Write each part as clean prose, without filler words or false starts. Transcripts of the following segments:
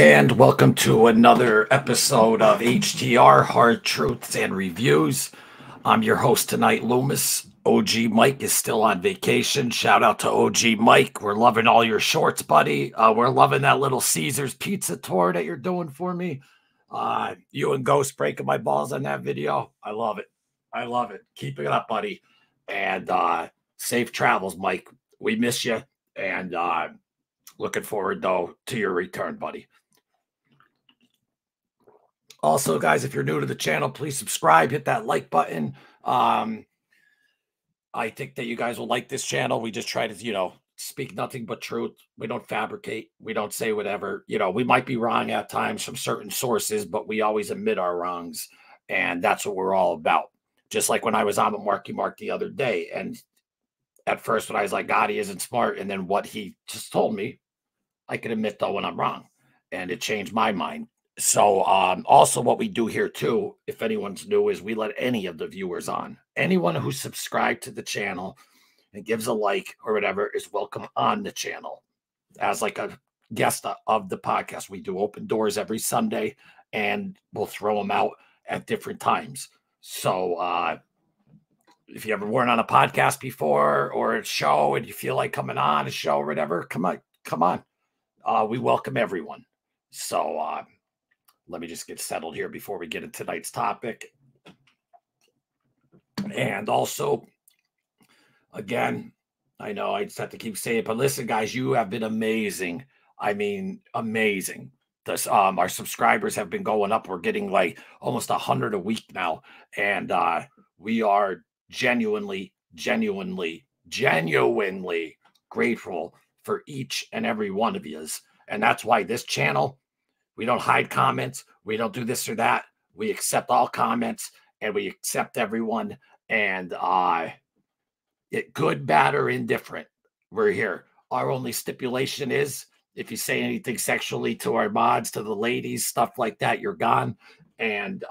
And welcome to another episode of HTR, Hard Truths and Reviews. I'm your host tonight, Loomis. OG Mike is still on vacation. Shout out to OG Mike. We're loving all your shorts, buddy. We're loving that little Caesar's pizza tour that you're doing for me. You and Ghost breaking my balls on that video. I love it. I love it. Keep it up, buddy. And safe travels, Mike. We miss you. And looking forward, though, to your return, buddy. Also, guys, if you're new to the channel, please subscribe. Hit that like button. I think that you guys will like this channel. We just try to, you know, speak nothing but truth. We don't fabricate. We don't say whatever. You know, we might be wrong at times from certain sources, but we always admit our wrongs. And that's what we're all about. Just like when I was on with Marky Mark the other day. And at first when I was like, God, he isn't smart. And then what he just told me, I can admit, though, when I'm wrong. And it changed my mind. So also what we do here, too, if anyone's new, is we let any of the viewers on. Anyone who subscribed to the channel and gives a like or whatever is welcome on the channel as like a guest of the podcast. We do open doors every Sunday, and we'll throw them out at different times. So if you ever weren't on a podcast before or a show and you feel like coming on a show or whatever, come on. We welcome everyone. So let me just get settled here before we get into tonight's topic. And also, again, I know I just have to keep saying it, but listen, guys, you have been amazing. I mean, amazing. This, our subscribers have been going up. We're getting like almost 100 a week now. And we are genuinely grateful for each and every one of you. And that's why this channel, we don't hide comments. We don't do this or that. We accept all comments, and we accept everyone. And good, bad, or indifferent, we're here. Our only stipulation is if you say anything sexually to our mods, to the ladies, stuff like that, you're gone. And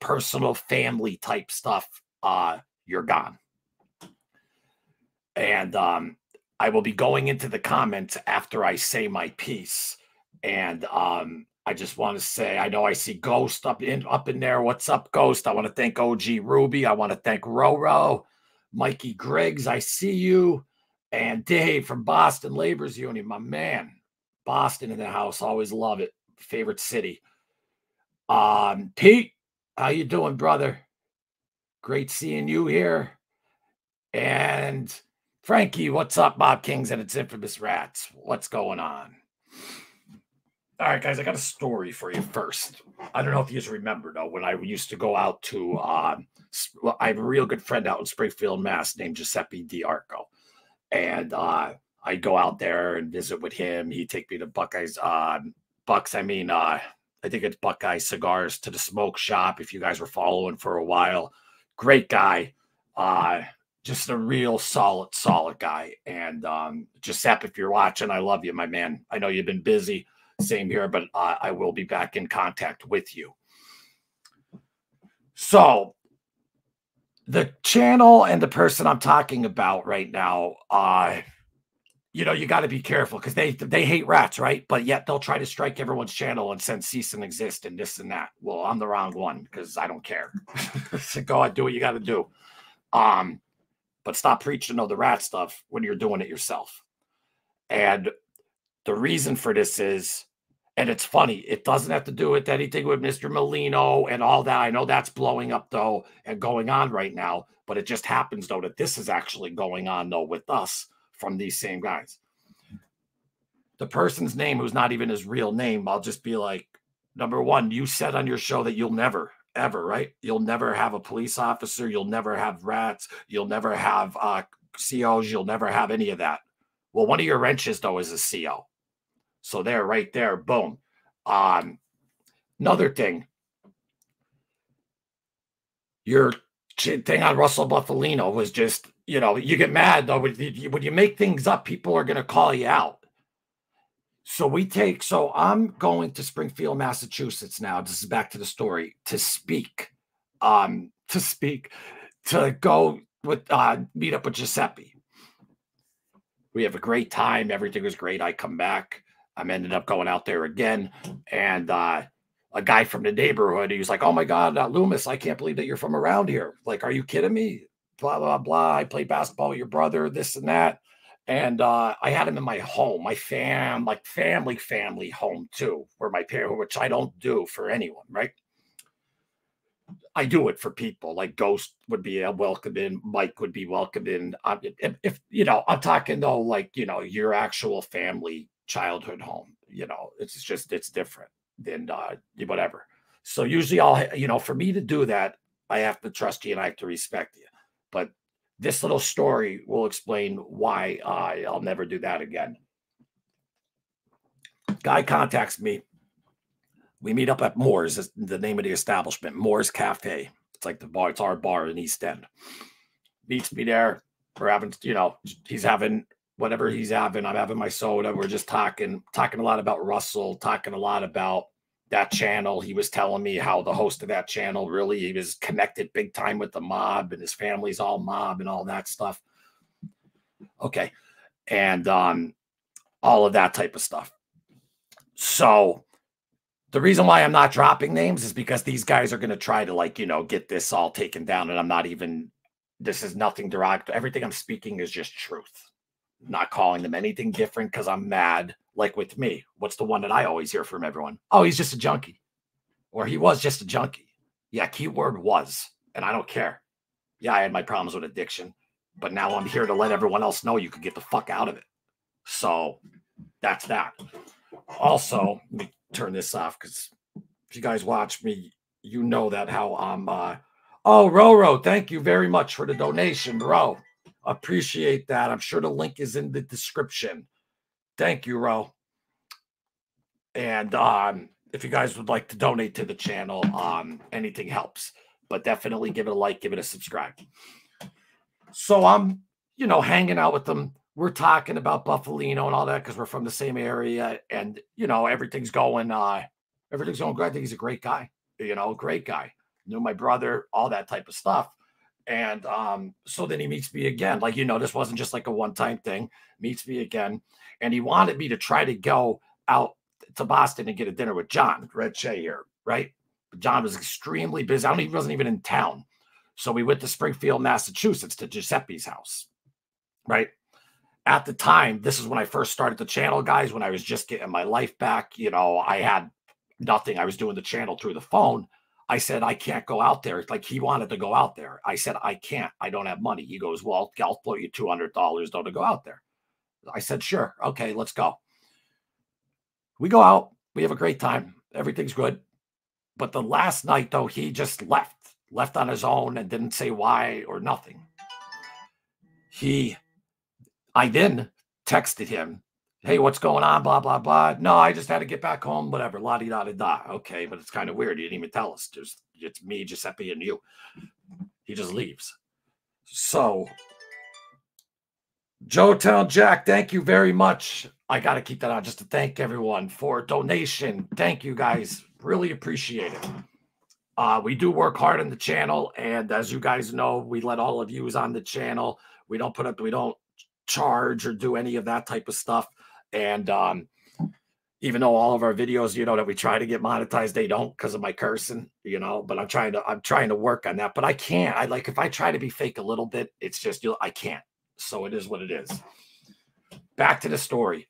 personal family type stuff, you're gone. And I will be going into the comments after I say my piece. And I just want to say, I know I see Ghost up in there. What's up, Ghost? I want to thank OG Ruby. I want to thank Roro, Mikey Griggs. I see you. And Dave from Boston Labor's Union, my man. Boston in the house. Always love it. Favorite city. Pete, how you doing, brother? Great seeing you here. And Frankie, what's up, Bob Kings and its infamous rats? What's going on? All right, guys, I got a story for you first. I don't know if you just remember, though, when I used to go out to, I have a real good friend out in Springfield, Mass, named Giuseppe D'Arco. And I'd go out there and visit with him. He'd take me to I think it's Buckeye Cigars, to the smoke shop, if you guys were following for a while. Great guy. Just a real solid guy. And Giuseppe, if you're watching, I love you, my man. I know you've been busy. Same here, but I will be back in contact with you. So the channel and the person I'm talking about right now, you know, you got to be careful because they hate rats, right? But yet they'll try to strike everyone's channel and send cease and exist and this and that. Well, I'm the wrong one because I don't care. So go ahead, do what you got to do. But stop preaching all the rat stuff when you're doing it yourself. And the reason for this is, and it's funny, it doesn't have to do with anything with Mr. Merlino and all that. I know that's blowing up, though, and going on right now. But it just happens, though, that this is actually going on, though, with us from these same guys. The person's name, who's not even his real name, I'll just be like, number one, you said on your show that you'll never, ever, right? You'll never have a police officer. You'll never have rats. You'll never have COs. You'll never have any of that. Well, one of your wrenches, though, is a CO. So there, right there, boom. Another thing, your thing on Russell Bufalino was just, you know, you get mad, though. When you make things up, people are going to call you out. So I'm going to Springfield, Massachusetts now. This is back to the story, to go with, meet up with Giuseppe. We have a great time. Everything was great. I come back. I'm ended up going out there again, and a guy from the neighborhood, he was like, oh my God, Loomis, I can't believe that you're from around here. Like, are you kidding me? Blah, blah, blah. I played basketball with your brother, this and that. And I had him in my home, my family home too, where my parents, which I don't do for anyone, right? I do it for people, like Ghost would be welcomed in, Mike would be welcomed in. If you know, I'm talking though, like, you know, your actual family childhood home, you know, it's just, it's different than whatever. So usually I'll, you know, for me to do that, I have to trust you and I have to respect you. But this little story will explain why I'll never do that again. Guy contacts me. We meet up at Moore's, is the name of the establishment, Moore's Cafe. It's like the bar, it's our bar in East End. Meets me there. We're having, you know, he's having whatever he's having. I'm having my soda. We're just talking a lot about Russell, talking a lot about that channel. He was telling me how the host of that channel really, he was connected big time with the mob and his family's all mob and all that stuff. Okay. And all of that type of stuff. So the reason why I'm not dropping names is because these guys are going to try to, like, you know, get this all taken down. And I'm not even, this is nothing derogatory. Everything I'm speaking is just truth. I'm not calling them anything different because I'm mad. Like with me, what's the one that I always hear from everyone? Oh, he's just a junkie. Or he was just a junkie. Yeah, keyword was. And I don't care. Yeah, I had my problems with addiction. But now I'm here to let everyone else know you can get the fuck out of it. So that's that. Also, let me turn this off because if you guys watch me, you know that how I'm oh, Roro, thank you very much for the donation, bro. Appreciate that. I'm sure the link is in the description. Thank you, Ro. And if you guys would like to donate to the channel, anything helps. But definitely give it a like, give it a subscribe. So I'm, you know, hanging out with them. We're talking about Bufalino and all that because we're from the same area. And, you know, everything's going good. I think he's a great guy. You know, great guy. Knew my brother, all that type of stuff. And so then he meets me again. Like, you know, this wasn't just like a one-time thing. Meets me again. And he wanted me to try to go out to Boston and get a dinner with John, Red Shea here, right? But John was extremely busy. He wasn't even in town. So we went to Springfield, Massachusetts to Giuseppe's house, right? At the time, this is when I first started the channel, guys, when I was just getting my life back. You know, I had nothing. I was doing the channel through the phone. I said, I can't go out there. It's like he wanted to go out there. I said, I can't. I don't have money. He goes, well, I'll float you $200 though to go out there. I said, sure. Okay, let's go. We go out. We have a great time. Everything's good. But the last night, though, he just left on his own and didn't say why or nothing. I then texted him, hey, what's going on? Blah, blah, blah. No, I just had to get back home, whatever. La-di-da-di-da. Okay, but it's kind of weird. You didn't even tell us. It's me, Giuseppe, and you. He just leaves. So, Joetown Jack, thank you very much. I got to keep that on just to thank everyone for donation. Thank you, guys. Really appreciate it. We do work hard on the channel. And as you guys know, we let all of you on the channel. We don't charge or do any of that type of stuff. And even though all of our videos, you know, that we try to get monetized, they don't because of my cursing, you know, but I'm trying to work on that, but I can't. If I try to be fake a little bit, it's just, I can't. So it is what it is. Back to the story.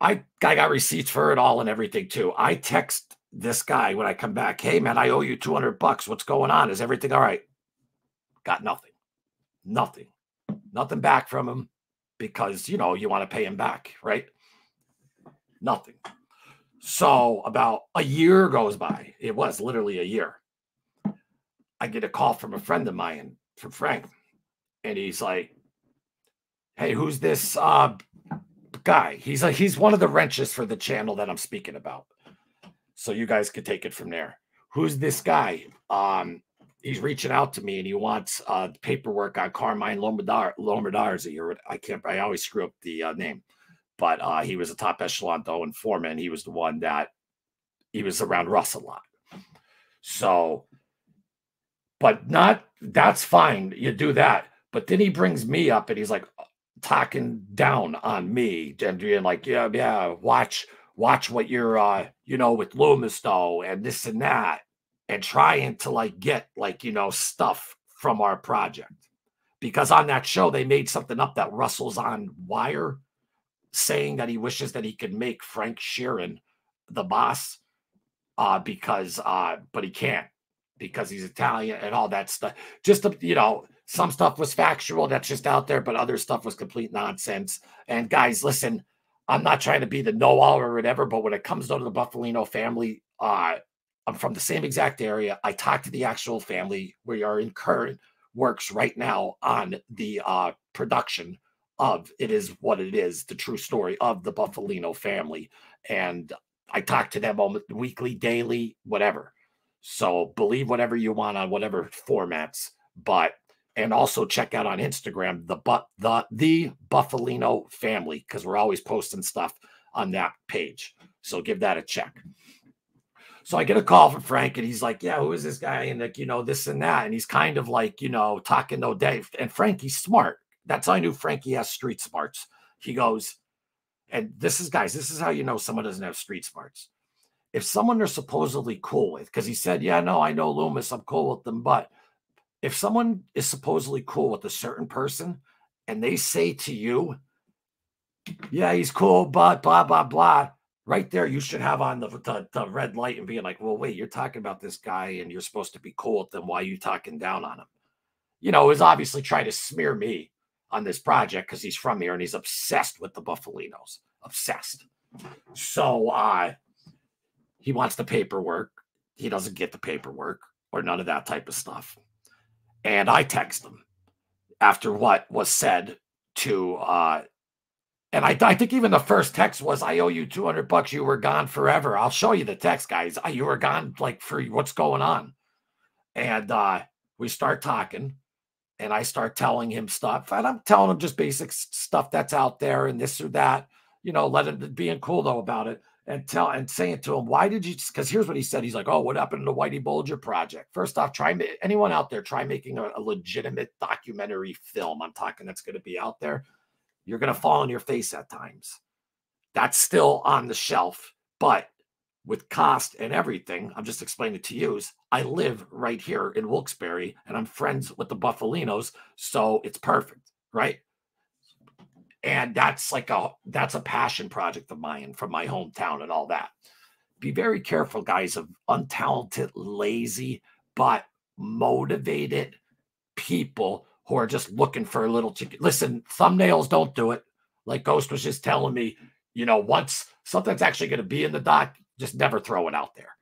I got receipts for it all and everything too. I text this guy when I come back, hey man, I owe you 200 bucks. What's going on? Is everything all right? Got nothing. Nothing back from him because, you know, you want to pay him back, right? Nothing. So about a year goes by. It was literally a year. I get a call from a friend of mine, from Frank, and he's like, hey, who's this guy? He's one of the wrenches for the channel that I'm speaking about. So you guys could take it from there. Who's this guy? He's reaching out to me and he wants paperwork on Carmine Lombardozzi. Or I always screw up the name, but he was a top echelon though and foreman. He was the one that he was around Russ a lot. So, but that's fine. You do that. But then he brings me up and he's like, talking down on me and being like, yeah, watch what you're, you know, with Loomis though, and this and that, and trying to like get like, you know, stuff from our project. Because on that show, they made something up that Russell's on Wire saying that he wishes that he could make Frank Sheeran the boss, because, but he can't because he's Italian and all that stuff. Just, you know, some stuff was factual that's just out there, but other stuff was complete nonsense. And guys, listen, I'm not trying to be the know-all or whatever, but when it comes down to the Bufalino family, I'm from the same exact area. I talked to the actual family. We are in current works right now on the production of It Is What It Is, the true story of the Bufalino family. And I talk to them on weekly, daily, whatever. So believe whatever you want on whatever formats, but, and also check out on Instagram, the Bufalino family, because we're always posting stuff on that page. So give that a check. So I get a call from Frank and he's like, yeah, who is this guy? And like, you know, this and that. And he's kind of like, you know, talking no day. And Frankie's smart. That's how I knew Frankie has street smarts. He goes, and this is, guys, this is how you know someone doesn't have street smarts. If someone they're supposedly cool with, because he said, yeah, no, I know Loomis, I'm cool with them. But if someone is supposedly cool with a certain person and they say to you, yeah, he's cool, but blah, blah, blah, right there, you should have on the red light and being like, well, wait, you're talking about this guy and you're supposed to be cool with them. Why are you talking down on him? You know, he's obviously trying to smear me on this project because he's from here and he's obsessed with the Bufalinos. Obsessed. So he wants the paperwork. He doesn't get the paperwork or none of that type of stuff. And I text him after what was said to and I think even the first text was, I owe you $200. You were gone forever. I'll show you the text, guys. You were gone like for what's going on. And we start talking and I start telling him stuff. And I'm telling him just basic stuff that's out there and this or that, you know, let him being cool though about it and saying to him, why did you, because here's what he said. He's like, oh, what happened to the Whitey Bulger project? First off, anyone out there, try making a legitimate documentary film. I'm talking that's going to be out there. You're going to fall on your face at times. That's still on the shelf, but with cost and everything, I'm just explaining it to you. I live right here in Wilkes-Barre and I'm friends with the Bufalinos. So it's perfect. Right. And that's like that's a passion project of mine from my hometown and all that. Be very careful, guys, of untalented, lazy, but motivated people who are just looking for a little chicken. Listen, thumbnails don't do it. Like Ghost was just telling me, you know, once something's actually going to be in the doc, just never throw it out there.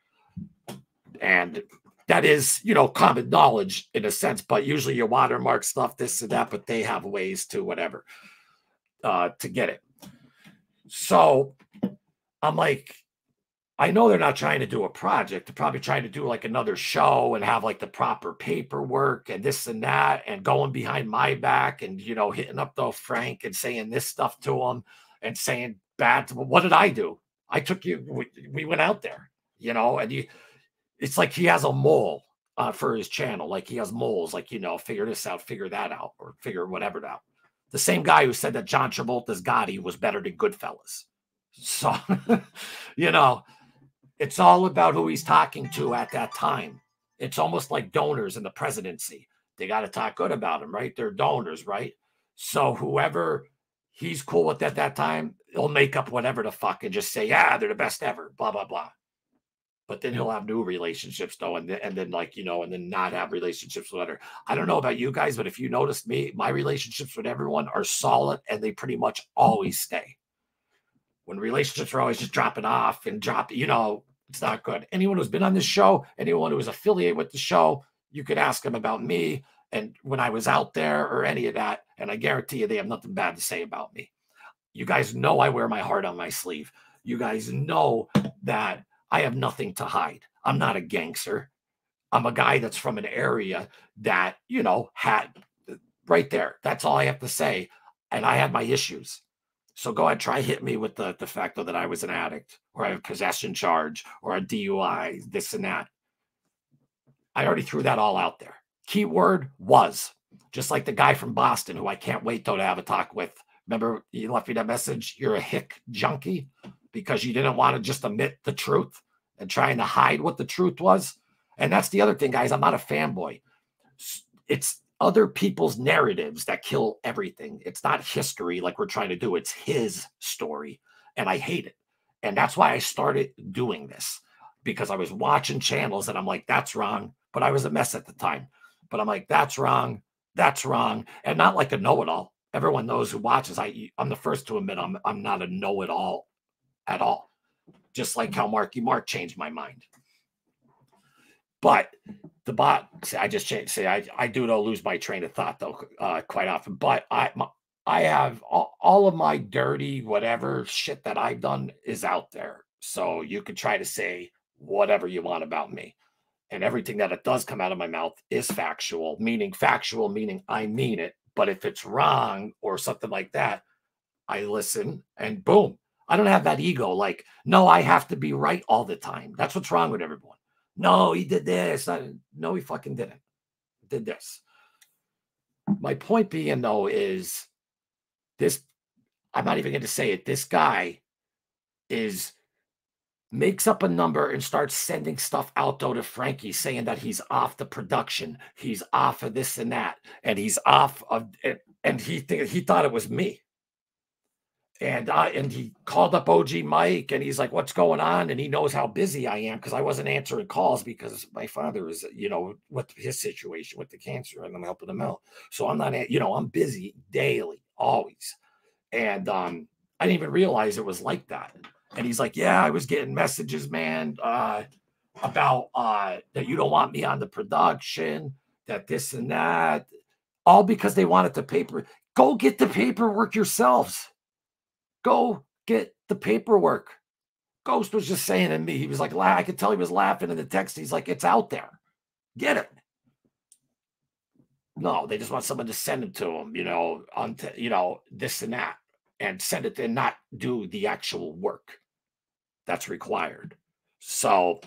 And that is, you know, common knowledge in a sense, but usually you watermark stuff, this and that, but they have ways to whatever, to get it. So I'm like, I know they're not trying to do a project. They're probably trying to do like another show and have like the proper paperwork and this and that and going behind my back and, you know, hitting up though Frank and saying this stuff to him and saying bad. What did I do? I took you. We went out there, you know, and it's like he has a mole for his channel. Like he has moles, like, you know, figure this out, figure that out, or figure whatever out. The same guy who said that John Travolta's Gotti was better than Goodfellas. So, you know, it's all about who he's talking to at that time. It's almost like donors in the presidency. They got to talk good about him, right? They're donors, right? So whoever he's cool with at that time, he'll make up whatever the fuck and just say, yeah, they're the best ever, blah, blah, blah. But then he'll have new relationships though. And then like, you know, and then not have relationships with other. I don't know about you guys, but if you noticed me, my relationships with everyone are solid and they pretty much always stay. When relationships are always just dropping off and dropping, you know, it's not good. Anyone who's been on this show, anyone who is affiliated with the show, you could ask them about me and when I was out there or any of that. And I guarantee you they have nothing bad to say about me. You guys know I wear my heart on my sleeve. You guys know that I have nothing to hide. I'm not a gangster. I'm a guy that's from an area that, you know, had right there. That's all I have to say. And I had my issues. So go ahead, try hit me with the fact though that I was an addict or I have a possession charge or a DUI, this and that. I already threw that all out there. Keyword was, just like the guy from Boston who I can't wait though to have a talk with Remember, you left me that message, you're a hick junkie, because you didn't want to just admit the truth and trying to hide what the truth was. And that's the other thing, guys. I'm not a fanboy. It's other people's narratives that kill everything. It's not history like we're trying to do. It's his story. And I hate it. And that's why I started doing this, because I was watching channels and I'm like, that's wrong. But I was a mess at the time. But I'm like, that's wrong. That's wrong. And not like a know-it-all. Everyone knows who watches. I'm the first to admit I'm not a know-it-all at all. Just like how Marky Mark changed my mind. But the bot, I just changed. See, I do not lose my train of thought, though, quite often. But I have all of my dirty whatever shit that I've done is out there. So you could try to say whatever you want about me. And everything that it does come out of my mouth is factual, meaning I mean it. But if it's wrong or something like that, I listen and boom. I don't have that ego. Like, no, I have to be right all the time. That's what's wrong with everyone. No, he did this. No, he fucking didn't. He did this. My point being, though, is this, I'm not even going to say it. This guy makes up a number and starts sending stuff out, though, to Frankie, saying that he's off the production. He's off of this and that. And he's off of it. And he thought it was me. And he called up OG Mike and he's like, what's going on? And he knows how busy I am because I wasn't answering calls because my father is, you know, with his situation with the cancer and I'm helping him out. So I'm not, you know, I'm busy daily, always. And I didn't even realize it was like that. And he's like, yeah, I was getting messages, man, about that you don't want me on the production, that this and that, all because they wanted the paper. Go get the paperwork yourselves. Go get the paperwork. Ghost was just saying to me, he was like, I could tell he was laughing in the text. He's like, it's out there. Get it. No, they just want someone to send it to him, you know, on, you know, this and that, and send it and not do the actual work that's required. So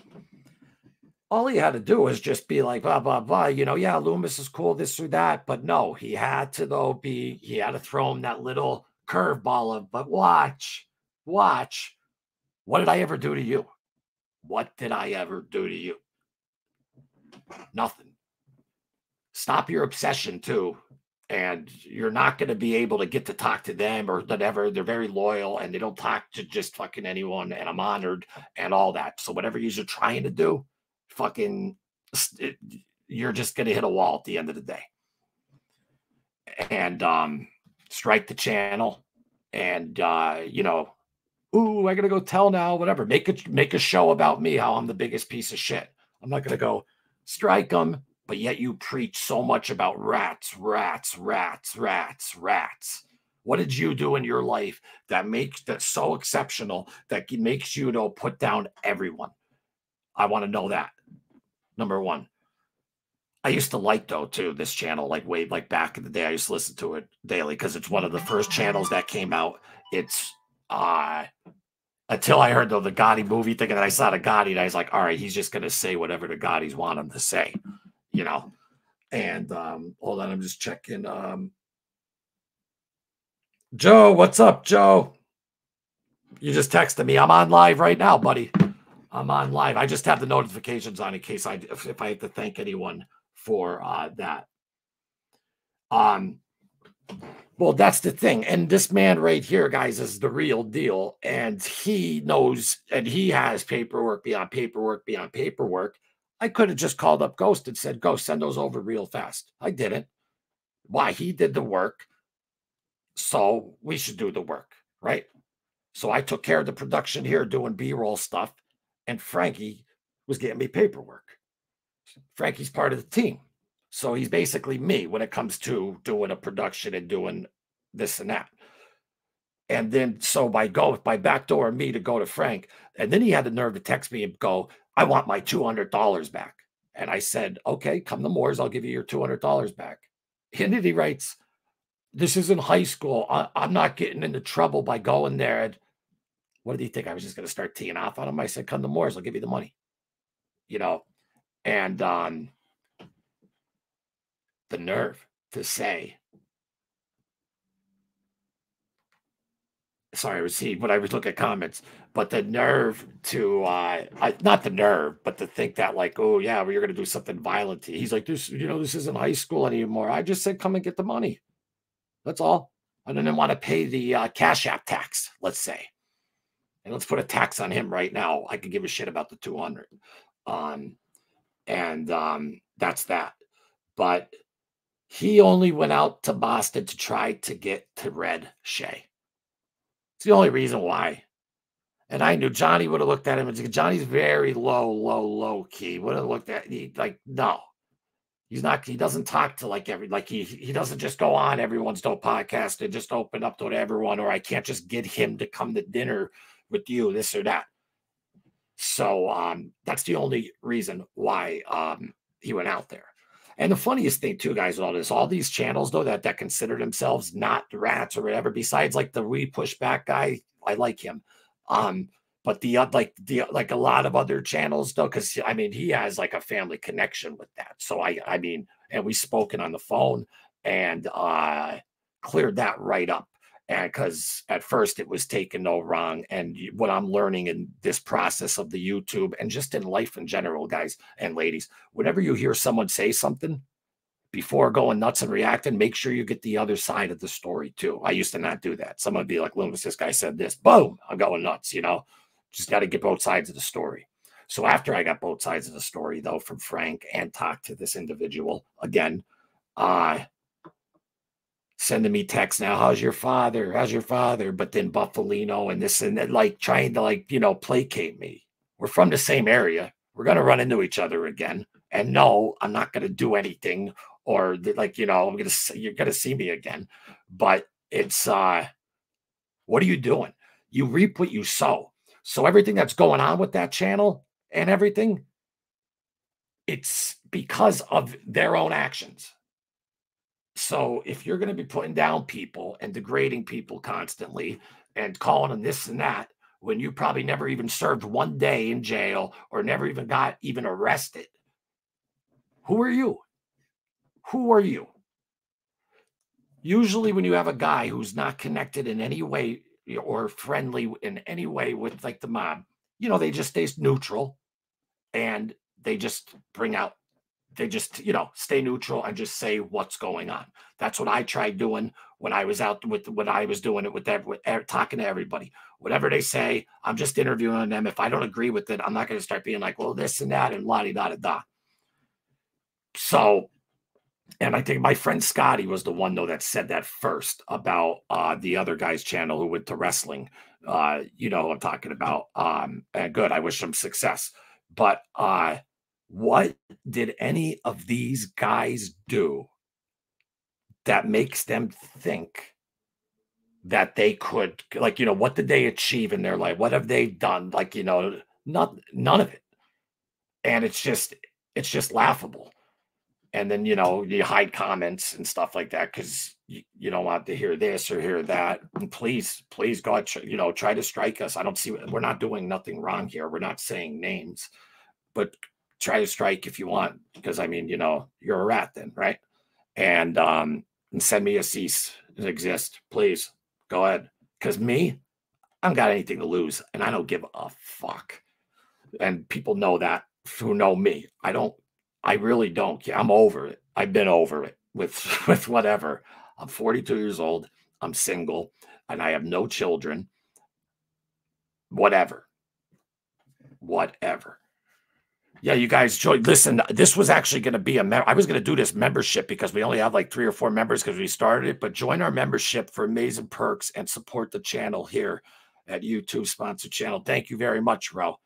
all he had to do was just be like, blah, blah, blah. You know, yeah, Loomis is cool, this or that. But no, he had to, though, he had to throw him that little curveball of, but watch, what did I ever do to you? What did I ever do to you? Nothing. Stop your obsession too, and you're not going to be able to get to talk to them or whatever. They're very loyal and they don't talk to just fucking anyone, and I'm honored and all that. So whatever you're trying to do, fucking, you're just going to hit a wall at the end of the day. And strike the channel, and you know, ooh, I gotta go tell now, whatever. Make a show about me, how I'm the biggest piece of shit. I'm not gonna go strike them, but yet you preach so much about rats. What did you do in your life that makes that so exceptional that makes you to put down everyone? I want to know that. Number one. I used to like, though, too, this channel, like way like back in the day. I used to listen to it daily because it's one of the first channels that came out. It's until I heard, though, the Gotti movie, thinking that I saw the Gotti, and I was like, all right, he's just going to say whatever the Gottis want him to say, you know. And hold on, I'm just checking. Joe, what's up, Joe? You just texted me. I'm on live right now, buddy. I'm on live. I just have the notifications on in case if I have to thank anyone for that. Well, that's the thing. And this man right here, guys, is the real deal. And he knows, and he has paperwork beyond paperwork beyond paperwork. I could have just called up Ghost and said, Ghost, send those over real fast. I didn't. Why? He did the work. So we should do the work, right? So I took care of the production here doing B-roll stuff. And Frankie was getting me paperwork. Frankie's part of the team. So he's basically me when it comes to doing a production and doing this and that. And then, so by backdoor me to go to Frank, and then he had the nerve to text me and go, I want my $200 back. And I said, okay, come to Moore's. I'll give you your $200 back. And then he writes, this isn't high school. I'm not getting into trouble by going there. And what did he think? I was just going to start teeing off on him. I said, come to Moore's. I'll give you the money, you know. And the nerve to say sorry, received when I was looking at comments, but the nerve to, not the nerve, but to think that like, oh yeah, well, you're going to do something violent to you. He's like, this, you know, this isn't high school anymore. I just said, come and get the money. That's all. I didn't want to pay the Cash App tax, let's say. And let's put a tax on him right now. I could give a shit about the 200. That's that. But he only went out to Boston to try to get to Red Shea. It's the only reason why. And I knew Johnny would have looked at him and said, Johnny's very low key. Would have looked at me like, no. He's not, he doesn't talk to like every, like he doesn't just go on everyone's dope podcast and just open up to everyone, or I can't just get him to come to dinner with you, this or that. So that's the only reason why he went out there. And the funniest thing too, guys, with all this, all these channels though, that consider themselves not rats or whatever, besides like the We Push Back guy, I like him. But like a lot of other channels though, because I mean, he has like a family connection with that. So I mean, and we've spoken on the phone and cleared that right up. And because at first it was taken no wrong. And what I'm learning in this process of the YouTube and just in life in general, guys and ladies, whenever you hear someone say something, before going nuts and reacting, make sure you get the other side of the story too. I used to not do that. Someone would be like, Loomis, this guy said this, boom, I'm going nuts, you know? Just got to get both sides of the story. So after I got both sides of the story, though, from Frank and talked to this individual again, sending me texts now, how's your father? How's your father? But then Bufalino and this and that, like trying to like, you know, placate me. We're from the same area. We're going to run into each other again. And no, I'm not going to do anything or like, you know, you're going to see me again. But it's, what are you doing? You reap what you sow. So everything that's going on with that channel and everything, it's because of their own actions. So if you're going to be putting down people and degrading people constantly and calling them this and that, when you probably never even served one day in jail or never even got even arrested, who are you? Who are you? Usually when you have a guy who's not connected in any way or friendly in any way with like the mob, you know, they just stay neutral and they just bring out, they just, you know, stay neutral and just say what's going on. That's what I tried doing when I was out with, when I was doing it with that, talking to everybody, whatever they say, I'm just interviewing them. If I don't agree with it, I'm not going to start being like, well, this and that and la-di-da-da-da. So, and I think my friend Scotty was the one, though, that said that first about the other guy's channel who went to wrestling. You know who I'm talking about. And good, I wish him success. But what did any of these guys do that makes them think that they could, like, you know, what did they achieve in their life? What have they done? Like, you know, none of it. And it's just laughable. And then, you know, you hide comments and stuff like that because you don't want to hear this or hear that. And please, God, you know, try to strike us. I don't see, we're not doing nothing wrong here. We're not saying names, but try to strike if you want because, I mean, you know, you're a rat then, right? And send me a cease and exist. Please, go ahead. Because me, I don't got anything to lose and I don't give a fuck. And people know that who know me. I really don't care. I'm over it. I've been over it with whatever. I'm 42 years old. I'm single and I have no children. Whatever. Yeah, you guys joined. Listen, this was actually going to be I was going to do this membership because we only have like 3 or 4 members because we started it, but join our membership for amazing perks and support the channel here at YouTube sponsored channel. Thank you very much, Ro.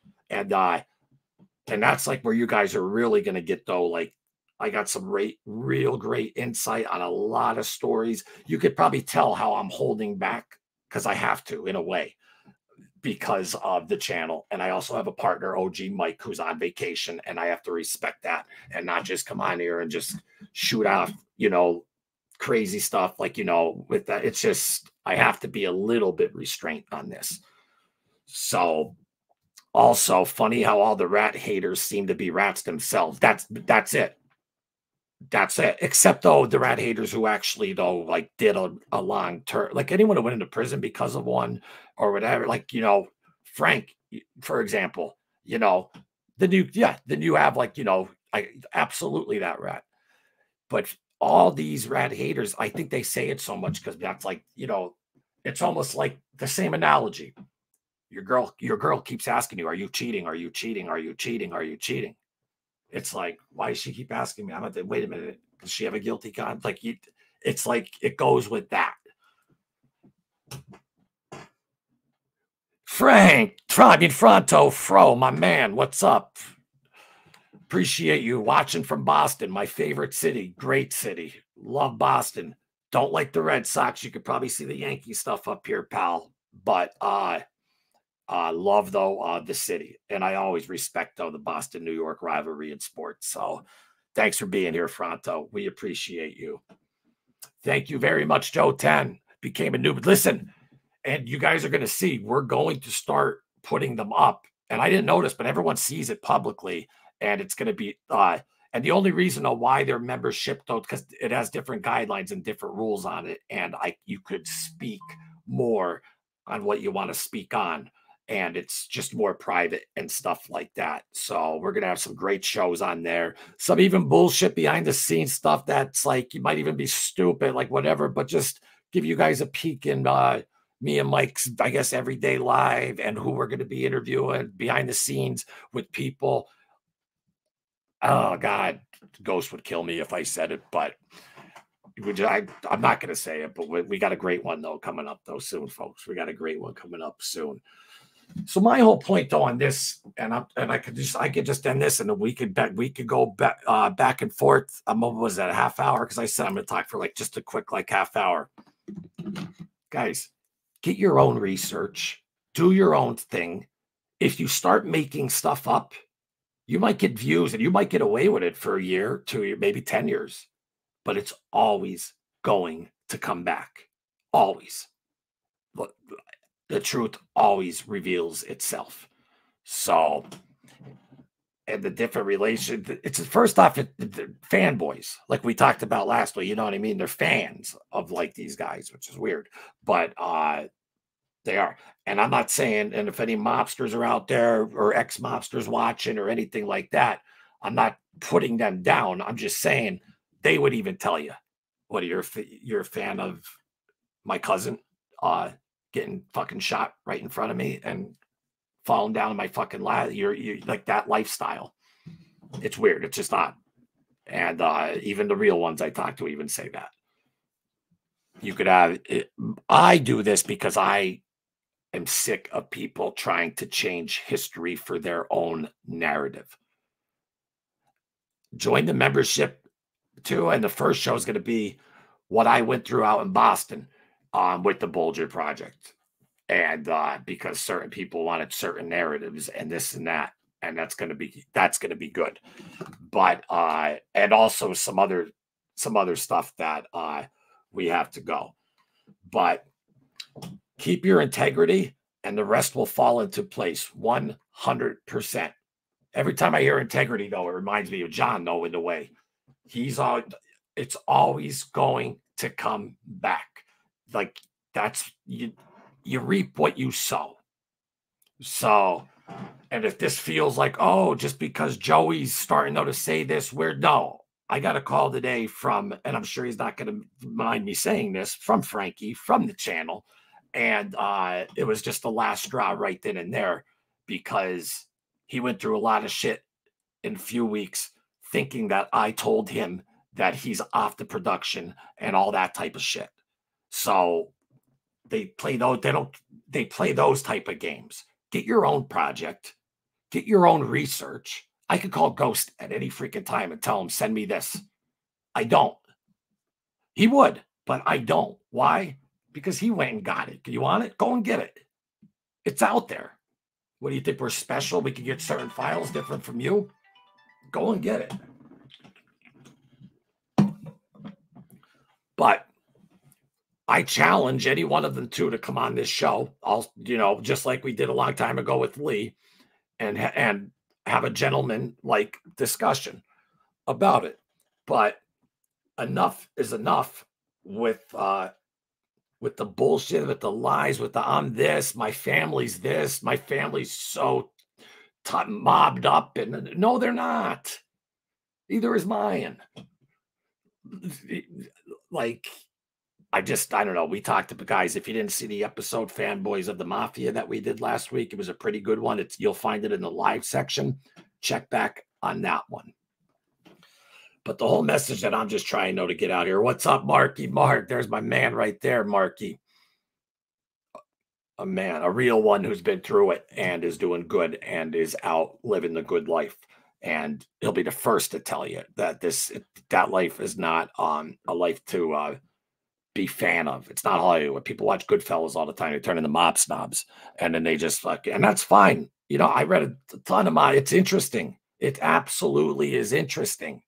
And that's like where you guys are really going to get though. Like I got some real great insight on a lot of stories. You could probably tell how I'm holding back because I have to in a way because of the channel. And I also have a partner, OG Mike, who's on vacation and I have to respect that and not just come on here and just shoot off, you know, crazy stuff. Like, you know, with that, it's just, I have to be a little bit restrained on this. So also funny how all the rat haters seem to be rats themselves. That's it. That's it. Except though the rat haters who actually though like did a long term, like anyone who went into prison because of one or whatever, like, you know, Frank, for example, you know, then you have like, you know, absolutely that rat. But all these rat haters, I think they say it so much because that's like, you know, it's almost like the same analogy. Your girl keeps asking you, are you cheating? Are you cheating? Are you cheating? Are you cheating? It's like, why does she keep asking me? I'm like, wait a minute. Does she have a guilty conscience? Like, it's like, it goes with that. Frank, Fronto, Fro, my man, what's up? Appreciate you watching from Boston, my favorite city. Great city. Love Boston. Don't like the Red Sox. You could probably see the Yankee stuff up here, pal. But love, though, the city. And I always respect, though, the Boston-New York rivalry in sports. So thanks for being here, Fronto. We appreciate you. Thank you very much, Joe 10. Became a new. Listen, and you guys are going to see, we're going to start putting them up. And I didn't notice, but everyone sees it publicly. And it's going to be and the only reason why their membership, though, because it has different guidelines and different rules on it. And you could speak more on what you want to speak on. And it's just more private and stuff like that. So we're going to have some great shows on there. Some even bullshit behind the scenes stuff that's like, you might even be stupid, like whatever. But just give you guys a peek in me and Mike's, I guess, everyday live and who we're going to be interviewing behind the scenes with people. Oh, God, Ghost would kill me if I said it, but I'm not going to say it, but we got a great one, though, coming up, though, soon, folks. We got a great one coming up soon. So my whole point, though, on this, and I could just end this, and then we could go back and forth. What was that, a half hour? Because I said I'm going to talk for, like, just a quick, like, half hour. Guys, get your own research. Do your own thing. If you start making stuff up, you might get views and you might get away with it for a year, 2 years, maybe 10 years, but it's always going to come back. Always. Look, the truth always reveals itself. So, and the different relation, it's first off, the fanboys, like we talked about last week, you know what I mean? They're fans of like these guys, which is weird, but, they are. And I'm not saying, and if any mobsters are out there or ex-mobsters watching or anything like that, I'm not putting them down. I'm just saying they would even tell you, what, you're a fan of my cousin getting fucking shot right in front of me and falling down in my fucking lap. You're like that lifestyle. It's weird. It's just odd. And even the real ones I talk to even say that. You could have it, I do this because I'm sick of people trying to change history for their own narrative. Join the membership too. And the first show is going to be what I went through out in Boston with the Bulger Project. And because certain people wanted certain narratives and this and that, and that's going to be good. But, and also some other stuff that we have to go, but keep your integrity and the rest will fall into place 100%. Every time I hear integrity, though, it reminds me of John, though, in a way. It's always going to come back. Like, that's, you reap what you sow. So, and if this feels like, oh, just because Joey's starting, though, to say this, no. I got a call today from, and I'm sure he's not going to mind me saying this, from Frankie, from the channel. And it was just the last straw right then and there, because he went through a lot of shit in a few weeks thinking that I told him that he's off the production and all that type of shit. So they play those type of games. Get your own project, get your own research. I could call Ghost at any freaking time and tell him, send me this. I don't. He would, but I don't. Why? Because he went and got it. You want it? Go and get it. It's out there. What do you think? We're special. We can get certain files different from you. Go and get it. But I challenge any one of them two to come on this show. I'll, you know, just like we did a long time ago with Lee, and have a gentleman-like discussion about it. But enough is enough with the bullshit, with the lies, with the I'm this, my family's so mobbed up. And no, they're not. Neither is mine. Like, I don't know. We talked to guys. If you didn't see the episode Fanboys of the Mafia that we did last week, it was a pretty good one. It's, you'll find it in the live section. Check back on that one. But the whole message that I'm just trying to get out here. What's up, Marky Mark? There's my man right there, Marky. A man, a real one who's been through it and is doing good and is out living the good life. And he'll be the first to tell you that that life is not a life to be fan of. It's not Hollywood. People watch Goodfellas all the time. They turn into mob snobs. And then they just like, and that's fine. You know, I read a ton of my, it's interesting. It absolutely is interesting.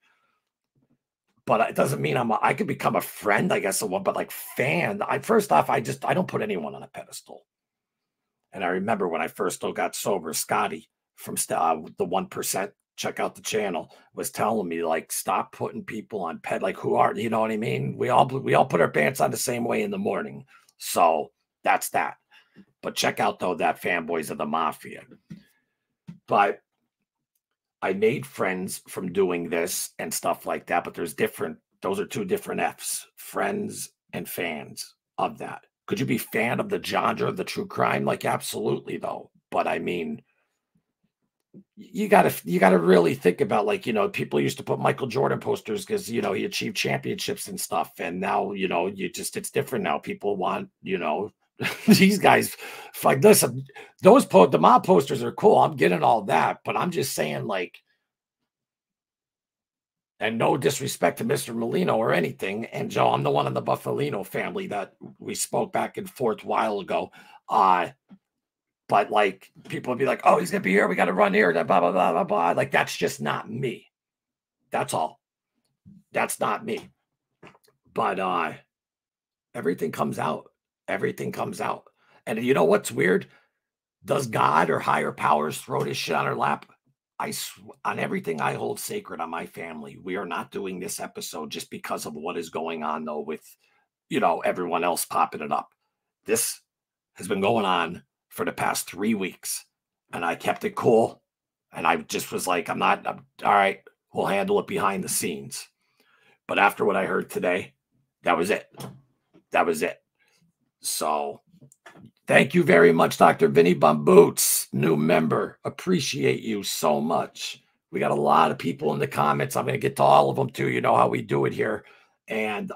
But it doesn't mean I could become a friend, I guess, of one, but like fan. First off, I don't put anyone on a pedestal. And I remember when I first still got sober, Scotty from the 1%, check out the channel, was telling me like, stop putting people on like who are, you know what I mean? We all put our pants on the same way in the morning. So that's that. But check out though, that Fanboys of the Mafia. But I made friends from doing this and stuff like that, but there's different, those are two different F's, friends and fans of that. Could you be fan of the genre of the true crime? Like, absolutely though. But I mean, you gotta really think about, like, you know, people used to put Michael Jordan posters because, you know, he achieved championships and stuff. And now, you know, it's different now. People want, you know, these guys, like, listen, the mob posters are cool. I'm getting all that, but I'm just saying, like, and no disrespect to Mr. Merlino or anything. And Joe, I'm the one in the Bufalino family that we spoke back and forth a while ago. But like, people would be like, oh, he's gonna be here. We got to run here. Blah blah blah blah blah. Like, that's just not me. That's all. That's not me. But everything comes out. Everything comes out. And you know what's weird? Does God or higher powers throw this shit on our lap? On everything I hold sacred on my family, we are not doing this episode just because of what is going on, though, with, you know, everyone else popping it up. This has been going on for the past 3 weeks, and I kept it cool. And I just was like, I'm all right, we'll handle it behind the scenes. But after what I heard today, that was it. That was it. So thank you very much, Dr. Vinny Bumboots, new member. Appreciate you so much. We got a lot of people in the comments. I'm going to get to all of them too. You know how we do it here. And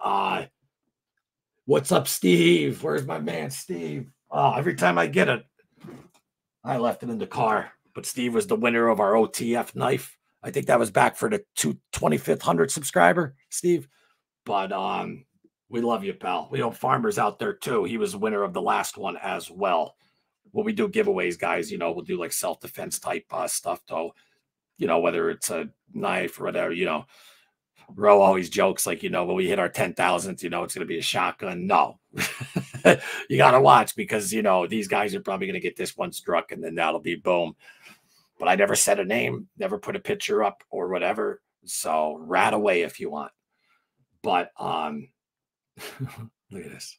what's up, Steve? Where's my man, Steve? Oh, every time I get it, I left it in the car. But Steve was the winner of our OTF knife. I think that was back for the 2500 subscriber, Steve. But we love you, pal. We know Farmer's out there too. He was the winner of the last one as well. When we do giveaways, guys, you know, we'll do like self-defense type stuff though. You know, whether it's a knife or whatever, you know. Ro always jokes like, you know, when we hit our 10,000th, you know, it's going to be a shotgun. No. You got to watch because, you know, these guys are probably going to get this one struck and then that'll be boom. But I never said a name, never put a picture up or whatever. So rat away if you want. But, look at this.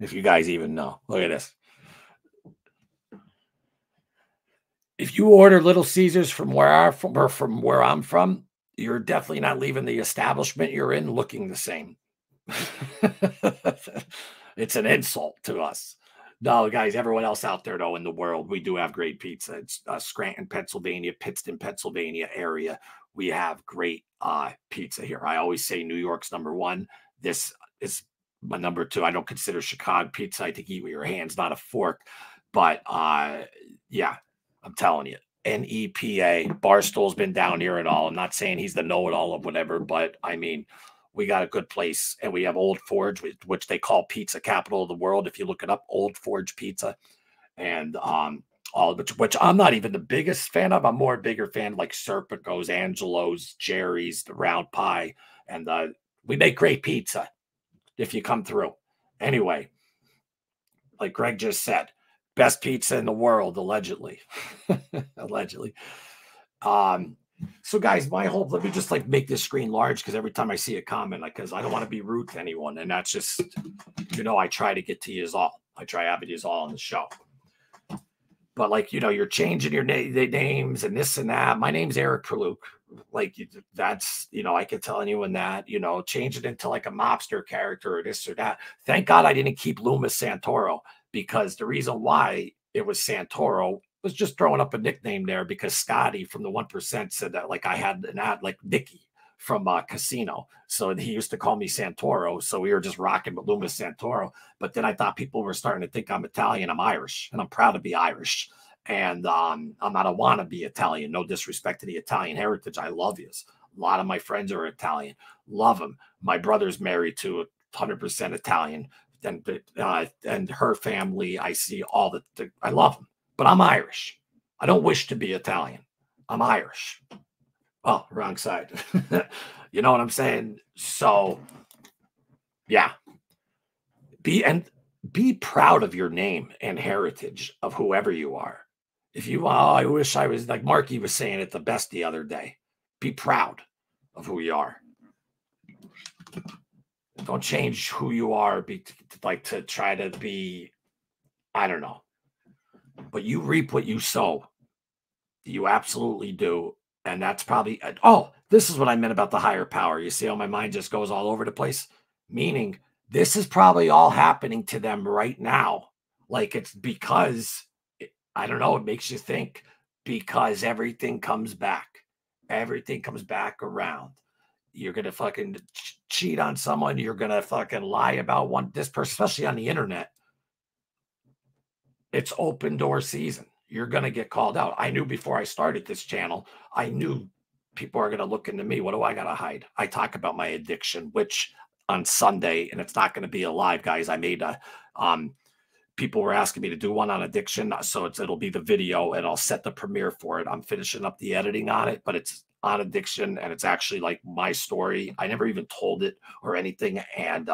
If you guys even know, look at this. If you order Little Caesars from where I'm from, you're definitely not leaving the establishment you're in looking the same. It's an insult to us. No, guys, everyone else out there though in the world, we do have great pizza. It's Scranton, Pennsylvania, Pittston, Pennsylvania area. We have great pizza here. I always say New York's #1. This is my #2. I don't consider Chicago pizza. I think eat with your hands, not a fork. But yeah, I'm telling you, NEPA Barstool's been down here and all. I'm not saying he's the know-it-all of whatever, but I mean, we got a good place, and we have Old Forge, which they call pizza capital of the world. If you look it up, Old Forge pizza, and all which I'm not even the biggest fan of. I'm more a bigger fan like Serpico's, Angelo's, Jerry's, the Round Pie, and we make great pizza. If you come through. Anyway, like Greg just said, best pizza in the world, allegedly. Allegedly. So guys, my hope, let me just like make this screen large, because every time I see a comment, like, because I don't want to be rude to anyone. And that's just, you know, I try to get to you all. I try having you all on the show. But like, you know, you're changing your names and this and that. My name's Eric Perluke. Like, that's, you know, I can tell anyone that, you know, change it into like a mobster character or this or that. Thank God I didn't keep Loomis Santoro, because the reason why it was Santoro was just throwing up a nickname there, because Scotty from the 1% said that, like, I had an ad like Nicky from Casino. So he used to call me Santoro. So we were just rocking with Loomis Santoro. But then I thought people were starting to think I'm Italian. I'm Irish, and I'm proud to be Irish. And I'm not a wannabe Italian. No disrespect to the Italian heritage. I love yous. A lot of my friends are Italian. Love them. My brother's married to 100% Italian. And her family, I see all the I love them. But I'm Irish. I don't wish to be Italian. I'm Irish. Well, wrong side. You know what I'm saying? So, yeah. Be proud of your name and heritage of whoever you are. If you, oh, I wish I was, like Marky was saying it the best the other day. Be proud of who you are. Don't change who you are, like to try to be, I don't know. But you reap what you sow. You absolutely do. And that's probably, oh, this is what I meant about the higher power. You see how my mind just goes all over the place? Meaning, this is probably all happening to them right now. Like, it's because, I don't know, it makes you think, because everything comes back. Everything comes back around. You're going to fucking cheat on someone. You're going to fucking lie about this person, especially on the internet. It's open door season. You're going to get called out. I knew before I started this channel, I knew people are going to look into me. What do I got to hide? I talk about my addiction, which on Sunday, and it's not going to be a live, guys. I made a, people were asking me to do one on addiction. So it'll be the video, and I'll set the premiere for it. I'm finishing up the editing on it, but it's on addiction, and it's actually like my story. I never even told it or anything. And,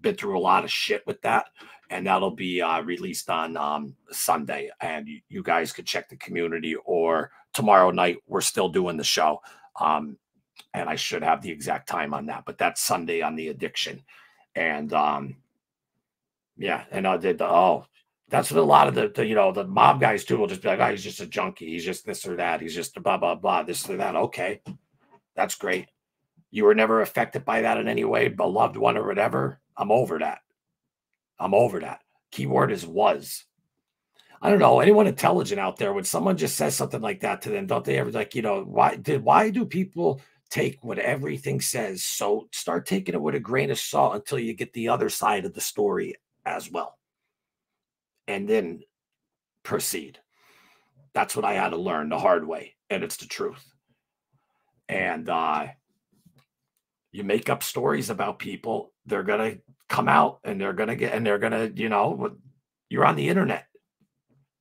been through a lot of shit with that, and that'll be released on Sunday, and you guys could check the community, or tomorrow night we're still doing the show, and I should have the exact time on that, but that's Sunday on the addiction. And yeah, and I did that's what a lot of the you know, the mob guys too will just be like, oh, he's just a junkie, he's just this or that, he's just blah blah blah, this or that. Okay, that's great. You were never affected by that in any way, but loved one or whatever. I'm over that. I'm over that. Keyword is was. I don't know. Anyone intelligent out there, when someone just says something like that to them, don't they ever like, you know, why do people take what everything says? So start taking it with a grain of salt until you get the other side of the story as well. And then proceed. That's what I had to learn the hard way. And it's the truth. And you make up stories about people. They're going to come out, and they're going to get, and they're going to, you know, you're on the internet.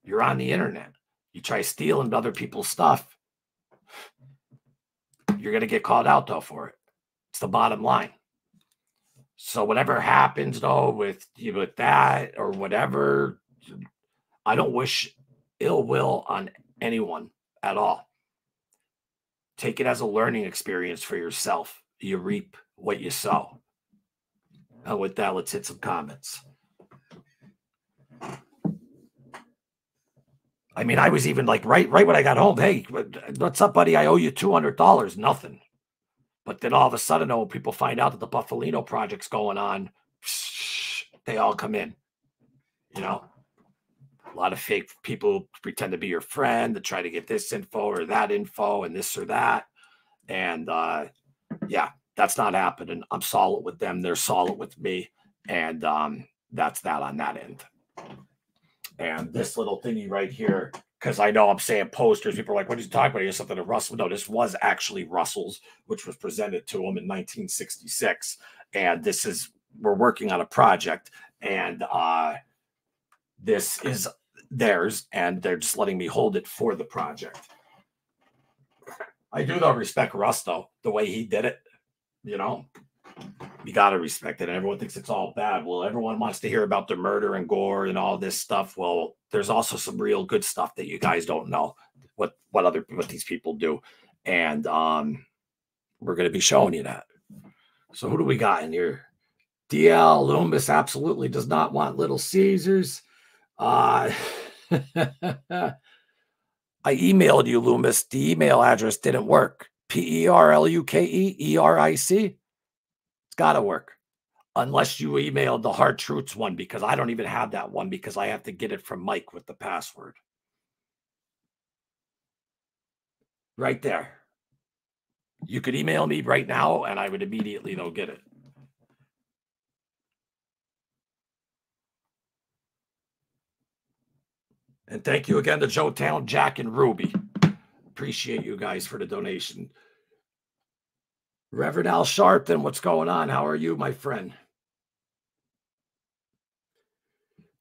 You're on the internet. You try stealing other people's stuff. You're going to get called out though for it. It's the bottom line. So whatever happens though with you, with that or whatever, I don't wish ill will on anyone at all. Take it as a learning experience for yourself. You reap what you sow. And with that, let's hit some comments. I mean, I was even like, right when I got home, hey, what's up, buddy? I owe you $200. Nothing. But then all of a sudden, when people find out that the Bufalino project's going on, they all come in. You know, a lot of fake people pretend to be your friend to try to get this info or that info and this or that. And yeah. That's not happening. I'm solid with them. They're solid with me. And that's that on that end. And this little thingy right here, because I know I'm saying posters. People are like, what are you talking about? Here's something to Russell. No, this was actually Russell's, which was presented to him in 1966. And this is, we're working on a project. And this is theirs. And they're just letting me hold it for the project. I do, though, respect Russ, though, the way he did it. You know, you got to respect it. And everyone thinks it's all bad. Well, everyone wants to hear about the murder and gore and all this stuff. Well, there's also some real good stuff that you guys don't know what these people do. And we're going to be showing you that. So who do we got in here? DL Loomis absolutely does not want Little Caesars. I emailed you, Loomis. The email address didn't work. PERLUKEERIC. It's got to work. Unless you emailed the Hard Truths one, because I don't even have that one because I have to get it from Mike with the password. Right there. You could email me right now and I would immediately go get it. And thank you again to Joe Town, Jack, and Ruby. Appreciate you guys for the donation. Reverend Al Sharpton, what's going on? How are you, my friend?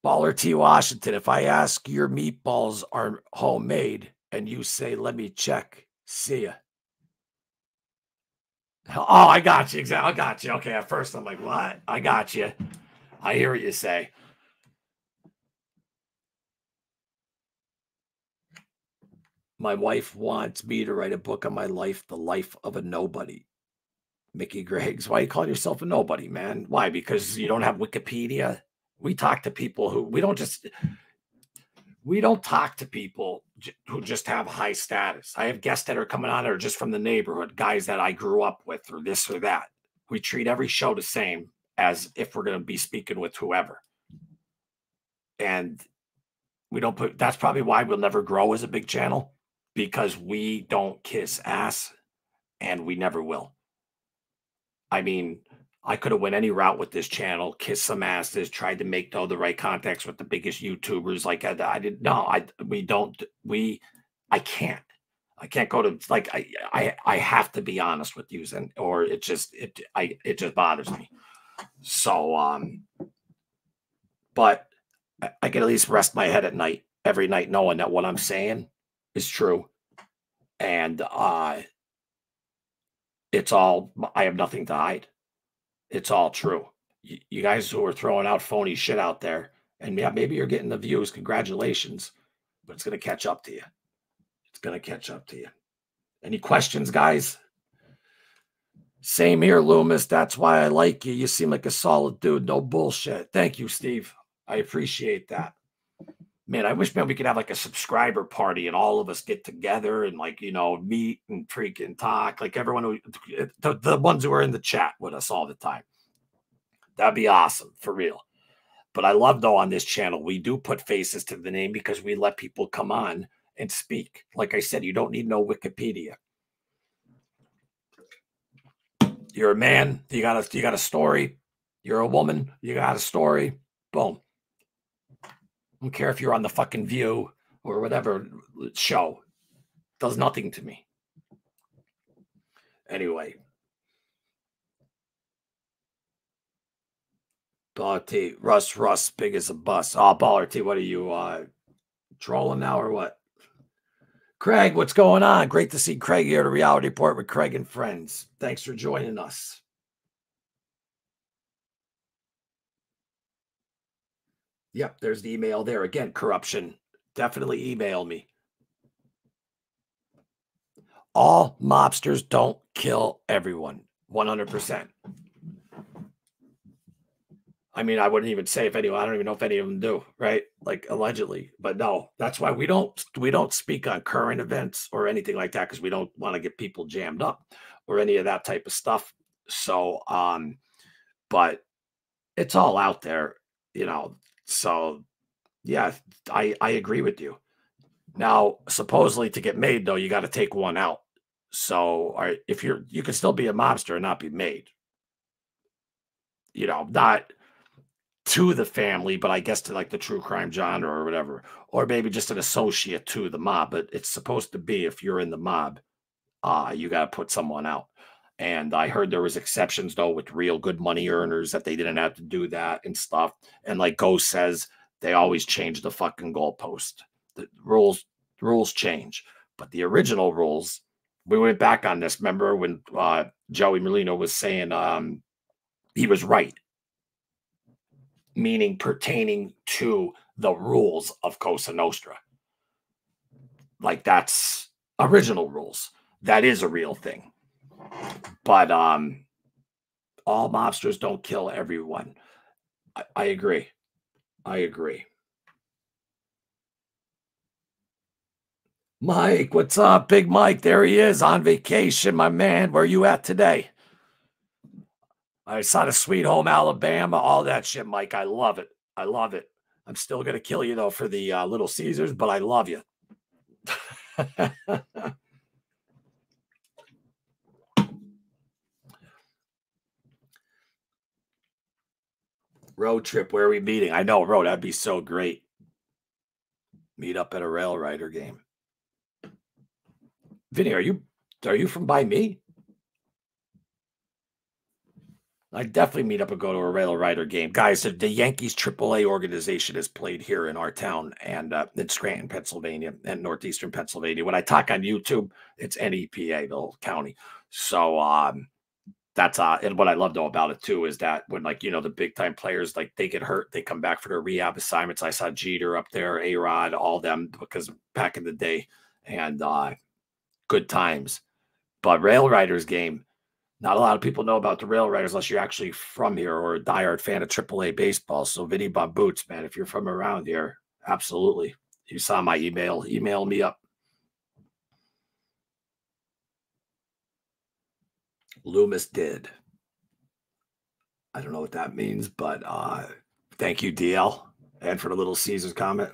Baller T. Washington, if I ask your meatballs are homemade and you say, let me check, see ya. Oh, I got you. Exactly. I got you. Okay, at first I'm like, what? I got you. I hear what you say. My wife wants me to write a book on my life, The Life of a Nobody. Mickey Griggs, why you call yourself a nobody, man? Why? Because you don't have Wikipedia? We talk to people who, we don't talk to people who just have high status. I have guests that are coming on that are just from the neighborhood, guys that I grew up with or this or that. We treat every show the same as if we're going to be speaking with whoever. And we don't put, that's probably why we'll never grow as a big channel. Because we don't kiss ass, and we never will. I mean, I could have went any route with this channel, kissed some asses, tried to make all the right contacts with the biggest YouTubers. Like I didn't. No, I can't. I can't go to like I have to be honest with you, and or it just it just bothers me. So but I can at least rest my head at night every night, knowing that what I'm saying is true, and it's all, I have nothing to hide. It's all true. You guys who are throwing out phony shit out there, and yeah, maybe you're getting the views, congratulations, but it's going to catch up to you. It's going to catch up to you. Any questions, guys? Same here, Loomis. That's why I like you. You seem like a solid dude. No bullshit. Thank you, Steve. I appreciate that. Man, I wish, man, we could have like a subscriber party and all of us get together and like, you know, meet and freaking talk. Like everyone, who, the ones who are in the chat with us all the time. That'd be awesome, for real. But I love though on this channel, we do put faces to the name because we let people come on and speak. Like I said, you don't need no Wikipedia. You're a man. You got a story. You're a woman. You got a story. Boom. I don't care if you're on the fucking View or whatever show. It does nothing to me. Anyway. Baller T. Russ, big as a bus. Oh, Baller T, what are you, trolling now or what? Craig, what's going on? Great to see Craig here at the Reality Report with Craig and Friends. Thanks for joining us. Yep, there's the email there. Again, corruption. Definitely email me. All mobsters don't kill everyone. 100%. I mean, I wouldn't even say if anyone, I don't even know if any of them do, right? Like allegedly. But no, that's why we don't speak on current events or anything like that, because we don't want to get people jammed up or any of that type of stuff. So but it's all out there, you know. So, yeah, I agree with you. Now, supposedly to get made, though, you got to take one out. So if you can still be a mobster and not be made. You know, not to the family, but I guess to like the true crime genre or whatever. Or maybe just an associate to the mob. But it's supposed to be if you're in the mob, you got to put someone out. And I heard there was exceptions, though, with real good money earners that they didn't have to do that and stuff. And like Ghost says, they always change the fucking goalpost. The rules change. But the original rules, we went back on this. Remember when Joey Merlino was saying he was right, meaning pertaining to the rules of Cosa Nostra. Like that's original rules. That is a real thing. But all mobsters don't kill everyone. I agree. I agree. Mike, what's up? Big Mike, there he is on vacation, my man. Where you at today? I saw the Sweet Home Alabama, all that shit, Mike. I love it. I love it. I'm still going to kill you, though, for the Little Caesars, but I love you. Road trip, where are we meeting? I know, bro, that'd be so great. Meet up at a Rail Rider game. Vinny, are you from by me? I definitely meet up and go to a Rail Rider game. Guys, the Yankees AAA organization is played here in our town and in Scranton, Pennsylvania, and northeastern Pennsylvania. When I talk on YouTube, it's NEPA, the whole county. So that's and what I love though about it too is that when, like, you know, the big time players, like, they get hurt, they come back for their rehab assignments. I saw Jeter up there, A-Rod, all them, because back in the day, and good times. But Rail Riders game, not a lot of people know about the Rail Riders unless you're actually from here or a diehard fan of AAA baseball. So Vinny Bamboots, man, if you're from around here, absolutely. You saw my email. Email me up. Loomis did. I don't know what that means, but thank you, DL, and for the Little Caesars comment.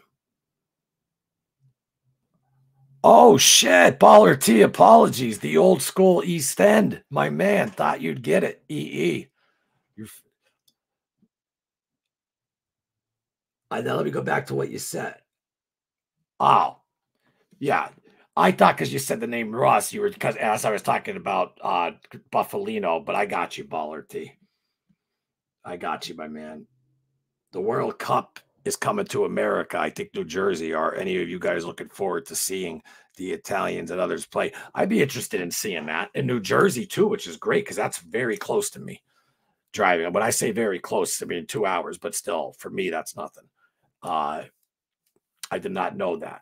Oh, shit. Baller T, apologies. The old school East End. My man, thought you'd get it. EE. Now let me go back to what you said. Oh, yeah. I thought because you said the name Russ, you were, because as I was talking about Bufalino, but I got you, Baller T. I got you, my man. The World Cup is coming to America. I think New Jersey. Are any of you guys looking forward to seeing the Italians and others play? I'd be interested in seeing that. And New Jersey too, which is great because that's very close to me driving. When I say very close, I mean 2 hours, but still for me, that's nothing. I did not know that.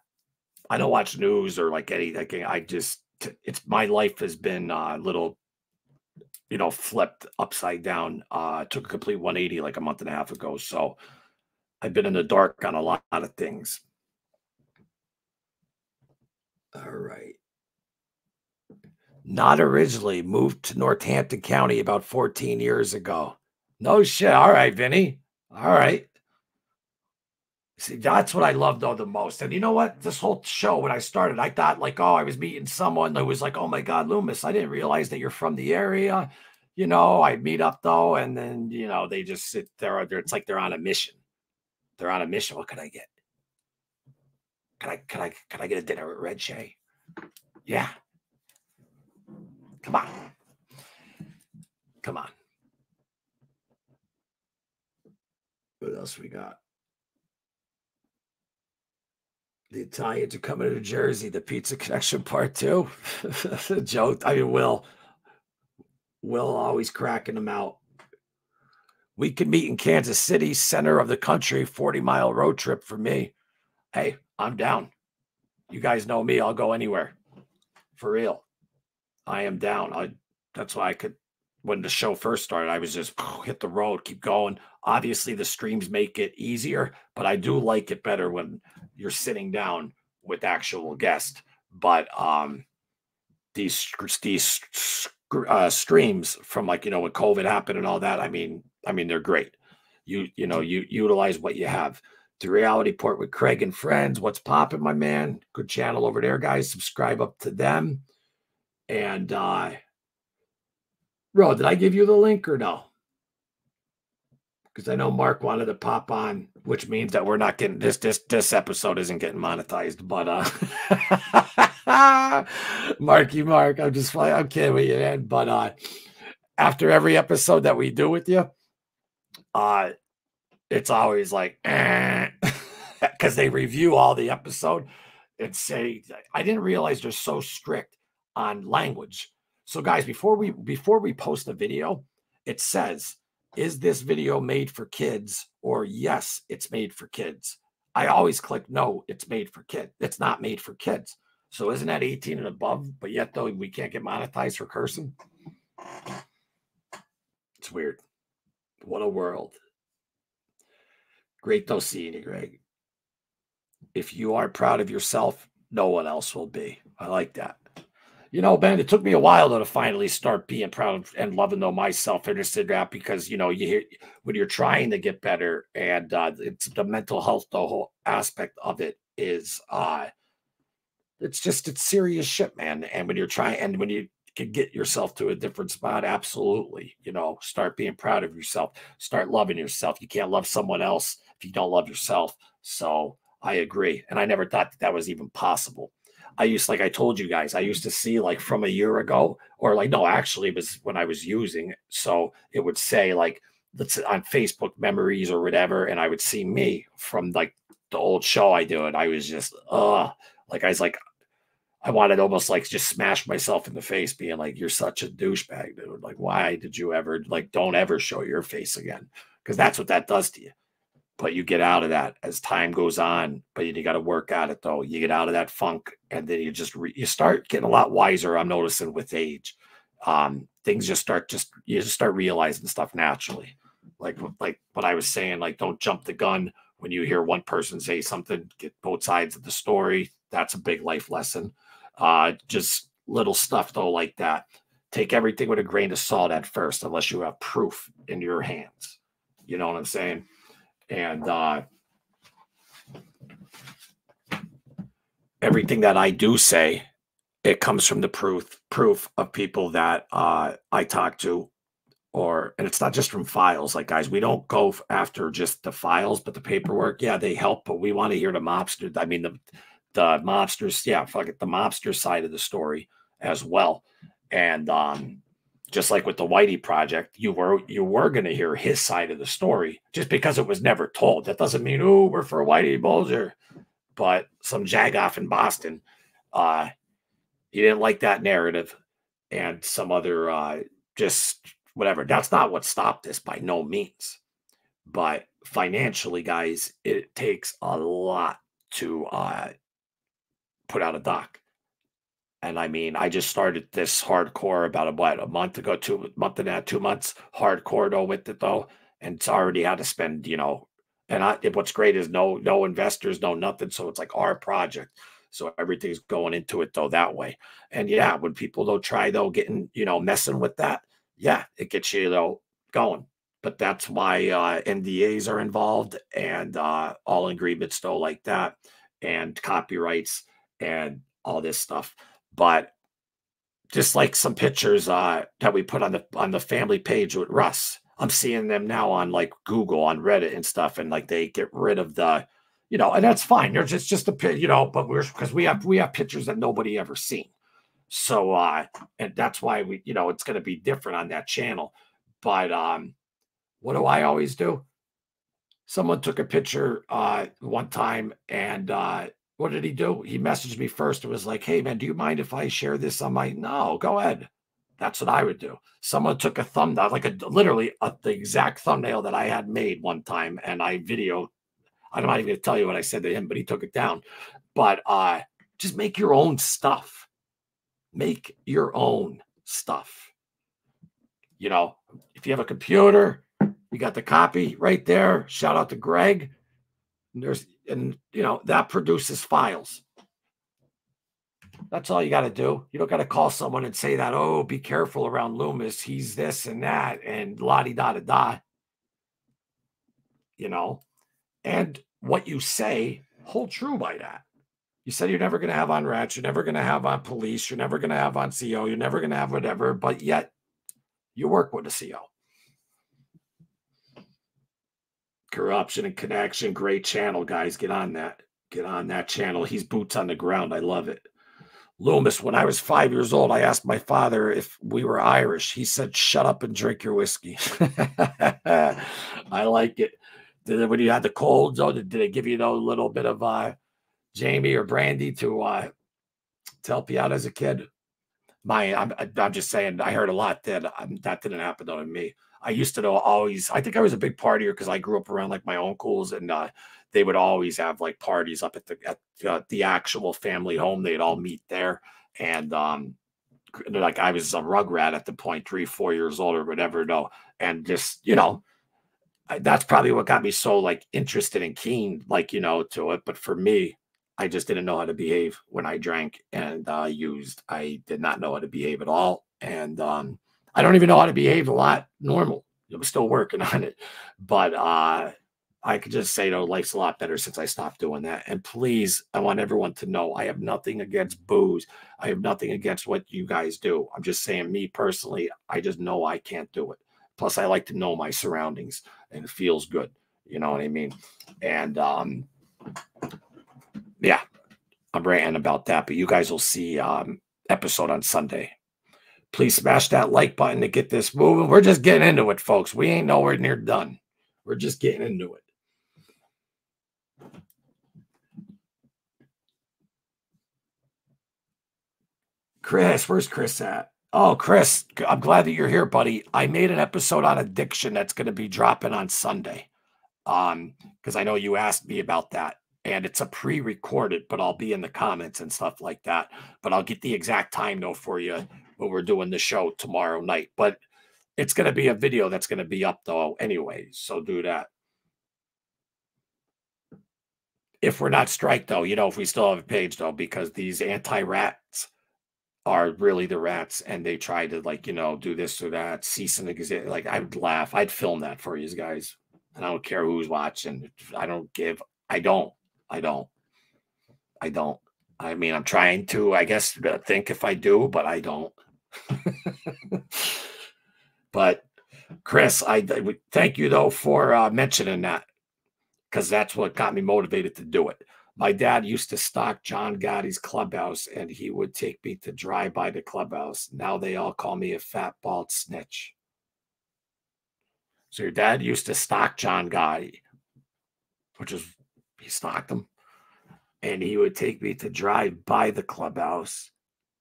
I don't watch news or like anything. I just, it's, my life has been a little, you know, flipped upside down. Took a complete 180 like a month and a half ago. So I've been in the dark on a lot of things. All right. Not originally. Moved to Northampton County about 14 years ago. No shit. All right, Vinny. All right. See, that's what I love, though, the most. And you know what? This whole show, when I started, I thought, like, oh, I was meeting someone that was like, oh, my God, Loomis, I didn't realize that you're from the area. You know, I meet up, though, and then, you know, they just sit there. It's like they're on a mission. They're on a mission. What can I get? Can I get a dinner at Red Shay? Yeah. Come on. Come on. What else we got? The Italians are coming to New Jersey. The Pizza Connection Part 2. Joe, I mean, Will always cracking them out. We could meet in Kansas City, center of the country, 40-mile road trip for me. Hey, I'm down. You guys know me. I'll go anywhere. For real. I am down. That's why I could, when the show first started, I was just hit the road, keep going. Obviously, the streams make it easier, but I do like it better when you're sitting down with actual guests. But these streams from, like, you know, when COVID happened and all that, I mean, they're great. You know, you utilize what you have. The Reality Port with Craig and friends. What's popping, my man? Good channel over there, guys. Subscribe up to them. And, Ro, did I give you the link or no? Because I know Mark wanted to pop on, which means that we're not getting this episode isn't getting monetized. But, Marky Mark, I'm just fine. I'm kidding with you, man. But, after every episode that we do with you, it's always like, because they review all the episode and say, I didn't realize they're so strict on language. So guys, before we post a video, it says, is this video made for kids? Or yes, it's made for kids. I always click, no, it's made for kids. It's not made for kids. So isn't that 18 and above? But yet, though, we can't get monetized for cursing. It's weird. What a world. Great, though, seeing you, Greg. If you are proud of yourself, no one else will be. I like that. You know, Ben, it took me a while, though, to finally start being proud and loving, though, myself, interested in that, because, you know, you hear, when you're trying to get better, and it's the mental health, the whole aspect of it is, it's just, it's serious shit, man. And when you're trying, and when you can get yourself to a different spot, absolutely, you know, start being proud of yourself, start loving yourself. You can't love someone else if you don't love yourself. So I agree. And I never thought that that was even possible. I used, like I told you guys, I used to see, like, from a year ago, or like, no, actually it was when I was using it. So it would say, like, let's on Facebook memories or whatever. And I would see me from, like, the old show I do. And I was just, like, I was like, I wanted almost like just smash myself in the face being like, you're such a douchebag, dude. Like, why did you ever, like, don't ever show your face again? Because that's what that does to you. But you get out of that as time goes on. But you got to work at it, though. You get out of that funk, and then you just you start getting a lot wiser. I'm noticing with age, things just start you just start realizing stuff naturally. Like what I was saying, like, don't jump the gun when you hear one person say something. Get both sides of the story. That's a big life lesson. Just little stuff, though, like that. Take everything with a grain of salt at first, unless you have proof in your hands. You know what I'm saying? And everything that I do say, it comes from the proof of people that I talk to, and it's not just from files. Like, guys, we don't go after just the files, but the paperwork, yeah, they help, but we want to hear the mobster. I mean, the mobsters, yeah, fuck it, the mobster side of the story as well. And just like with the Whitey project, you were going to hear his side of the story. Just because it was never told, that doesn't mean, oh, we're for Whitey Bulger. But some jagoff in Boston, he didn't like that narrative, and some other just whatever. That's not what stopped this by no means. But financially, guys, it takes a lot to put out a doc. And I mean, I just started this hardcore about a month ago, two months hardcore, though, with it, though. And it's already had to spend, you know, and what's great is no investors, no nothing. So it's like our project. So everything's going into it, though, that way. And yeah, when people don't try, though, getting, you know, messing with that. Yeah, it gets you, though, going. But that's why NDAs are involved, and all agreements, though, like that, and copyrights and all this stuff. But just like some pictures that we put on the family page with Russ, I'm seeing them now on, like, Google, on Reddit and stuff, and, like, they get rid of the, you know, and that's fine. They're just a, you know, but because we have pictures that nobody ever seen, so and that's why we, you know, it's going to be different on that channel. But what do I always do? Someone took a picture one time, and what did he do? He messaged me first. It was like, hey, man, do you mind if I share this? I'm like, no, go ahead. That's what I would do. Someone took a thumbnail, like literally the exact thumbnail that I had made one time. And I video, I'm not even going to tell you what I said to him, but he took it down. But just make your own stuff. Make your own stuff. You know, if you have a computer, you got the copy right there. Shout out to Greg. And you know, that produces files. That's all you got to do. You don't got to call someone and say that, oh, be careful around Loomis, he's this and that, and la-di-da-da-da. You know, and what you say, hold true by that. You said you're never going to have on rats, you're never going to have on police, you're never going to have on CO, you're never going to have whatever, but yet you work with a CO. Corruption and Connection, great channel, guys. Get on that channel. He's boots on the ground. I love it. Loomis, when I was 5 years old, I asked my father if we were Irish. He said, shut up and drink your whiskey. I like it. When you had the colds, oh, did they give you a little bit of Jamie or brandy to help you out as a kid? I'm just saying, I heard a lot that that didn't happen to me. I used to know always, I think I was a big partier because I grew up around like my uncles, and they would always have like parties up at the actual family home. They'd all meet there. And like I was a rugrat at the point, 3, 4 years old or whatever. No, and just, you know, that's probably what got me so like interested and keen, like, you know, to it. But for me, I just didn't know how to behave when I drank and used. I did not know how to behave at all. And I don't even know how to behave a lot normal. I'm still working on it. But I could just say, no, life's a lot better since I stopped doing that. And please, I want everyone to know I have nothing against booze. I have nothing against what you guys do. I'm just saying, me personally, I just know I can't do it. Plus, I like to know my surroundings, and it feels good. You know what I mean? And yeah, I'm ranting about that, but you guys will see episode on Sunday. Please smash that like button to get this moving. We're just getting into it, folks. We ain't nowhere near done. We're just getting into it. Chris, where's Chris at? Oh, Chris, I'm glad that you're here, buddy. I made an episode on addiction that's going to be dropping on Sunday, because I know you asked me about that. And it's a pre-recorded, but I'll be in the comments and stuff like that. But I'll get the exact time, though, for you when we're doing the show tomorrow night. But it's going to be a video that's going to be up, though, anyway. So do that. If we're not striked, though, you know, if we still have a page, though, because these anti-rats are really the rats. And they try to, like, you know, do this or that, cease and exist. Like, I would laugh. I'd film that for you guys. And I don't care who's watching. I don't give. I don't. I mean, I'm trying to, I guess, think if I do, but I don't. But Chris, I would thank you, though, for mentioning that, because that's what got me motivated to do it. My dad used to stock John Gotti's clubhouse, and he would take me to drive by the clubhouse. Now they all call me a fat, bald snitch. So your dad used to stock John Gotti, which is... He stocked them, and he would take me to drive by the clubhouse.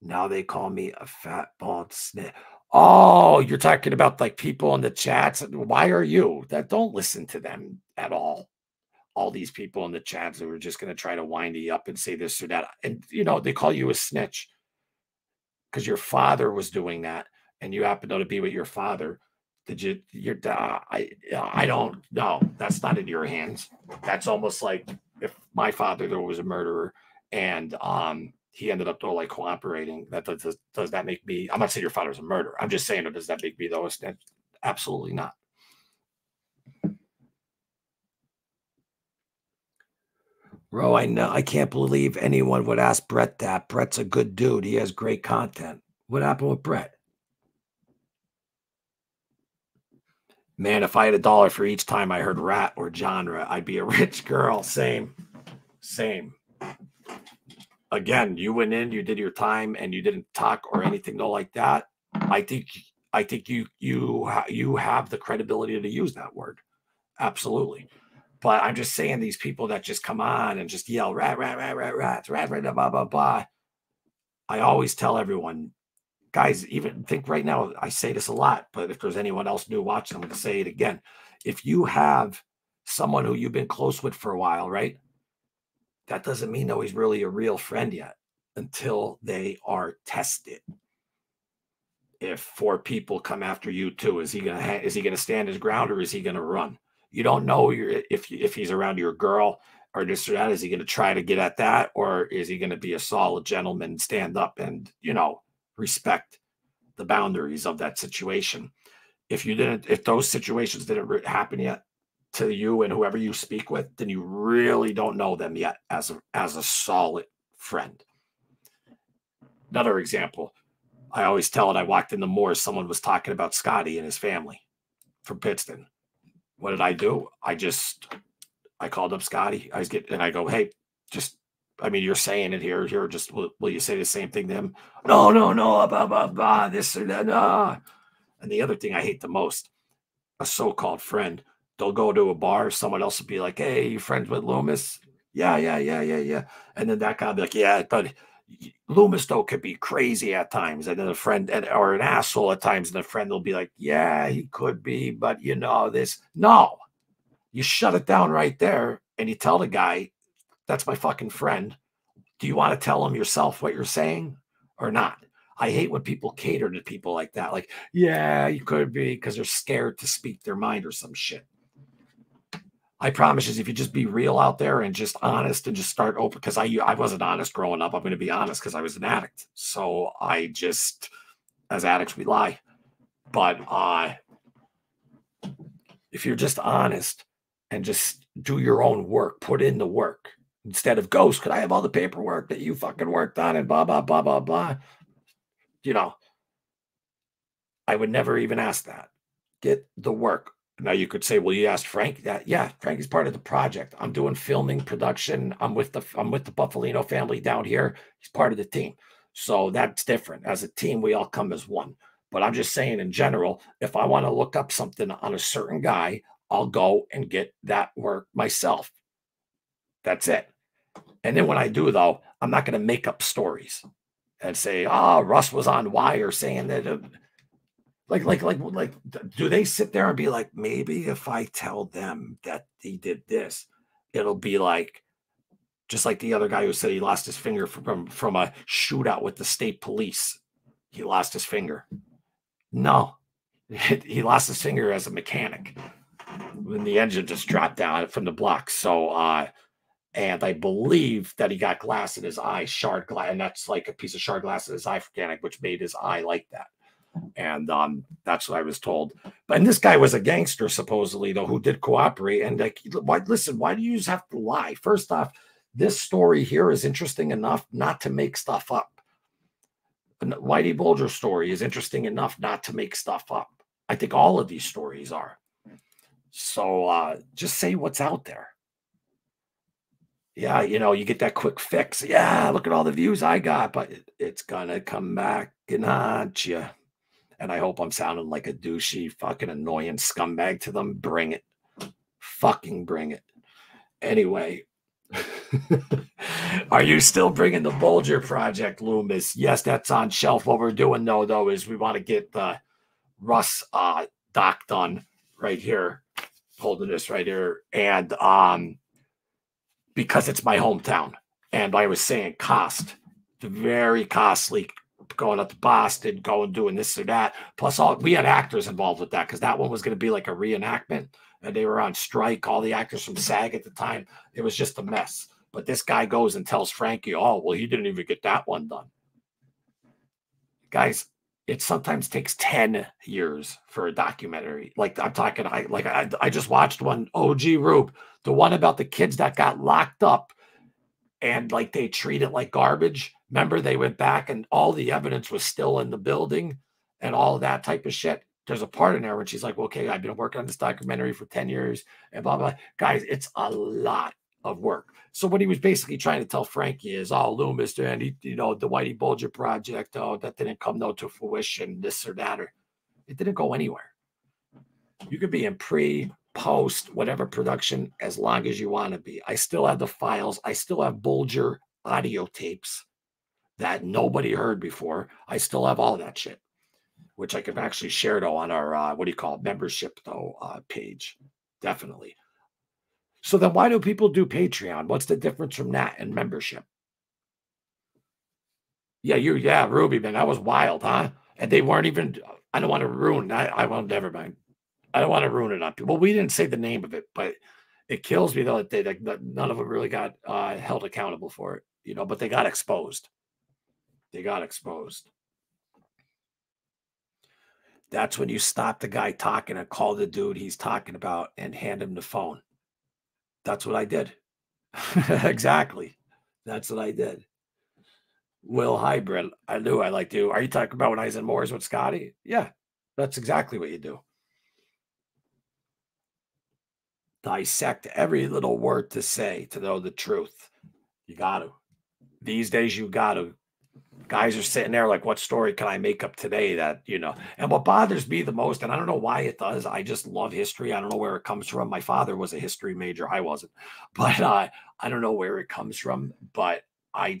Now they call me a fat, bald snitch. Oh, you're talking about like people in the chats. Why are you that? Don't listen to them at all. All these people in the chats that were just going to try to wind you up and say this or that. And, you know, they call you a snitch because your father was doing that, and you happen to be with your father. Did you, your I don't know. That's not in your hands. That's almost like if my father was a murderer and he ended up though like cooperating. That does that make me? I'm not saying your father's a murderer. I'm just saying, does that make me though? Absolutely not. Bro, I know. I can't believe anyone would ask Brett that. Brett's a good dude. He has great content. What happened with Brett? Man, if I had $1 for each time I heard rat or genre, I'd be a rich girl. Same. Same. Again, you went in, you did your time, and you didn't talk or anything like that. I think you have the credibility to use that word. Absolutely. But I'm just saying, these people that just come on and just yell rat, blah, blah, blah. I always tell everyone, guys, even think right now, I say this a lot, but if there's anyone else new watching, I'm going to say it again. If you have someone who you've been close with for a while, right? That doesn't mean though he's really a real friend yet until they are tested. If 4 people come after you too, is he going to stand his ground, or is he going to run? You don't know if he's around your girl or this or that. Is he going to try to get at that, or is he going to be a solid gentleman, stand up and, you know, respect the boundaries of that situation? If those situations didn't happen yet to you and whoever you speak with, then you really don't know them yet as a solid friend. Another example, I always tell it. I walked in the Moors. Someone was talking about Scotty and his family from Pittston. What did I do? I called up Scotty. I go, hey, I mean, you're saying it here. Just will you say the same thing to him? No, blah, blah, blah, this or that. Nah. And the other thing I hate the most, a so-called friend, they'll go to a bar. Someone else will be like, hey, you friends with Loomis? Yeah. And then that guy will be like, yeah, but Loomis, though, could be crazy at times, and then a friend, or an asshole at times, and a friend will be like, yeah, he could be, but you know this. No, you shut it down right there, and you tell the guy, that's my fucking friend. Do you want to tell him yourself what you're saying or not? I hate when people cater to people like that. Like, yeah, you could be, because they're scared to speak their mind or some shit. I promise you, if you just be real out there and just honest and just start open, because I wasn't honest growing up. I'm going to be honest because I was an addict. So I just, as addicts, we lie. But if you're just honest and just do your own work, put in the work. Instead of, Ghost, could I have all the paperwork that you fucking worked on and blah, blah, blah, blah, blah. You know, I would never even ask that. Get the work. Now you could say, well, you asked Frank that. Yeah, Frank is part of the project. I'm doing filming production. I'm with the Bufalino family down here. He's part of the team. So that's different. As a team, we all come as one. But I'm just saying in general, if I want to look up something on a certain guy, I'll go and get that work myself. That's it. And then when I do, though, I'm not going to make up stories and say, oh, Russ was on wire saying that. Like, do they sit there and be like, maybe if I tell them that he did this, it'll be like, just like the other guy who said he lost his finger from a shootout with the state police. He lost his finger. No, he lost his finger as a mechanic when the engine just dropped down from the block. So, and I believe that he got glass in his eye, shard glass, and that's like a piece of shard glass in his eye, mechanic, which made his eye like that. And that's what I was told. But and this guy was a gangster, supposedly, though, who did cooperate. And like, why? Listen, why do you just have to lie? First off, this story here is interesting enough not to make stuff up. Whitey Bulger's story is interesting enough not to make stuff up. I think all of these stories are. So just say what's out there. Yeah, you know, you get that quick fix. Yeah, look at all the views I got, but it's gonna come back and haunt you. And I hope I'm sounding like a douchey, fucking annoying scumbag to them. Bring it. Fucking bring it. Anyway, are you still bringing the Bulger project, Loomis? Yes, that's on shelf. What we're doing, though, is we want to get the Russ doc done right here. Holding this right here. And because it's my hometown. And I was saying cost. Very costly. Going up to Boston, going doing this or that. Plus, we had actors involved with that because that one was going to be like a reenactment, and they were on strike. All the actors from SAG at the time, it was just a mess. But this guy goes and tells Frankie, "Oh, well, he didn't even get that one done." Guys, it sometimes takes 10 years for a documentary. Like I'm talking, I just watched one, OG Ruby, the one about the kids that got locked up, and like they treat it like garbage. Remember, they went back and all the evidence was still in the building and all that type of shit. There's a part in there when she's like, well, okay, I've been working on this documentary for 10 years and blah, blah. Guys, it's a lot of work. So what he was basically trying to tell Frankie is, oh, Loomis, and he, you know, the Whitey Bulger project, oh, that didn't come to fruition, this or that, or it didn't go anywhere. You could be in pre, post, whatever production as long as you want to be. I still have the files. I still have Bulger audio tapes that nobody heard before. I still have all that shit, which I can actually share, though, on our, what do you call it, membership, though, page. Definitely. So then why do people do Patreon? What's the difference from that and membership? Yeah, yeah, Ruby, man, that was wild, huh? And they weren't even, I don't want to ruin that. I won't, never mind. I don't want to ruin it on people. Well, we didn't say the name of it, but it kills me, though, that they, like, none of them really got held accountable for it, you know, but they got exposed. They got exposed. That's when you stop the guy talking and call the dude he's talking about and hand him the phone. That's what I did. Exactly. That's what I did. Will Hybrid. I knew I liked you. Are you talking about when I was in Moore's with Scotty? Yeah, that's exactly what you do. Dissect every little word to say to know the truth. You got to. These days, you got to. Guys are sitting there like, what story can I make up today that, you know, and what bothers me the most, and I don't know why it does. I just love history. I don't know where it comes from. My father was a history major. I wasn't, but I don't know where it comes from, but I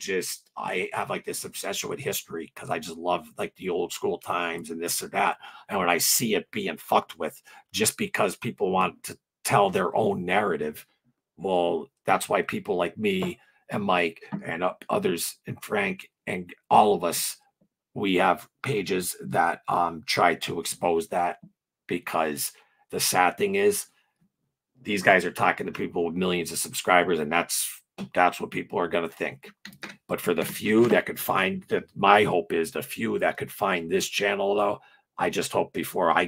have like this obsession with history because I just love like the old school times and this or that. And when I see it being fucked with just because people want to tell their own narrative, well, that's why people like me and Mike and others and Frank and all of us, we have pages that try to expose that, because the sad thing is these guys are talking to people with millions of subscribers, and that's what people are going to think. But for the few that could find that, my hope is the few that could find this channel, though, I just hope before I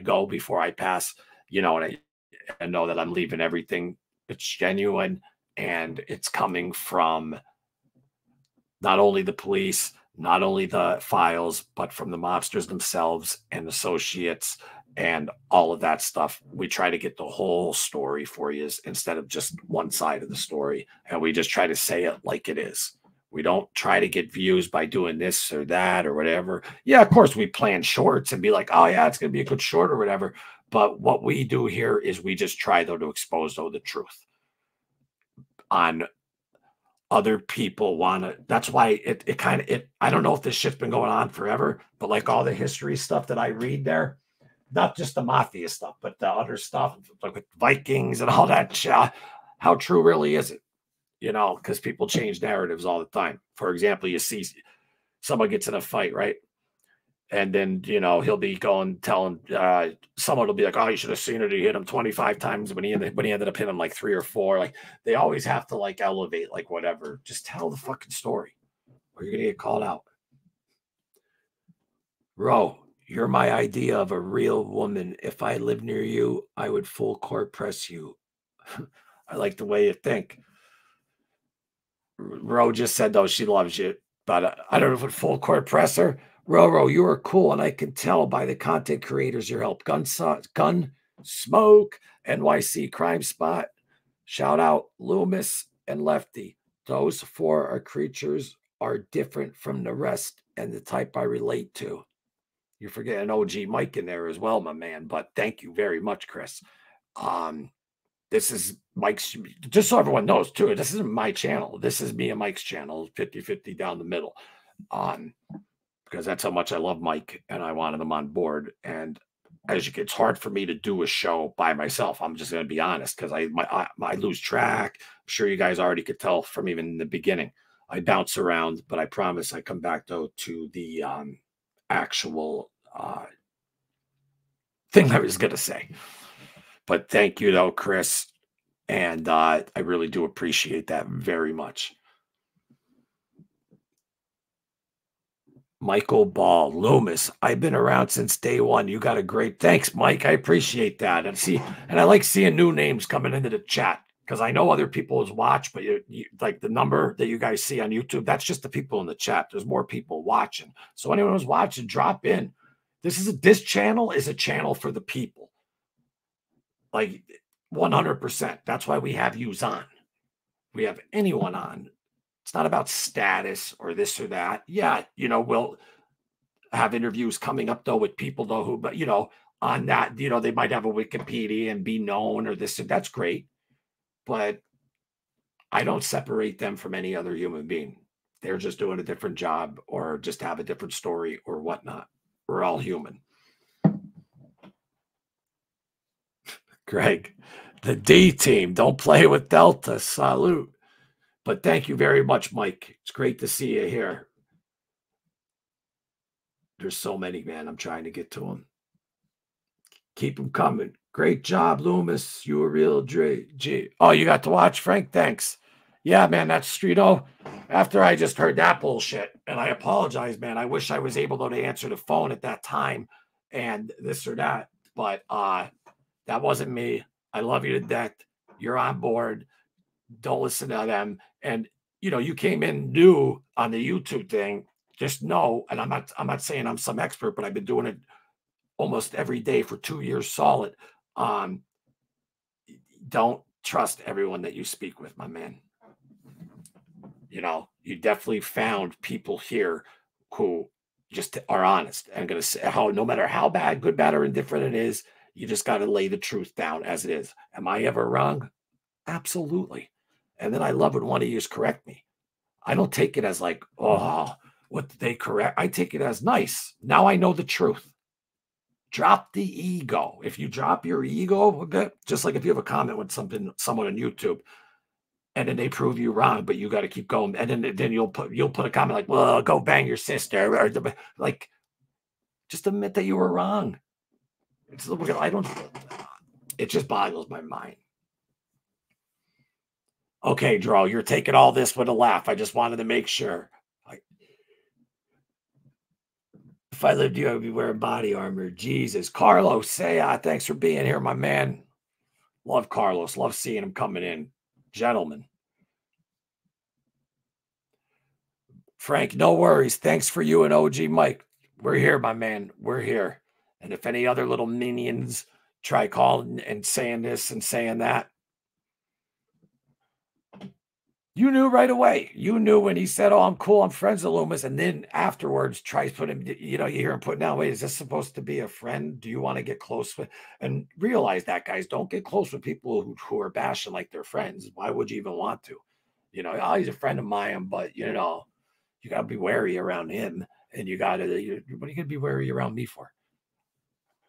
pass, you know, and I know that I'm leaving everything. It's genuine, and it's coming from not only the police, not only the files, but from the mobsters themselves and associates and all of that stuff. We try to get the whole story for you instead of just one side of the story. And we just try to say it like it is. We don't try to get views by doing this or that or whatever. Yeah, of course, we plan shorts and be like, oh, yeah, it's going to be a good short or whatever. But what we do here is we just try, though, to expose, though, the truth on other people want to. That's why it kind of, I don't know if this shit's been going on forever, but like all the history stuff that I read there, not just the mafia stuff, but the other stuff, like with Vikings and all that shit, how true really is it? You know, because people change narratives all the time. For example, you see someone gets in a fight, right? And then, you know, he'll be going, telling someone will be like, oh, you should have seen it. He hit him 25 times when he ended up hitting him like 3 or 4. Like, they always have to like elevate, like whatever. Just tell the fucking story or you're going to get called out. Ro, you're my idea of a real woman. If I lived near you, I would full court press you. I like the way you think. Ro just said, though, she loves you, but I don't know if it would full court press her. Roro, you are cool, and I can tell by the content creators your help. Gunsmoke, NYC Crime Spot, shout out Loomis and Lefty. Those four are creatures are different from the rest and the type I relate to. You're forgetting OG Mike in there as well, my man, but thank you very much, Chris. This is Mike's, just so everyone knows, too, this isn't my channel. This is me and Mike's channel, 50-50 down the middle. Because that's how much I love Mike and I wanted him on board. And as you get, it's hard for me to do a show by myself. I'm just going to be honest, because I lose track. I'm sure you guys already could tell from even the beginning. I bounce around, but I promise I come back, though, to the actual thing I was going to say. But thank you, though, Chris. And I really do appreciate that very much. Michael Ball, Loomis, I've been around since day one. You got a great, thanks, Mike. I appreciate that. And I like seeing new names coming into the chat, because I know other people watch, but you like the number that you guys see on YouTube, that's just the people in the chat. There's more people watching. So anyone who's watching, drop in. This channel is a channel for the people. Like 100%. That's why we have yous on. We have anyone on. It's not about status or this or that. Yeah, you know, we'll have interviews coming up, though, with people, though, who, but, you know, on that, you know, they might have a Wikipedia and be known or this, and that's great. But I don't separate them from any other human being. They're just doing a different job or just have a different story or whatnot. We're all human. Greg, the D team, don't play with Delta. Salute. But thank you very much, Mike. It's great to see you here. There's so many, man. I'm trying to get to them. Keep them coming. Great job, Loomis. You a real G. Oh, you got to watch, Frank? Thanks. Yeah, man, that's Streeto. After I just heard that bullshit, and I apologize, man. I wish I was able, though, to answer the phone at that time and this or that. But that wasn't me. I love you to death. You're on board. Don't listen to them. And, you know, you came in new on the YouTube thing. Just know, and I'm not saying I'm some expert, but I've been doing it almost every day for 2 years solid. Don't trust everyone that you speak with, my man. You know, you definitely found people here who just are honest and going to say how, no matter how bad, good, bad, or indifferent it is, you just got to lay the truth down as it is. Am I ever wrong? Absolutely. And then I love when one of you correct me. I don't take it as like, oh, what did they correct? I take it as nice. Now I know the truth. Drop the ego. If you drop your ego a bit, just like if you have a comment with someone on YouTube, and then they prove you wrong, but you got to keep going. And then you'll put a comment like, well, go bang your sister, or like, just admit that you were wrong. It's a little, it just boggles my mind. Okay, Dro, you're taking all this with a laugh. I just wanted to make sure. If I lived here, I would be wearing body armor. Jesus. Carlos, thanks for being here, my man. Love Carlos. Love seeing him coming in. Gentlemen. Frank, no worries. Thanks for you and OG Mike. We're here, my man. We're here. And if any other little minions try calling and saying this and saying that, you knew right away. You knew when he said, oh, I'm cool, I'm friends with Loomis. And then afterwards, tries to put him, you know, you hear him putting out, wait, is this supposed to be a friend? Do you want to get close with? And realize that, guys, don't get close with people who are bashing like they're friends. Why would you even want to? You know, oh, he's a friend of mine, but, you know, you got to be wary around him. And you got to, what are you going to be wary around me for?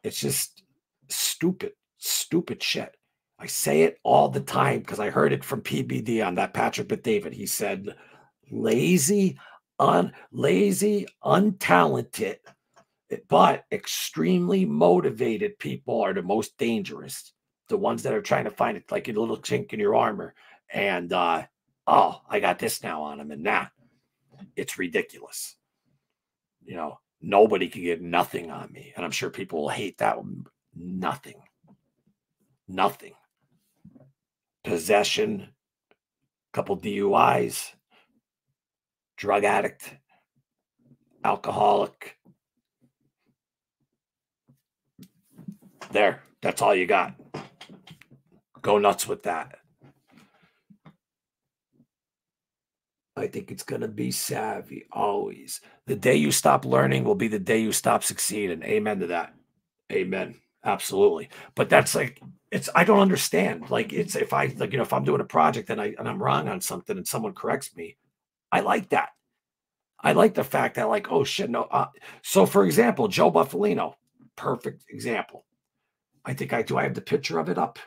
It's just stupid, stupid shit. I say it all the time because I heard it from PBD on that Patrick David. He said, lazy, untalented, but extremely motivated people are the most dangerous. The ones that are trying to find it like a little chink in your armor. And, oh, I got this now on him and that. It's ridiculous. You know, nobody can get nothing on me. And I'm sure people will hate that one. Nothing. Nothing. Possession, couple DUIs, drug addict, alcoholic. There, that's all you got. Go nuts with that. I think it's going to be savvy always. The day you stop learning will be the day you stop succeeding. Amen to that. Amen. Absolutely. But that's like, it's, I don't understand. Like it's, if I, like, you know, if I'm doing a project and I'm wrong on something and someone corrects me, I like that. I like the fact that like, oh shit, no. So for example, Joe Bufalino, perfect example. I think I have the picture of it up.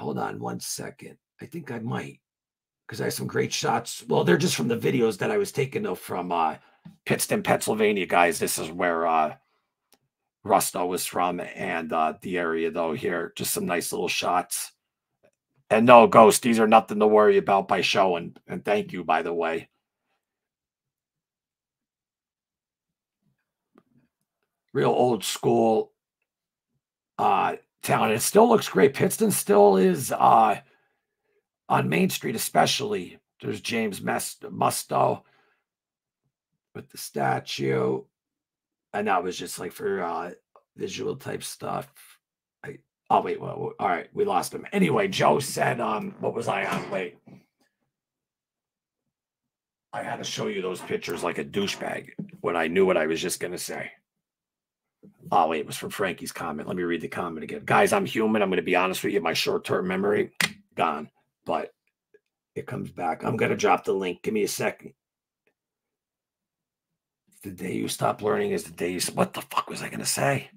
Hold on one second. I think I might, because I have some great shots. Well, they're just from the videos that I was taking though from Pittston, Pennsylvania, guys. This is where, Rusto was from, and the area though here, just some nice little shots. And no, Ghost, these are nothing to worry about by showing. And thank you, by the way. Real old school town. It still looks great. Pittston still is on Main Street, especially. There's James Musto with the statue. And that was just like for visual type stuff. Oh, wait. Well, all right. We lost him. Anyway, Joe said, what was I on? Wait. I had to show you those pictures like a douchebag when I knew what I was just going to say. Oh, wait. It was from Frankie's comment. Let me read the comment again. Guys, I'm human. I'm going to be honest with you. My short-term memory, gone. But it comes back. I'm going to drop the link. Give me a second. The day you stop learning is the day you... What the fuck was I going to say?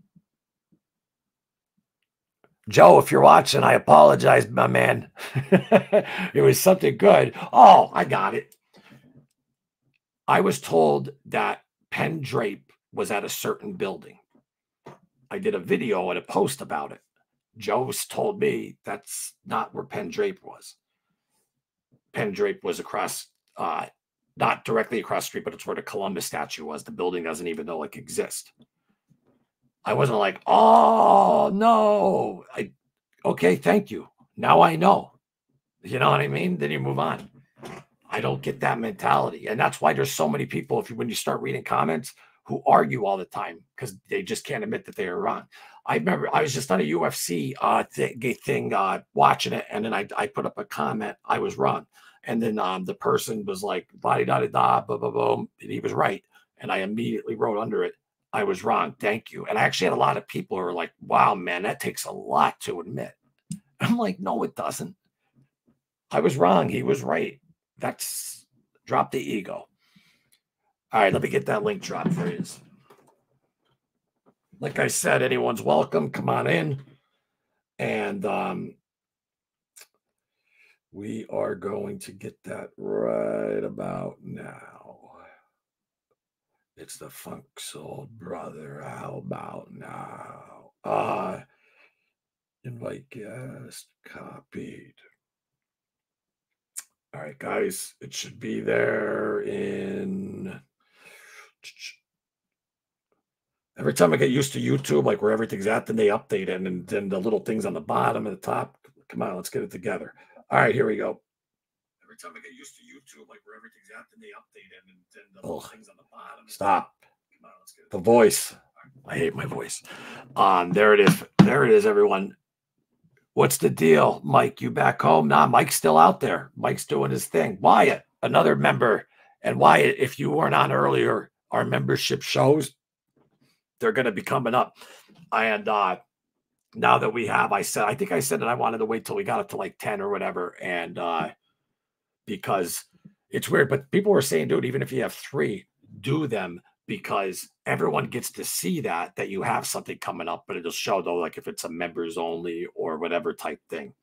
Joe, if you're watching, I apologize, my man. It was something good. Oh, I got it. I was told that Penn Drape was at a certain building. I did a video and a post about it. Joe's told me that's not where Penn Drape was. Penn Drape was across... not directly across the street, but it's where the Columbus statue was. The building doesn't even know like exist. I wasn't like, oh no. Okay, thank you. Now I know. You know what I mean? Then you move on. I don't get that mentality. And that's why there's so many people, when you start reading comments, who argue all the time because they just can't admit that they are wrong. I remember I was just on a UFC thing, watching it, and then I put up a comment, I was wrong. And then the person was like, da-di-da-di-da, ba-ba-boom, and he was right. And I immediately wrote under it, I was wrong, thank you. And I actually had a lot of people who were like, wow, man, that takes a lot to admit. I'm like, no, it doesn't. I was wrong, he was right. That's Drop the ego. All right, let me get that link drop for you. Like I said, anyone's welcome. Come on in. And we are going to get that right about now. It's the funk soul brother. How about now? Invite guest copied. All right, guys, it should be there in... Every time I get used to YouTube, like where everything's at, then they update it, and then the little things on the bottom and the top. Come on, let's get it together. All right, here we go. Every time I get used to YouTube, like where everything's at, then they update it, and then the little things on the bottom. Stop. Come on, let's get it. The voice. I hate my voice. There it is. There it is, everyone. What's the deal, Mike? You back home? Nah, Mike's still out there. Mike's doing his thing. Wyatt, another member. And Wyatt, if you weren't on earlier, our membership shows, they're going to be coming up. And now that we have, I think I said that I wanted to wait till we got up to like 10 or whatever. And because it's weird, but people were saying, dude, even if you have three, do them, because everyone gets to see that you have something coming up, but it'll show though, like if it's a members only or whatever type thing.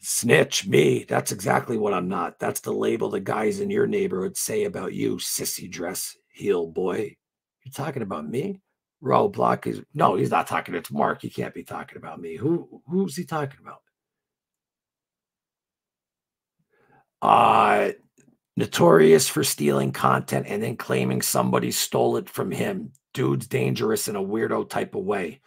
Snitch me. That's exactly what I'm not. That's the label the guys in your neighborhood say about you, sissy dress, heel boy. You're talking about me? Roadblock is, no, he's not talking. It's Mark. He can't be talking about me. Who's he talking about? Notorious for stealing content and then claiming somebody stole it from him. Dude's dangerous in a weirdo type of way.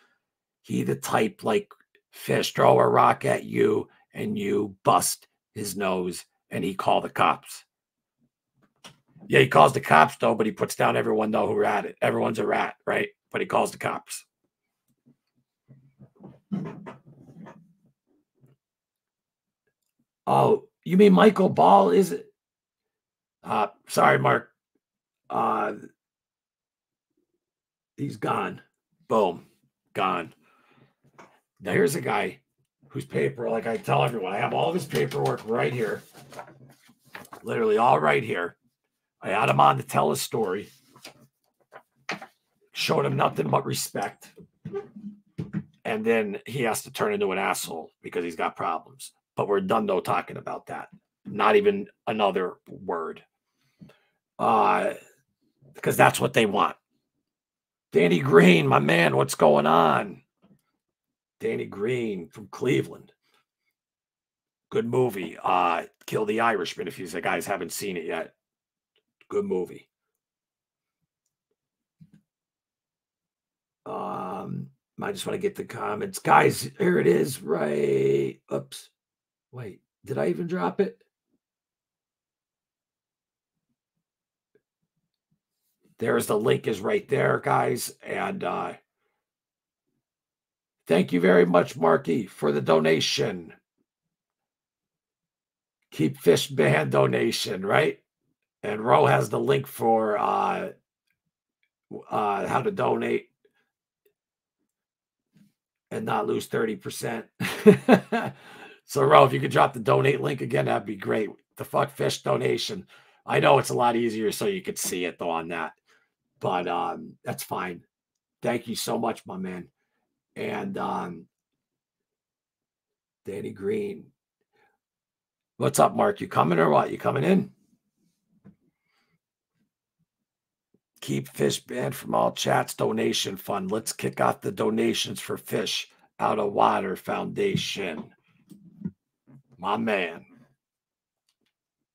He the type like fish, throw a rock at you and you bust his nose and he call the cops. Yeah, he calls the cops though, but he puts down everyone though who rat it. Everyone's a rat, right? But he calls the cops. Oh, you mean Michael Ball, is it? Sorry, Mark. He's gone. Boom. Gone. Now here's a guy whose paper, like I tell everyone, I have all this paperwork right here. Literally all right here. I had him on to tell his story. Showed him nothing but respect. And then he has to turn into an asshole because he's got problems. But we're done though talking about that. Not even another word. Because that's what they want. Danny Green, my man, what's going on? Danny Green from Cleveland. Good movie. Kill the Irishman, if you guys haven't seen it yet. Good movie. I just want to get the comments. Guys, here it is, right? Oops. Wait, did I even drop it? There's the link is right there, guys. And thank you very much, Marky, for the donation. Keep Fish Band donation, right? And Ro has the link for how to donate and not lose 30%. So, Ro, if you could drop the donate link again, that'd be great. The Fuck Fish donation. I know it's a lot easier so you could see it though on that. But that's fine. Thank you so much, my man. And Danny Green. What's up, Mark? You coming or what? You coming in? Keep Fish banned from all chats. Donation fund. Let's kick off the donations for Fish Out of Water Foundation. My man.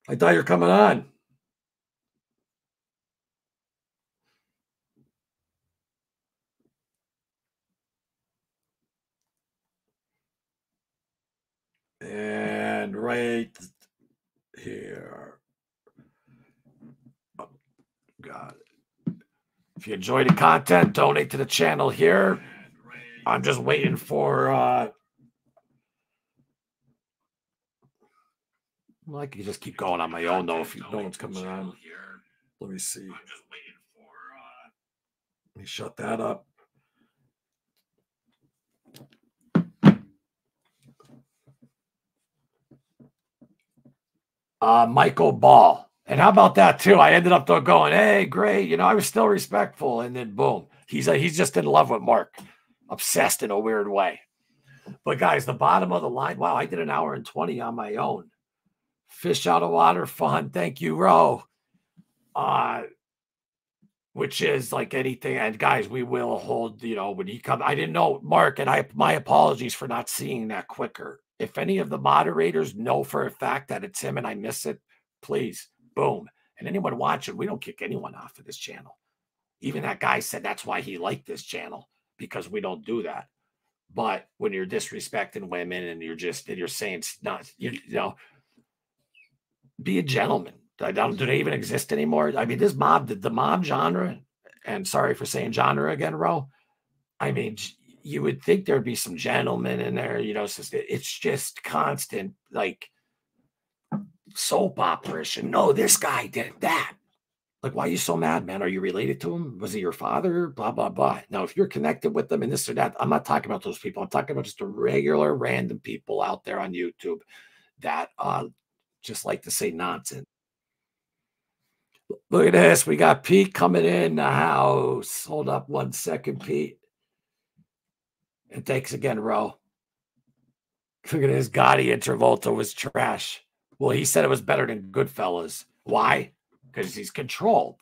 I thought you were coming on. And right here. Oh, got it. If you enjoy the content, donate to the channel here. I'm just waiting for... well, I can just keep going on my own, though, if no one's coming on. Here. Let me see. I'm just waiting for... Let me shut that up. Michael Ball. And how about that, too? I ended up going, hey, great. You know, I was still respectful. And then, boom, he's just in love with Mark. Obsessed in a weird way. But, guys, the bottom of the line. Wow, I did an hour and 20 on my own. Fish out of water fun. Thank you, Ro. Which is like anything. And, guys, we will hold, you know, when he comes. I didn't know, Mark, and my apologies for not seeing that quicker. If any of the moderators know for a fact that it's him and I miss it, please. Boom. And anyone watching, we don't kick anyone off of this channel. Even that guy said that's why he liked this channel, because we don't do that. But when you're disrespecting women and you're saying it's not, you know, be a gentleman. Do they even exist anymore? I mean, this mob, the mob genre, and sorry for saying genre again, Ro. I mean, you would think there'd be some gentlemen in there, you know, it's just constant, like, soap operation. No, this guy did that. Like, why are you so mad, man? Are you related to him? Was he your father? Blah, blah, blah. Now, if you're connected with them and this or that, I'm not talking about those people. I'm talking about just the regular random people out there on YouTube that just like to say nonsense. Look at this. We got Pete coming in the house. Hold up one second, Pete. And thanks again, Ro. Look at this. Gotti and Travolta was trash. Well, he said it was better than Goodfellas. Why? Because he's controlled.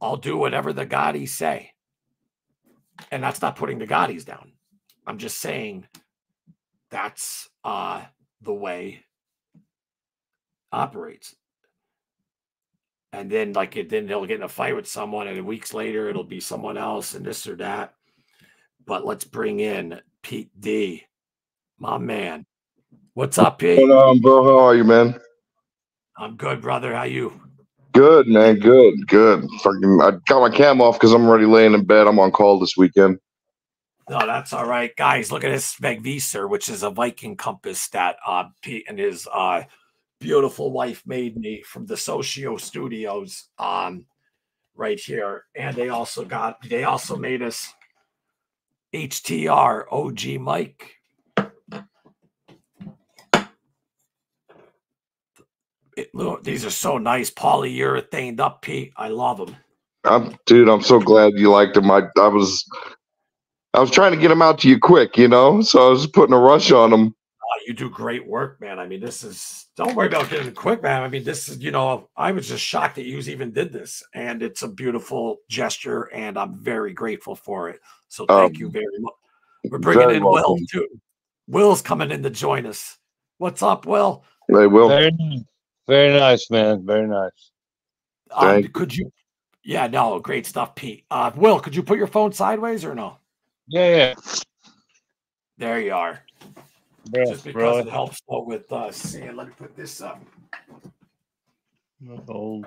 I'll do whatever the Gotti say. And that's not putting the Gottis down. I'm just saying that's the way it operates. And then, like, then he'll get in a fight with someone, and weeks later it'll be someone else and this or that. But let's bring in Pete D, my man. What's up, Pete? What's going on, bro? How are you, man? I'm good, brother. How you? Good, man. Good, good. Freaking, I got my cam off because I'm already laying in bed. I'm on call this weekend. No, that's all right. Guys, look at this Magvisor, which is a Viking compass that Pete and his beautiful wife made me from the Socio Studios right here. And they also made us HTR OG Mike. These are so nice, polyurethaned up, Pete. I love them. Dude, I'm so glad you liked them. I was trying to get them out to you quick, you know, so I was putting a rush on them. You do great work, man. I mean, don't worry about getting quick, man. I mean, you know, I was just shocked that you even did this, and it's a beautiful gesture, and I'm very grateful for it. So thank you very much. We're bringing in Will, too. Will's coming in to join us. What's up, Will? Hey, Will. Very nice, man. Very nice. Could you? Yeah, no, great stuff, Pete. Will, could you put your phone sideways or no? Yeah. There you are. Yes, just because it helps with us. And let me put this up. Oh,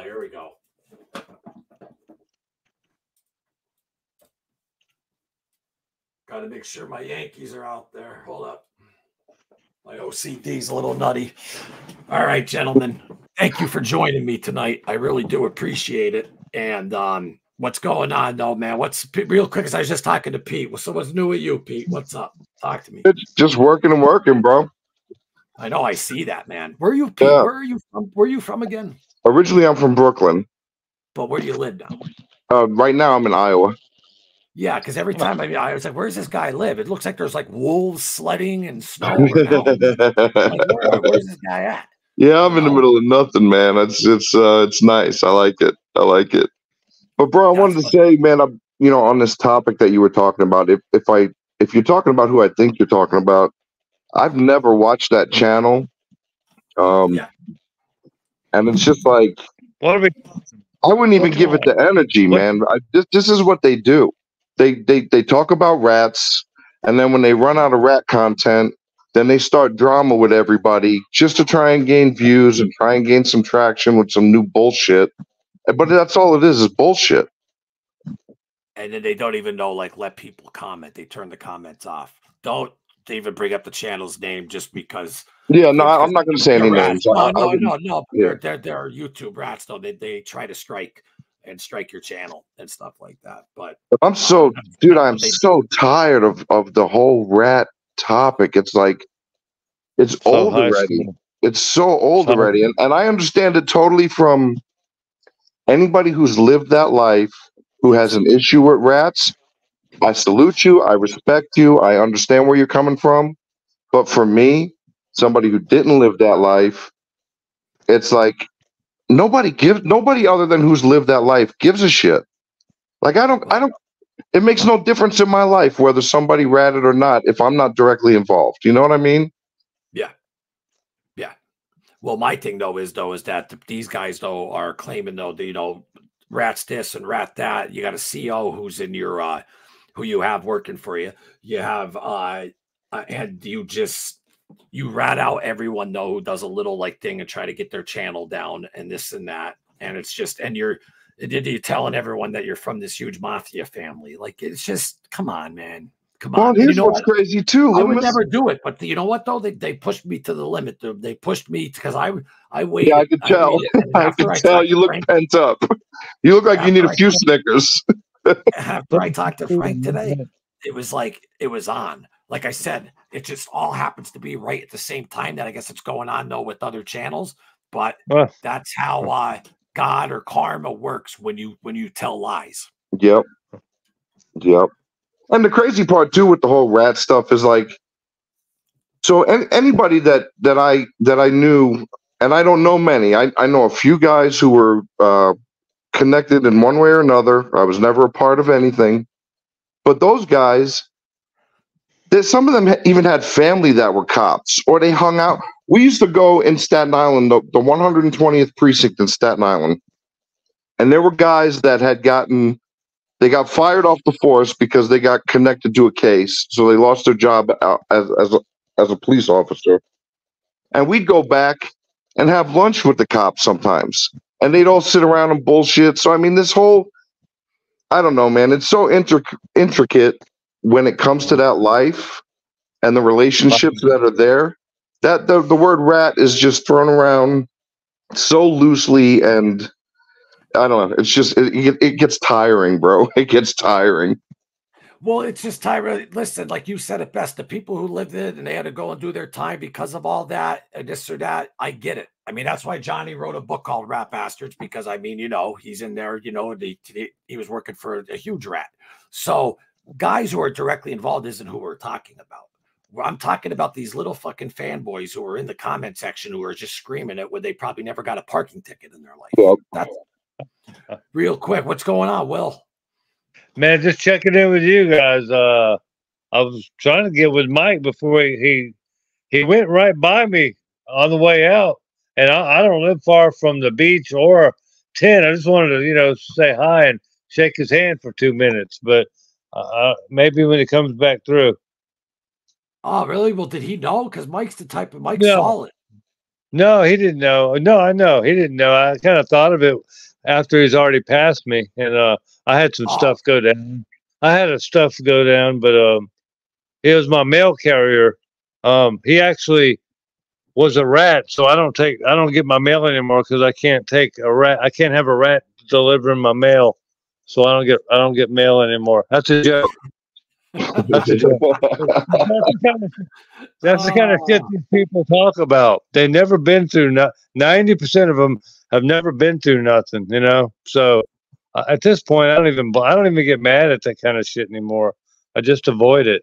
here we go. Got to make sure my Yankees are out there. Hold up. My OCD's a little nutty. All right, gentlemen. Thank you for joining me tonight. I really do appreciate it. And what's going on, though, man? Real quick, because I was just talking to Pete. So what's new with you, Pete? What's up? Talk to me. It's just working and working, bro. I know. I see that, man. Where are you, Pete? Yeah. Where are you from? Where are you from again? Originally, I'm from Brooklyn. But where do you live now? Right now, I'm in Iowa. Yeah, because every time I was like, where does this guy live? It looks like there's like wolves sledding and snow. Where's this guy at? Yeah, I'm in the middle of nothing, man. It's nice. I like it. I like it. But bro, I wanted to say, man, you know, on this topic that you were talking about, if you're talking about who I think you're talking about, I've never watched that channel. And it's just like, I wouldn't even give it the energy, man. This is what they do. They talk about rats, and then when they run out of rat content, then they start drama with everybody just to try and gain views and try and gain some traction with some new bullshit. But that's all it is bullshit. And then they don't even know, like, let people comment. They turn the comments off. Don't even bring up the channel's name just because. Yeah, no, I'm not going to say any names. No. Yeah. They're YouTube rats, though. They try to strike your channel and stuff like that. But I'm so, dude, I'm so tired of the whole rat topic. It's like, It's old already. It's so old already. And I understand it totally from anybody who's lived that life, who has an issue with rats. I salute you. I respect you. I understand where you're coming from. But for me, somebody who didn't live that life, it's like nobody other than who's lived that life gives a shit. Like, I don't, it makes no difference in my life whether somebody ratted or not if I'm not directly involved. You know what I mean? Yeah. Yeah. Well, my thing though is that these guys though are claiming though, that, you know, rats this and rat that. You got a CO who's in your, who you have working for you. You have, and you rat out everyone though who does a little like thing and try to get their channel down and this and that. And it's just, and you're telling everyone that you're from this huge mafia family. Like, it's just, come on, man. Come on. Well, here's what's crazy too, Loomis. I would never do it, but you know what though? They pushed me to the limit. They pushed me because I waited. Yeah, I could tell. I could tell you look pent up. You look like you need a few Snickers. After I talked to Frank today, it was like, it was on. Like I said, it just all happens to be right at the same time that I guess it's going on though with other channels, but that's how God or karma works when you tell lies. Yep. Yep. And the crazy part too with the whole rat stuff is like, so anybody that I knew, and I don't know many, I know a few guys who were connected in one way or another. I was never a part of anything, but those guys, some of them even had family that were cops, or they hung out. We used to go in Staten Island, the 120th precinct in Staten Island, and there were guys that had got fired off the force because they got connected to a case, so they lost their job as a police officer. And we'd go back and have lunch with the cops sometimes, and they'd all sit around and bullshit. So I mean, this whole, I don't know, man, it's so intricate when it comes to that life and the relationships that are there. That the word rat is just thrown around so loosely, and I don't know. It's just, it gets tiring, bro. It gets tiring. Well, it's just tiring. Listen, like you said it best, the people who lived it and they had to go and do their time because of all that and this or that, I get it. I mean, that's why Johnny wrote a book called Rat Bastards, because I mean, you know, he's in there, you know, he was working for a huge rat. So guys who are directly involved isn't who we're talking about. I'm talking about these little fucking fanboys who are in the comment section who are just screaming it when they probably never got a parking ticket in their life. Yep. That's real quick. What's going on, Will? Man, just checking in with you guys. I was trying to get with Mike before he went right by me on the way out, and I don't live far from the beach or a tent. I just wanted to, you know, say hi and shake his hand for 2 minutes, but maybe when it comes back through. Oh, really? Well, did he know? Because Mike's the type of Mike solid. No, he didn't know. No, I know he didn't know. I kind of thought of it after he's already passed me, and I had some stuff go down. I had stuff go down, but he was my mail carrier. He actually was a rat, so I don't get my mail anymore because I can't take a rat. I can't have a rat delivering my mail, so I don't get mail anymore. That's a joke. That's the kind of shit these people talk about. They've never been through nothing. 90% of them have never been through nothing, you know. So at this point, I don't even get mad at that kind of shit anymore. I just avoid it.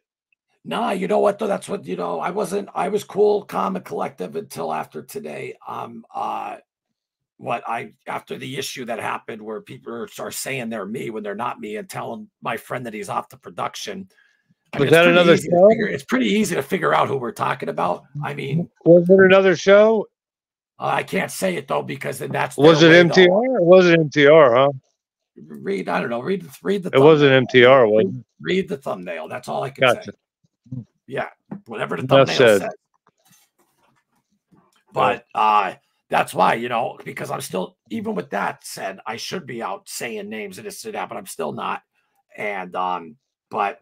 Nah, you know what though? That's what, you know, I was cool, calm, and collective until after today. After the issue that happened where people are saying they're me when they're not me and telling my friend that he's off the production. I mean, was that another show? It's pretty easy to figure out who we're talking about. I mean, was it another show? I can't say it though, because then that's, was it MTR? Though. It wasn't MTR, huh? Read, I don't know. Read the. It wasn't MTR. Was it? Read the thumbnail. That's all I can say. Yeah, whatever the thumbnail said. But that's why, you know, because I'm still, even with that said, I should be out saying names and this and that, but I'm still not. And, but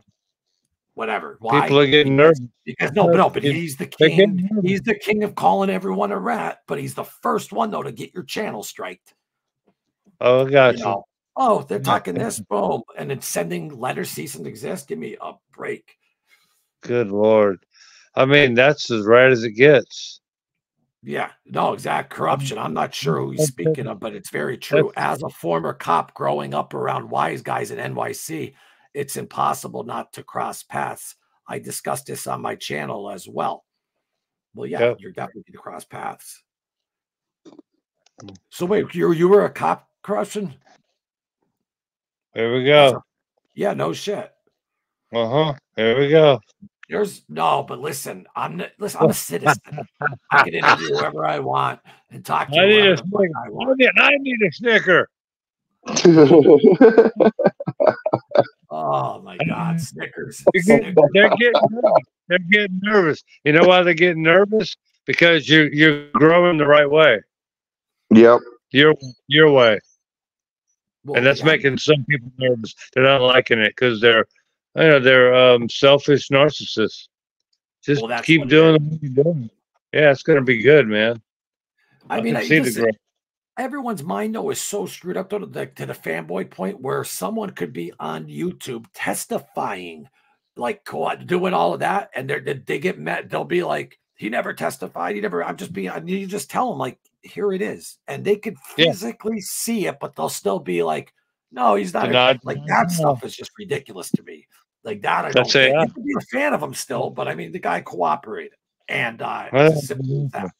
whatever. Why? People are getting nervous. But he's the king. He's the king of calling everyone a rat, but he's the first one, though, to get your channel striked. Oh, gotcha. You know? Oh, they're talking this, boom. And then sending letters, cease and desist. Give me a break. Good Lord. I mean, that's as right as it gets. Yeah, no, exact corruption. I'm not sure who he's speaking of, but it's very true. As a former cop growing up around wise guys in NYC, it's impossible not to cross paths. I discussed this on my channel as well. Well, yeah, yep. You're definitely going to cross paths. So wait, you were a cop corruption? There we go. Yeah, no shit. Uh-huh. There we go. There's no, but listen, I'm a citizen. I can interview whoever I want and talk to you. I need a Snicker. Oh my God, Snickers! They're getting nervous. You know why they're getting nervous? Because you're growing the right way. Yep, your way, well, and that's making some people nervous. They're not liking it because they're selfish narcissists. Just keep doing what you're doing. Yeah, it's gonna be good, man. I mean, I see the growth. Everyone's mind, though, is so screwed up to the fanboy point where someone could be on YouTube testifying, like doing all of that, and they get mad. They'll be like, "He never testified. He never." You just tell them, like, "Here it is," and they could physically see it, but they'll still be like, "No, he's not." Like that stuff is just ridiculous to me. Like that, I could be a fan of him still, but I mean, the guy cooperated, and it's simple as that.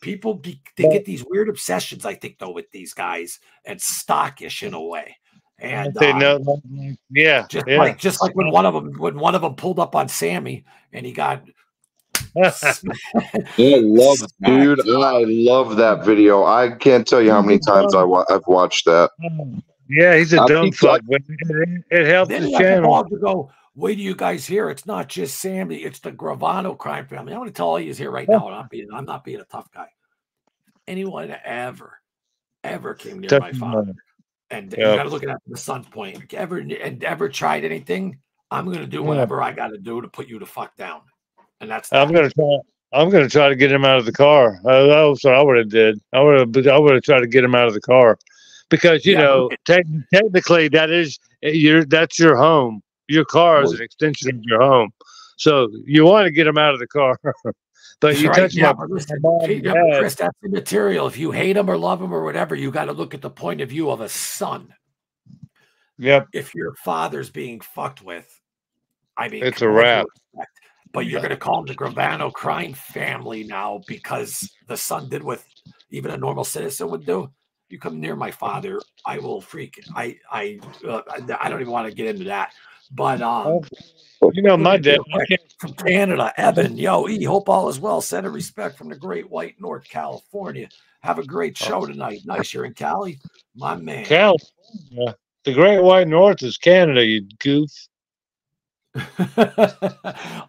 People, they get these weird obsessions, I think, though, with these guys, and stockish in a way. And they know, yeah, just like when one of them pulled up on Sammy, and he got. I love that video. I can't tell you how many times I've watched that. Yeah, he's a dumb fuck. It helps the channel to go. Wait, do you guys hear? It's not just Sammy. It's the Gravano crime family. I'm going to tell all you here right now. I'm not being a tough guy. Anyone ever came near my father, and you got to look at that from the son's point. Ever tried anything? I'm going to do whatever I got to do to put you the fuck down, and that's. I'm going to try to get him out of the car. That's what I would have did. I would have tried to get him out of the car, because you know, technically that is that's your home. Your car is an extension of your home, so you want to get them out of the car. But you touch my Chris, that's the material. If you hate them or love them or whatever, you got to look at the point of view of a son. Yep. If your father's being fucked with, I mean, it's a wrap. But you're going to call them the Gravano crime family now because the son did what even a normal citizen would do. You come near my father, I will freak. I don't even want to get into that. But you know, my dad from Canada, Evan, hope all is well. Send a respect from the great white North California. Have a great show tonight. Nice here in Cali, my man. California, the great white North is Canada, you goof.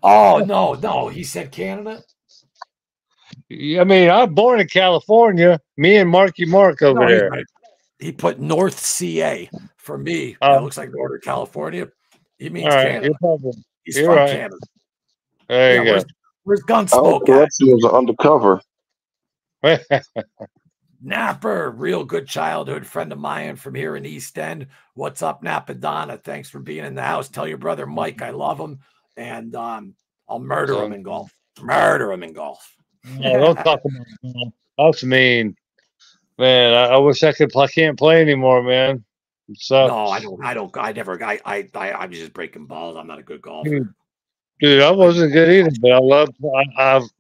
Oh, no, he said Canada. I mean, I'm born in California, me and Marky Mark over there. Right. He put North CA for me, it looks like Northern California. He means Canada. He's from Canada. There you go. Where's Gunsmoke? Corruption was undercover. Napper, real good childhood friend of mine from here in East End. What's up, Napadonna? Thanks for being in the house. Tell your brother Mike I love him, and I'll murder him in golf. Murder him in golf. No, don't talk about that. That's mean. Man, I wish I could. I can't play anymore, man. So no, I'm just breaking balls. I'm not a good golfer. Dude, I wasn't good either, but I loved.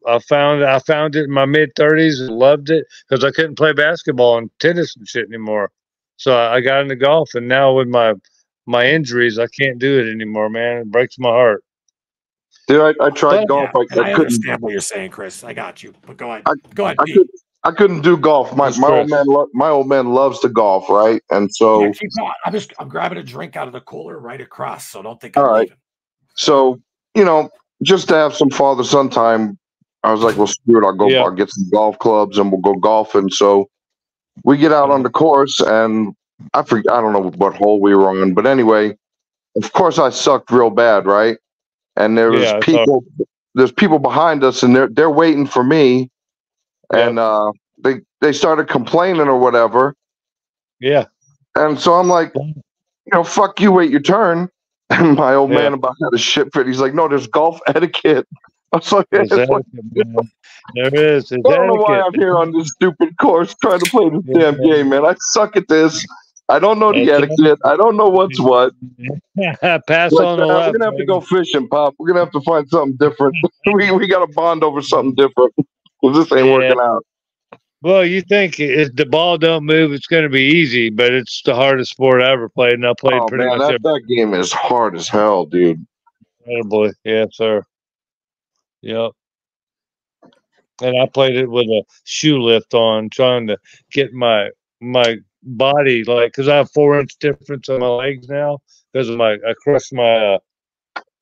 I found it in my mid-30s and loved it because I couldn't play basketball and tennis and shit anymore. So I got into golf, and now with my injuries, I can't do it anymore, man. It breaks my heart. Dude, I tried golf. Yeah, I couldn't understand what you're saying, Chris. I got you, but go ahead. Go ahead. I couldn't do golf. My old man loves to golf, right? And so yeah, keep on. I'm grabbing a drink out of the cooler right across, so don't think. All right. So you know, just to have some father-son time, I was like, well, screw it. I'll go. I'll get some golf clubs and we'll go golfing. So we get out on the course, and I don't know what hole we were on, but anyway, of course, I sucked real bad, right? And there was people. There's people behind us, and they're waiting for me. And they started complaining or whatever. Yeah. And so I'm like, you know, fuck you, wait your turn. And my old man about had a shit fit. He's like, no, there's golf etiquette. I was like, it's etiquette, like there is. I don't know why I'm here on this stupid course trying to play this damn game, man. I suck at this. I don't know the etiquette. I don't know what's what. Pass like, on the left. We're going to have to go fishing, Pop. We're going to have to find something different. we got to bond over something different. Because this ain't working out. Well, you think if the ball don't move, it's going to be easy, but it's the hardest sport I ever played, and I played pretty much that game is hard as hell, dude. Incredibly. Yeah, sir. Yep. And I played it with a shoe lift on, trying to get my body, like, because I have 4-inch difference on my legs now because of I crushed my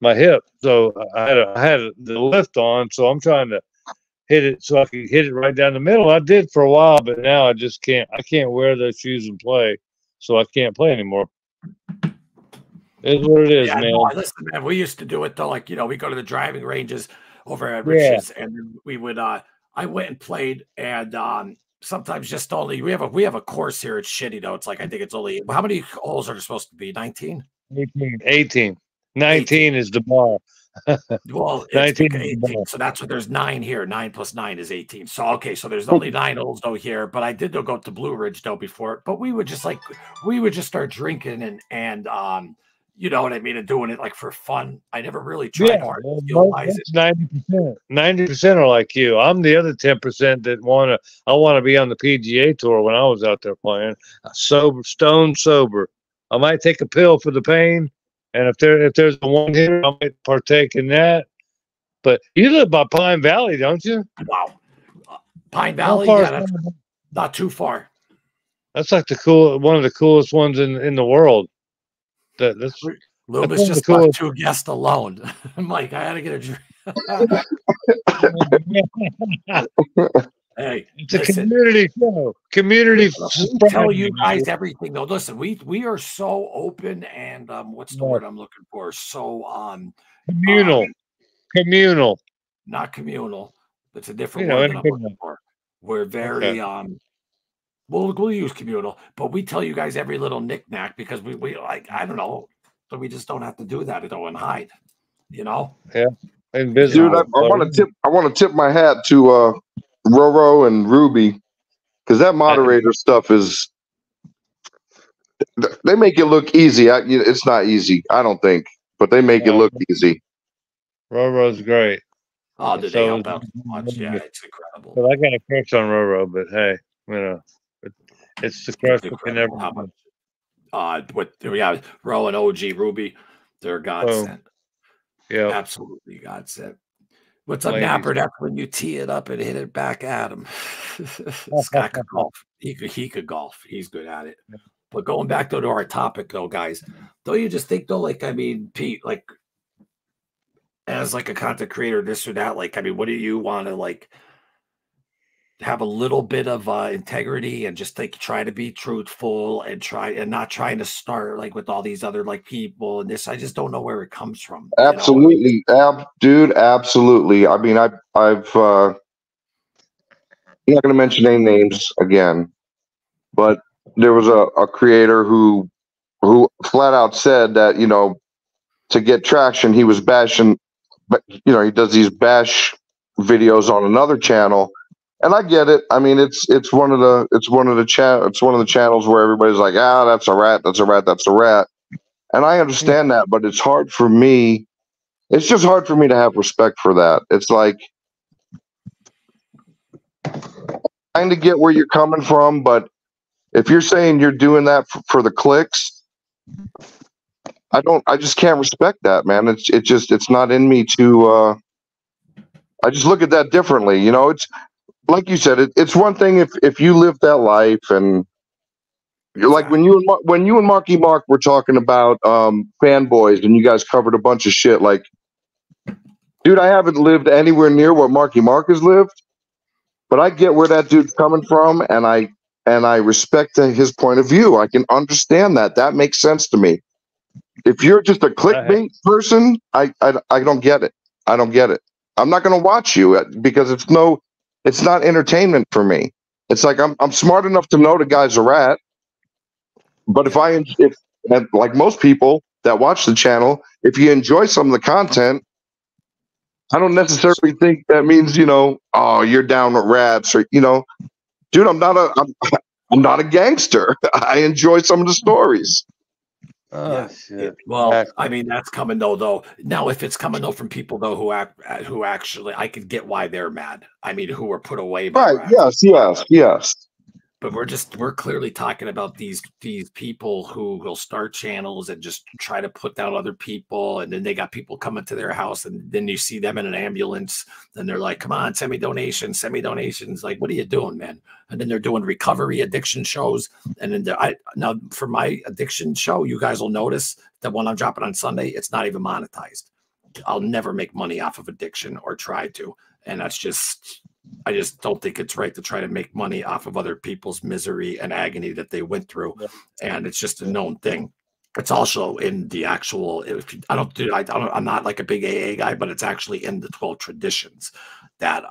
hip, so I had the lift on, so I'm trying to hit it so I could hit it right down the middle. I did for a while, but now I just can't. I can't wear those shoes and play, so I can't play anymore. It's what it is, man. No, listen, man, we used to do it though. Like, you know, we go to the driving ranges over at Rich's, and we would. I went and played, and sometimes just only we have a course here. It's shitty though. It's like I think it's only how many holes are there supposed to be? 19, 18, 18, 19 is the bar. Well, it's 19, 18, so that's what there's 9 here. 9 plus 9 is 18. So okay, so there's only 9 holes though here. But I did go to Blue Ridge though before. But we would just start drinking and you know what I mean, and doing it like for fun. I never really tried hard. Well, 90% are like you. I'm the other 10% that I want to be on the PGA tour when I was out there playing. Sober, stone sober. I might take a pill for the pain. And if there's a one hitter, I might partake in that. But you live by Pine Valley, don't you? Wow, Pine Valley, not too far. That's like one of the coolest ones in the world. That's Lubis just left two guests alone. Mike, I had to get a drink. Hey, it's a community show. Community. Tell you guys everything though. Listen, we are so open and what's the word I'm looking for? So communal, not communal. It's a different word I'm looking for. We're very we'll use communal, but we tell you guys every little knick-knack because we like I don't know, but we just don't have to do that at all and hide, you know. Yeah, and dude, I want to tip my hat to Roro and Ruby, because that moderator stuff is they make it look easy. It's not easy, I don't think, but they make it look easy. Roro's great. Oh, did they help out so much? Yeah, it's incredible. Well, I got a crush on Roro, but hey, you know, it's the crush we can never have. Roro and OG Ruby, they're godsend. Yeah, absolutely godsend. What's up, Napper? That's when you tee it up and hit it back at him. Scott could golf. He could golf. He's good at it. But going back though to our topic though, guys, don't you just think though, like I mean, Pete, like as like a content creator, this or that, like I mean, what do you want to like have a little bit of integrity and just like try to be truthful and not trying to start like with all these other like people and this. I just don't know where it comes from. Absolutely, you know? Dude. Absolutely. I mean, I've I'm not going to mention any names again, but there was a creator who flat out said that, you know, to get traction, he was bashing, but you know, he does these bash videos on another channel. And I get it. I mean, it's one of the channels where everybody's like, that's a rat, that's a rat, that's a rat. And I understand that, but it's hard for me. It's just hard for me to have respect for that. It's like trying to get where you're coming from, but if you're saying you're doing that for the clicks, I just can't respect that, man. It's not in me to. I just look at that differently, you know. It's. Like you said, it's one thing if you live that life and you're like when you and Marky Mark were talking about fanboys and you guys covered a bunch of shit. Like, dude, I haven't lived anywhere near what Marky Mark has lived, but I get where that dude's coming from, and I respect his point of view. I can understand that. That makes sense to me. If you're just a clickbait person, I don't get it. I don't get it. I'm not gonna watch you because it's no. It's not entertainment for me. It's like I'm smart enough to know the guy's a rat, but if like most people that watch the channel, if you enjoy some of the content, I don't necessarily think that means, you know, oh, you're down with raps, or, you know, dude, I'm not a gangster. I enjoy some of the stories. Shit. Well, I mean, that's coming though. Now, if it's coming though from people though who actually, I could get why they're mad. I mean, who were put away by raps. Yes. But we're clearly talking about these people who will start channels and just try to put down other people, and then they got people coming to their house, and then you see them in an ambulance, and they're like, "Come on, send me donations, send me donations." Like, what are you doing, man? And then they're doing recovery addiction shows, and then now for my addiction show, you guys will notice that when I'm dropping on Sunday, it's not even monetized. I'll never make money off of addiction, or try to, and that's just. I just don't think it's right to try to make money off of other people's misery and agony that they went through. Yeah. And it's just a known thing. It's also in the actual, I'm not like a big AA guy, but it's actually in the 12 traditions that,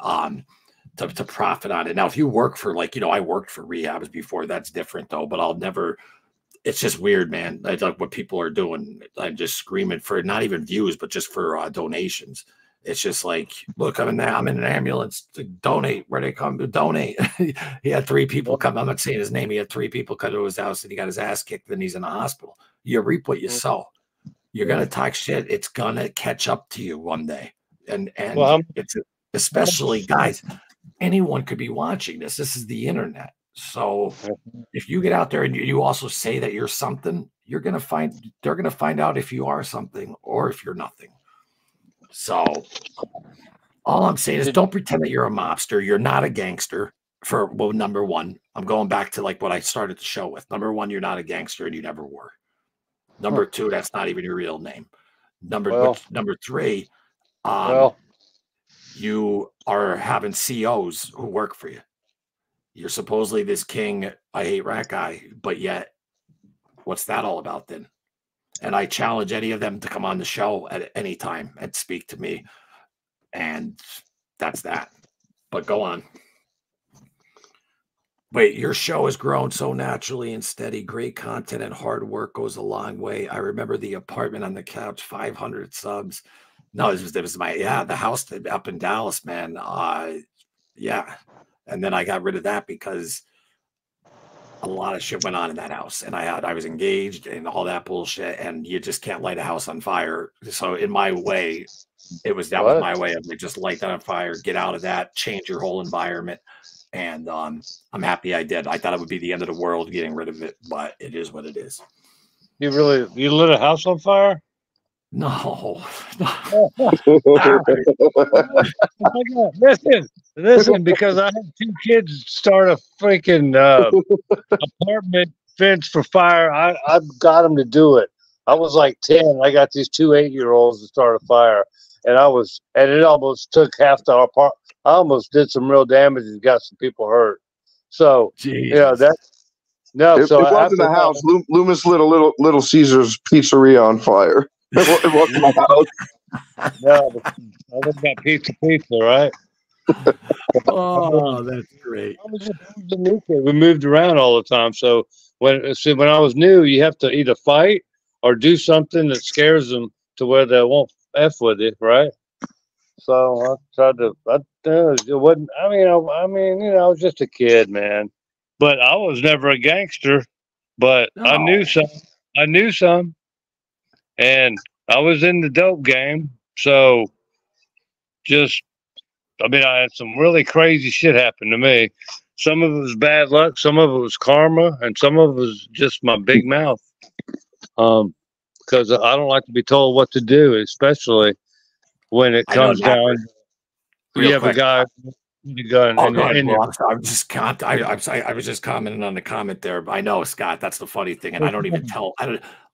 to profit on it. Now, if you work for, like, you know, I worked for rehabs before, that's different though, but I'll never, it's just weird, man. I like what people are doing. I'm just screaming for not even views, but just for donations. It's just like, look, I'm in an ambulance to donate where they come to donate. He had three people come. I'm not saying his name. He had three people come to his house and he got his ass kicked. Then he's in the hospital. You reap what you sow. You're going to talk shit. It's going to catch up to you one day. And well, it's especially guys, anyone could be watching this. This is the internet. So if you get out there and you also say that you're something, you're going to find, they're going to find out if you are something or if you're nothing. So all I'm saying is don't pretend that you're a mobster. You're not a gangster for, well, number one, I'm going back to like what I started the show with. Number one, you're not a gangster and you never were. Number two, that's not even your real name. Number three, you are having COs who work for you. You're supposedly this king, I hate rat guy, but yet what's that all about then? And I challenge any of them to come on the show at any time and speak to me. And that's that. But go on. Wait, your show has grown so naturally and steady. Great content and hard work goes a long way. I remember the apartment on the couch, 500 subs. No, this was my, the house up in Dallas, man. And then I got rid of that because a lot of shit went on in that house, and I was engaged and all that bullshit, and you just can't light a house on fire. So in my way, that was my way of just light that on fire, get out of that, change your whole environment. And I'm happy I did. I thought it would be the end of the world getting rid of it, but it is what it is. You lit a house on fire? No. Listen, because I had two kids start a freaking apartment fence for fire. I got them to do it. I was like 10. I got these two 8-year-olds to start a fire, and it almost took half the apartment. I almost did some real damage and got some people hurt. So jeez. It wasn't a house. Loomis lit a Little Caesar's pizzeria on fire. It wasn't my house. No, I just got pizza, right? Oh, that's great. I was just a new kid. We moved around all the time. So when I was new, you have to either fight or do something that scares them to where they won't F with it, right? So I was just a kid, man. But I was never a gangster, but no. I knew some. And I was in the dope game, so I had some really crazy shit happen to me. Some of it was bad luck, some of it was karma, and some of it was just my big mouth. Because I don't like to be told what to do, especially when it comes down. You have a guy with a gun. I was just commenting on the comment there. I know, Scott. That's the funny thing, and I don't even tell.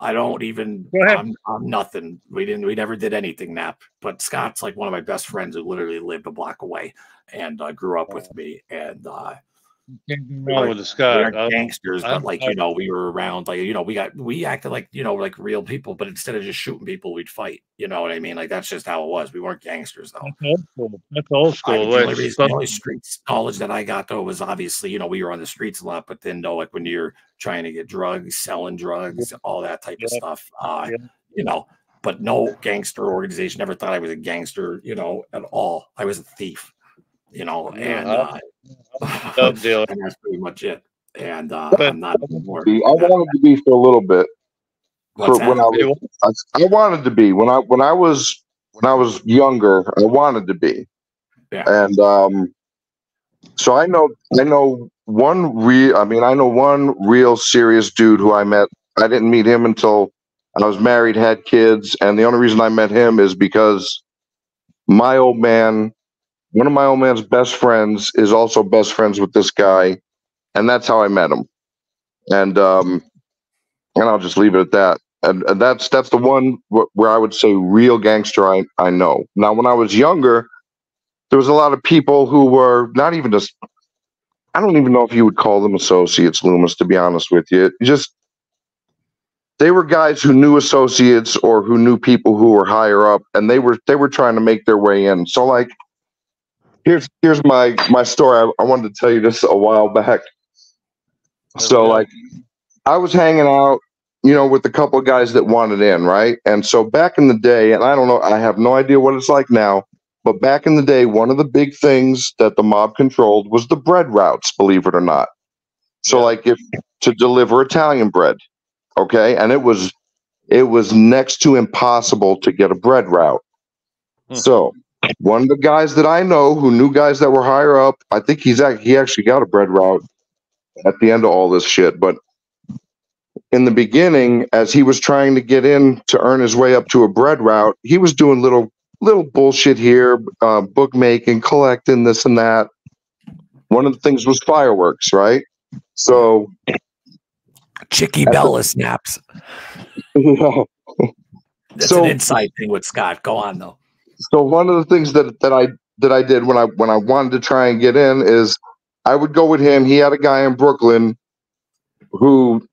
I don't even. I'm nothing. We never did anything nap. But Scott's like one of my best friends who literally lived a block away and grew up with me. And we were gangsters, but like you know, we were around. Like you know, we acted like you know, like real people. But instead of just shooting people, we'd fight. You know what I mean? Like that's just how it was. We weren't gangsters though. That's old school. The only street knowledge that I got though was obviously you know we were on the streets a lot. But then though, like when you're trying to get drugs, selling drugs, all that type of stuff, you know, but no gangster organization. Never thought I was a gangster, you know, at all. I was a thief, you know, and deal. And that's pretty much it. And I'm not anymore. I wanted to be for a little bit. I wanted to be when I was younger. I wanted to be, yeah. And so I know one real. I mean, I know one real serious dude who I met. I didn't meet him until I was married, had kids, and the only reason I met him is because my old man, one of my old man's best friends, is also best friends with this guy, and that's how I met him. And and I'll just leave it at that. And that's the one where I would say real gangster I know. Now, when I was younger, there was a lot of people who were not even just, I don't even know if you would call them associates, Loomis, to be honest with you. Just, they were guys who knew associates or who knew people who were higher up, and they were trying to make their way in. So, like, here's my story. I wanted to tell you this a while back. So, like, I was hanging out, you know, with a couple of guys that wanted in, right? And so back in the day, and I don't know, I have no idea what it's like now, but back in the day, one of the big things that the mob controlled was the bread routes, believe it or not. So like if to deliver Italian bread, okay? And it was next to impossible to get a bread route. So one of the guys that I know who knew guys that were higher up, I think he actually got a bread route at the end of all this shit, but in the beginning, as he was trying to get in to earn his way up to a bread route, he was doing little bullshit here, bookmaking, collecting, this and that. One of the things was fireworks, right? So Chicky Bella snaps. You know, that's an inside thing with Scott. Go on though. So one of the things that I did when I wanted to try and get in is I would go with him. He had a guy in Brooklyn who,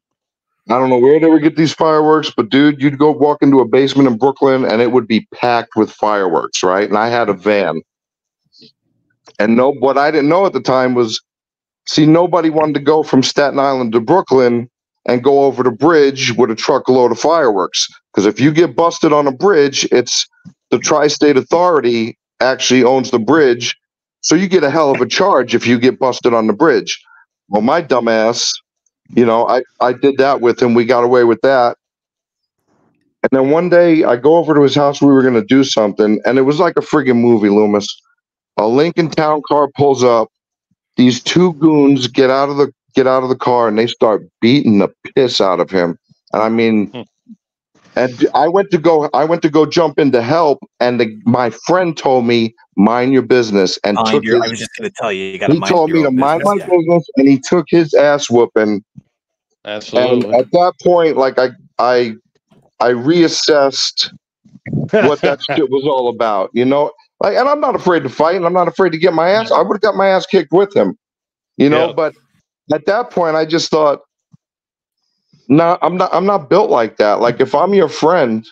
I don't know where they would get these fireworks, but dude, you'd go walk into a basement in Brooklyn and it would be packed with fireworks, right? And I had a van. And no, what I didn't know at the time was, see, nobody wanted to go from Staten Island to Brooklyn and go over the bridge with a truckload of fireworks. Because if you get busted on a bridge, it's the Tri-State Authority actually owns the bridge. So you get a hell of a charge if you get busted on the bridge. Well, my dumbass, you know, I did that with him. We got away with that. And then one day I go over to his house. We were going to do something. And it was like a friggin' movie, Loomis. A Lincoln Town car pulls up. These two goons get out of the car and they start beating the piss out of him. And I mean, and I went to go jump in to help. And my friend told me, mind your business. And I was just going to tell you, you got to mind your business. He told me to mind my business, and he took his ass whooping. Absolutely. And at that point, like I reassessed what that shit was all about, you know. Like, and I'm not afraid to fight, and I'm not afraid to get my ass. I would have got my ass kicked with him, you know. Yeah. But at that point, I just thought, no, I'm not built like that. Like if I'm your friend,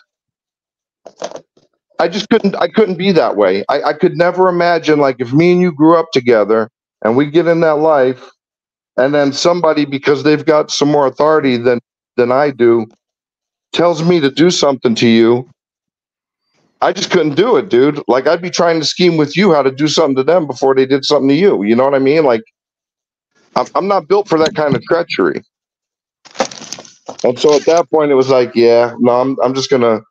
I just couldn't be that way. I could never imagine, like if me and you grew up together and we get in that life and then somebody, because they've got some more authority than I do, tells me to do something to you. I just couldn't do it, dude. Like I'd be trying to scheme with you how to do something to them before they did something to you. You know what I mean? Like I'm not built for that kind of treachery. And so at that point it was like, yeah, no, I'm just going to,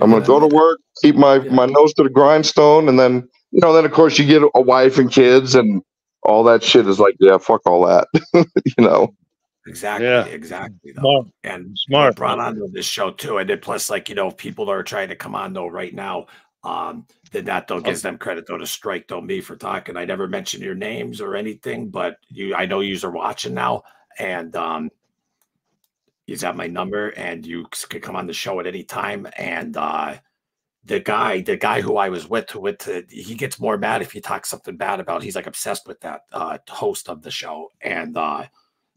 I'm going to go to work, keep my nose to the grindstone. And then, you know, then of course you get a wife and kids and all that shit is like, yeah, fuck all that, you know? Exactly. Yeah. Exactly. Smart. And smart brought onto this show too. And then plus, like, you know, people that are trying to come on though right now, did not though gives them credit though to strike though me for talking. I never mentioned your names or anything, but I know yous are watching now. And, he's got my number, and you could come on the show at any time. And the guy who I was with, he gets more mad if you talk something bad about. He's like obsessed with that host of the show, and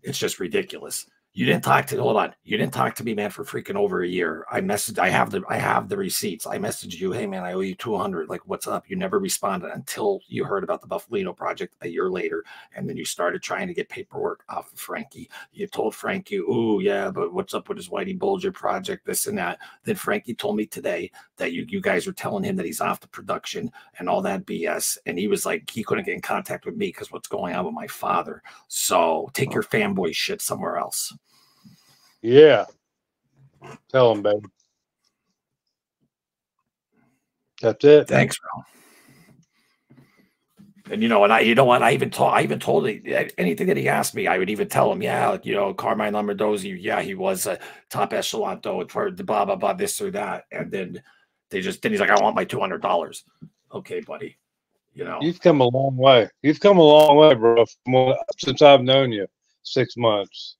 it's just ridiculous. You didn't talk to, hold on. You didn't talk to me, man, for freaking over a year. I messaged, I have the receipts. I messaged you, hey man, I owe you 200. Like, what's up? You never responded until you heard about the Bufalino project a year later. And then you started trying to get paperwork off of Frankie. You told Frankie, oh yeah, but what's up with his Whitey Bulger project, this and that. Then Frankie told me today that you guys are telling him that he's off the production and all that BS. And he was like, he couldn't get in contact with me because what's going on with my father. So take your fanboy shit somewhere else. Yeah. Tell him, baby. That's it. Thanks, bro. And you know, and you know what? I even told him anything that he asked me, I would even tell him, yeah, like, you know, Carmine Lombardozzi, yeah, he was a top echelon, though, blah, blah, blah, this or that. And then he's like, I want my $200. Okay, buddy. You know, you've come a long way. You've come a long way, bro, since I've known you 6 months.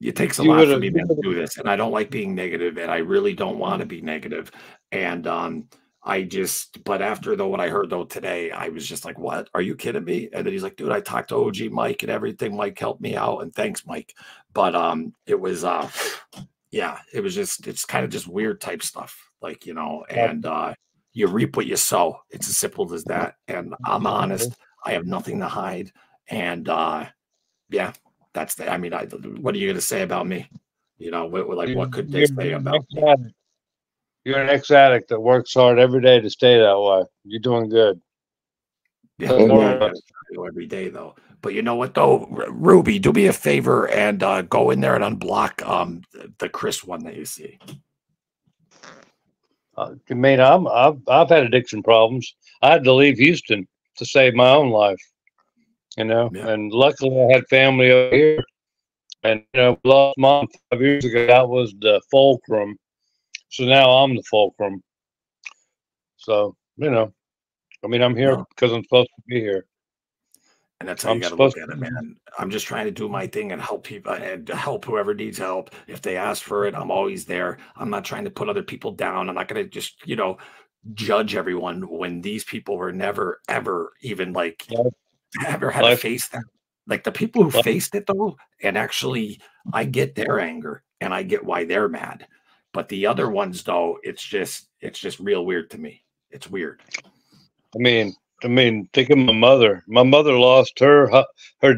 It takes a lot for me to do this, and I don't like being negative, and I really don't want to be negative. And but after what I heard today, I was just like, what? Are you kidding me? And then he's like, dude, I talked to OG Mike and everything. Mike helped me out, and thanks, Mike. But it was yeah, it was just, it's kind of just weird type stuff, like, you know, and you reap what you sow. It's as simple as that. And I'm honest, I have nothing to hide, and yeah. That's the, I mean, what are you going to say about me? You know, what could they say about me? You're an ex-addict that works hard every day to stay that way. You're doing good. Yeah, every day, though. But you know what, though? Ruby, do me a favor and go in there and unblock the Chris one that you see. I mean, I've had addiction problems. I had to leave Houston to save my own life. You know, yeah. And luckily I had family over here, and you know, lost mom 5 years ago. That was the fulcrum, so now I'm the fulcrum. So you know, I mean, I'm here because I'm supposed to be here, and that's how you got to look at it, man. I'm just trying to do my thing and help people and help whoever needs help. If they ask for it, I'm always there. I'm not trying to put other people down. I'm not going to just, you know, judge everyone when these people were never ever even like. Yeah. Ever had to face that, like the people who faced it though, and actually I get their anger and I get why they're mad, but the other ones though, it's just real weird to me. It's weird. I mean, think of my mother. My mother lost her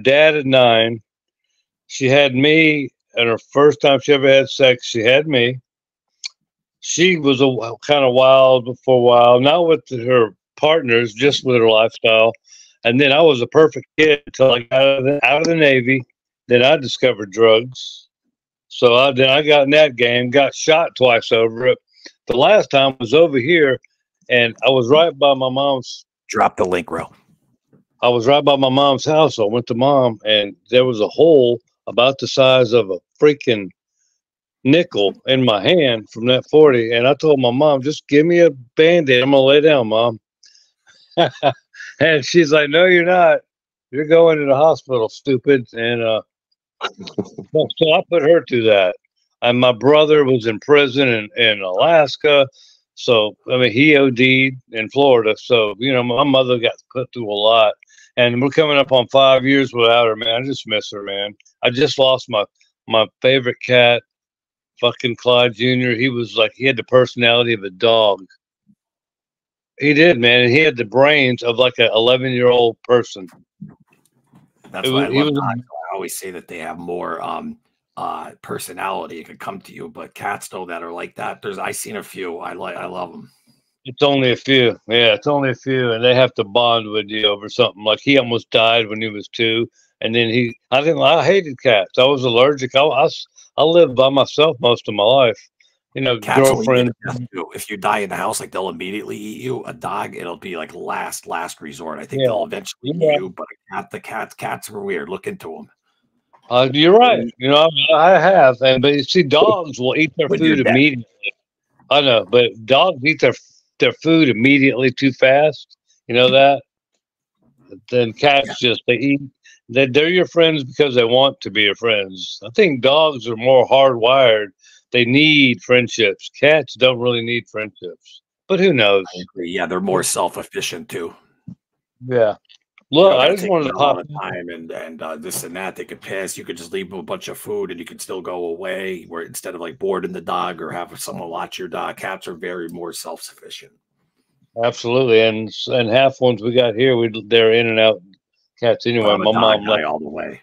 dad at 9. She had me, and her first time she ever had sex, she had me. She was a kind of wild for a while, not with her partners, just with her lifestyle. And then I was a perfect kid until I got out of the Navy. Then I discovered drugs. So then I got in that game, got shot twice over it. The last time was over here, and I was right by my mom's. Drop the link, bro. I was right by my mom's house. So I went to mom, and there was a hole about the size of a freaking nickel in my hand from that 40. And I told my mom, just give me a Band-Aid. I'm going to lay down, Mom. And she's like, no, you're not. You're going to the hospital, stupid. And so I put her through that. And my brother was in prison in Alaska. So, I mean, he OD'd in Florida. So, you know, my mother got put through a lot. And we're coming up on 5 years without her, man. I just miss her, man. I just lost my favorite cat, fucking Clyde Jr. He was like, he had the personality of a dog. He did, man. And he had the brains of like an 11-year-old person. That's why I always say that they have more personality. It could come to you, but cats though that are like that. I've seen a few. I love them. It's only a few. Yeah, it's only a few, and they have to bond with you over something. Like he almost died when he was 2, and then I hated cats. I was allergic. I lived by myself most of my life. You know, cats, girlfriend. If you die in the house, like they'll immediately eat you. A dog, it'll be like last resort. I think they'll eventually eat you, but cats are weird. Look into them. You're right. You know, I have, but you see, dogs will eat their food immediately. I know, but dogs eat their food immediately too fast. You know that. Then cats just they eat. They're your friends because they want to be your friends. I think dogs are more hardwired. They need friendships. Cats don't really need friendships, but who knows? I agree. Yeah, they're more self-efficient too. Yeah, Look, I just wanted to pop time and this and that. They could pass. You could just leave them a bunch of food, and you could still go away. Where instead of like boarding the dog or have someone watch your dog, cats are very more self sufficient. Absolutely, and half ones we got here, they're in and out cats anyway. My mom loved all the way.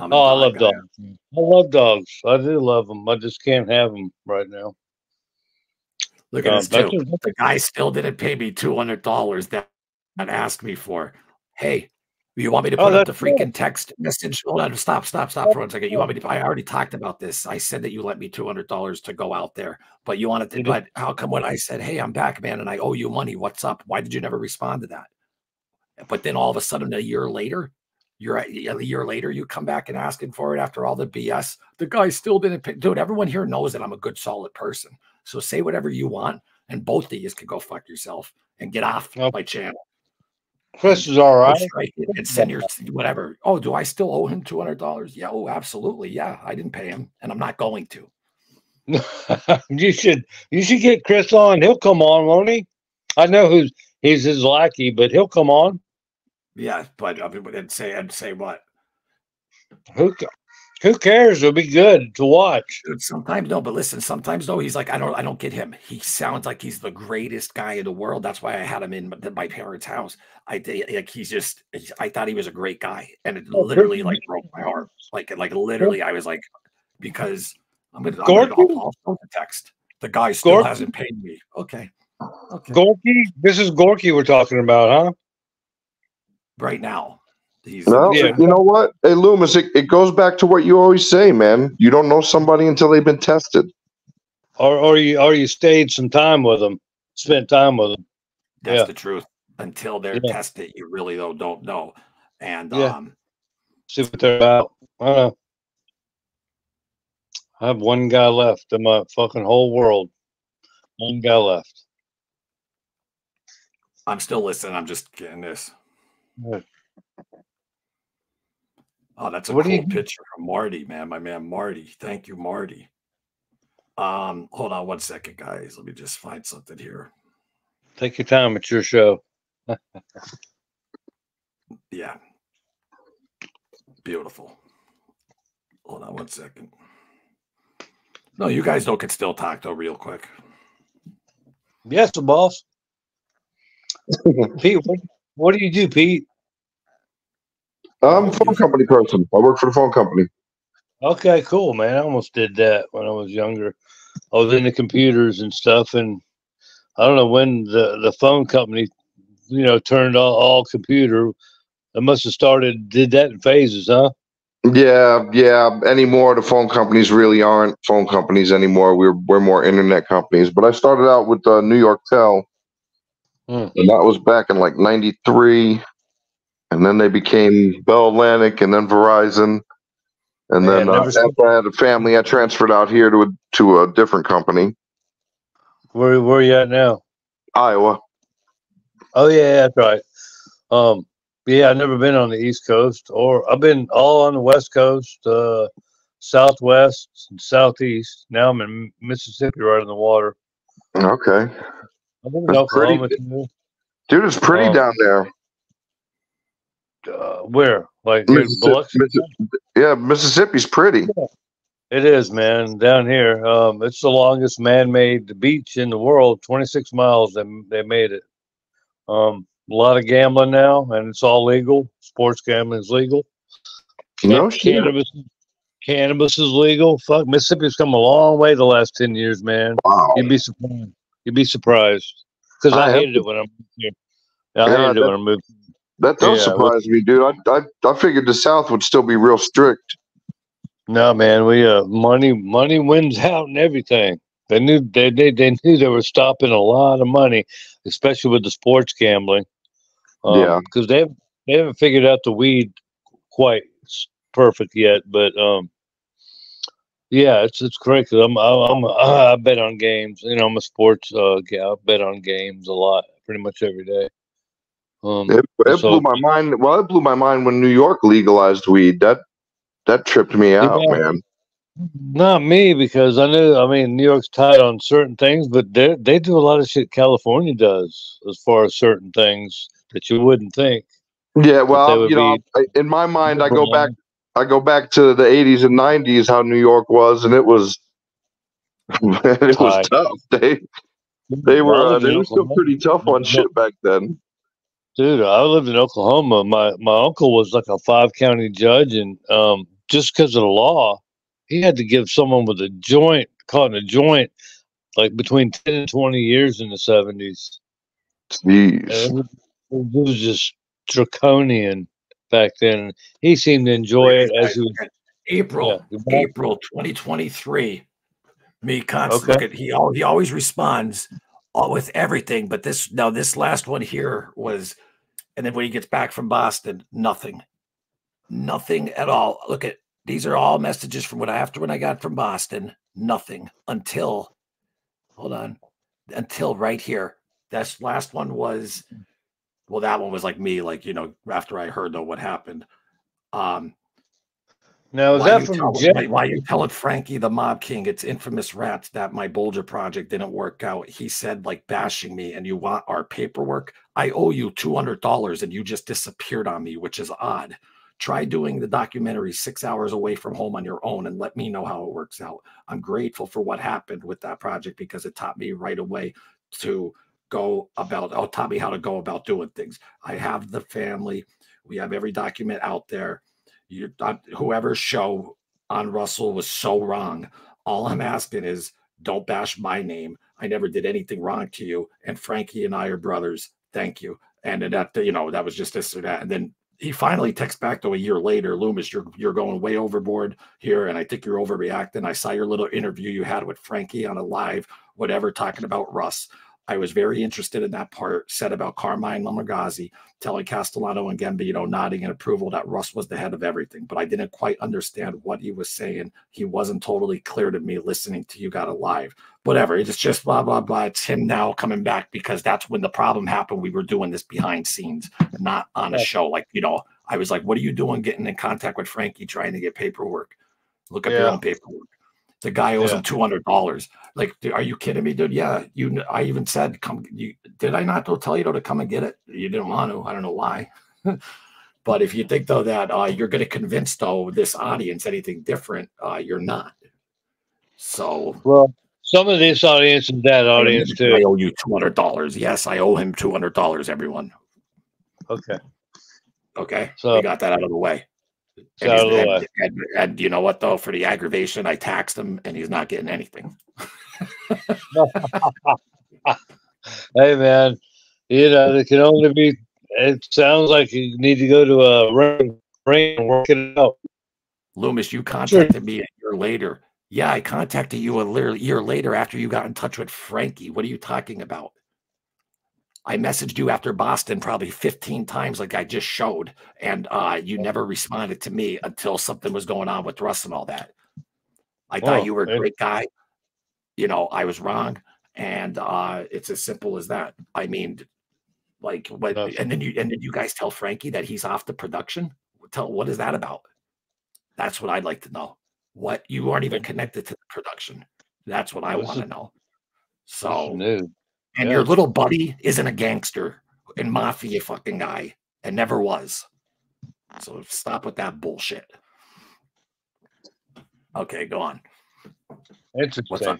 Oh, I love dogs. I love dogs. I do love them. I just can't have them right now. Look at this too. The guy still didn't pay me $200 that asked me for. Hey, you want me to put up the freaking text message? Hold on, stop for 1 second. You want me to? I already talked about this. I said that you lent me $200 to go out there, but you wanted to. But how come when I said, "Hey, I'm back, man, and I owe you money. What's up? Why did you never respond to that?" But then all of a sudden, a year later, you come back and asking for it after all the BS. The guy still didn't pay. Dude, everyone here knows that I'm a good, solid person. So say whatever you want, and both of you can go fuck yourself and get off my channel. Chris is all right. And send your whatever. Oh, do I still owe him $200? Yeah. Oh, absolutely. Yeah, I didn't pay him, and I'm not going to. You should get Chris on. He'll come on, won't he? I know he's his lackey, but he'll come on. Yeah, but I mean, and say what? Who cares? It'll be good to watch. Dude, sometimes no, but listen, sometimes though, he's like, I don't get him. He sounds like he's the greatest guy in the world. That's why I had him in my parents' house. I thought he was a great guy, and it literally like broke my heart. Like literally, I was like, because I'll post the text. The guy still hasn't paid me. Okay. Gorky, this is Gorky we're talking about, huh? Right now. No, yeah. You know what? Hey, Loomis, it goes back to what you always say, man. You don't know somebody until they've been tested. Or you stayed some time with them, spent time with them. That's the truth. Until they're tested, you really don't know. And see what they're about. I have one guy left in my fucking whole world. One guy left. I'm still listening. I'm just getting this. Yeah. Oh, that's a cool picture from Marty, man. My man Marty. Thank you, Marty. Hold on 1 second, guys. Let me just find something here. Take your time. It's your show. Yeah. Beautiful. Hold on 1 second. No, you guys can still talk, though, real quick. Yes, the boss. Pete, what do you do, Pete? I'm a phone company person. I work for the phone company. Okay, cool, man. I almost did that when I was younger. I was into computers and stuff, and I don't know when the phone company, turned all computer. It must have did that in phases, huh? Yeah. Anymore, the phone companies really aren't phone companies anymore. We're more internet companies. But I started out with New York Tel, and that was back in like '93. And then they became Bell Atlantic, and then Verizon, and then after I had a family, I transferred out here to a different company. Where are you at now? Iowa. Oh yeah, that's right. I've never been on the East Coast, or I've been all on the West Coast, Southwest, and Southeast. Now I'm in Mississippi, right on the water. Okay. I've been in Oklahoma too. Dude, it's pretty down there. Where? Like Mississippi's pretty. Yeah, it is, man. Down here, it's the longest man-made beach in the world. 26 miles, and they made it. A lot of gambling now, and it's all legal. Sports gambling is legal. No shit. Cannabis is legal. Fuck, Mississippi's come a long way the last 10 years, man. Wow. You'd be surprised. Because I hated it when I moved here. That does surprise me, dude. I figured the South would still be real strict. No, man, we money wins out and everything. They knew they were stopping a lot of money, especially with the sports gambling. Because they haven't figured out the weed quite perfect yet, but it's correct. I bet on games. I'm a sports guy. I bet on games a lot, pretty much every day. It blew my mind. Well, it blew my mind when New York legalized weed. That tripped me out, man. Not me, because I knew. I mean, New York's tight on certain things, but they do a lot of shit California does as far as certain things that you wouldn't think. Yeah, well, you know, in my mind, I go back to the 80s and 90s, how New York was, and it was tough. They were still pretty tough on shit back then. Dude, I lived in Oklahoma. My uncle was like a 5-county judge, and just because of the law, he had to give someone with a joint, caught in a joint, like between 10 and 20 years in the 70s. Jeez. It was just draconian back then. He seemed to enjoy it as he was. April 2023. Me constantly. Okay. He always responds with everything, but this last one here was, and then when he gets back from Boston, nothing at all. Look at these are all messages from when I got from Boston. Nothing until, hold on, until right here. This last one was, well, that one was like me, like, you know, after I heard what happened. Now, is that from Jeff? Why you telling Frankie the Mob King it's infamous rats that my Bulger project didn't work out? He said, like, bashing me, and you want our paperwork? I owe you $200, and you just disappeared on me, which is odd. Try doing the documentary 6 hours away from home on your own and let me know how it works out. I'm grateful for what happened with that project because it taught me right away to go about, oh, taught me how to go about doing things. I have the family. We have every document out there. Whoever's show on Russell was so wrong. All I'm asking is don't bash my name. I never did anything wrong to you. And Frankie and I are brothers. Thank you. And that, you know, that was just this or that. And then he finally texts back to a year later, Loomis, you're going way overboard here. And I think you're overreacting. I saw your little interview you had with Frankie on a live, whatever, talking about Russ. I was very interested in that part said about Carmine Lombardozzi telling Castellano and Gambino nodding in approval that Russ was the head of everything, but I didn't quite understand what he was saying. He wasn't totally clear to me listening to You Got Alive. Whatever. It's just blah, blah, blah. It's him now coming back because that's when the problem happened. We were doing this behind scenes, not on a show. Like, you know, I was like, what are you doing getting in contact with Frankie trying to get paperwork? Look up your own paperwork. The guy owes him $200. Like, are you kidding me, dude? Yeah, you. I even said, "Come." Did I not tell you to come and get it? You didn't want to. I don't know why. But if you think though that you're going to convince though this audience anything different, you're not. So well, some of this audience and that audience too. I owe you $200. Yes, I owe him $200. Everyone. Okay. Okay. So we got that out of the way. And you know what though? For the aggravation, I taxed him, and he's not getting anything. Hey man, you know it can only be. It sounds like you need to go to a ring and work it out. Loomis, you contacted me a year later. Yeah, I contacted you a year later after you got in touch with Frankie. What are you talking about? I messaged you after Boston probably 15 times like I just showed, and you never responded to me until something was going on with Russ and all that. I thought you were a great guy. You know, I was wrong, and it's as simple as that. I mean, like, what, and then you guys tell Frankie that he's off the production? What is that about? That's what I'd like to know. What, you aren't even connected to the production. That's what I want to know. So new. And your little buddy isn't a gangster and mafia fucking guy and never was. So stop with that bullshit. Okay, go on. What's up?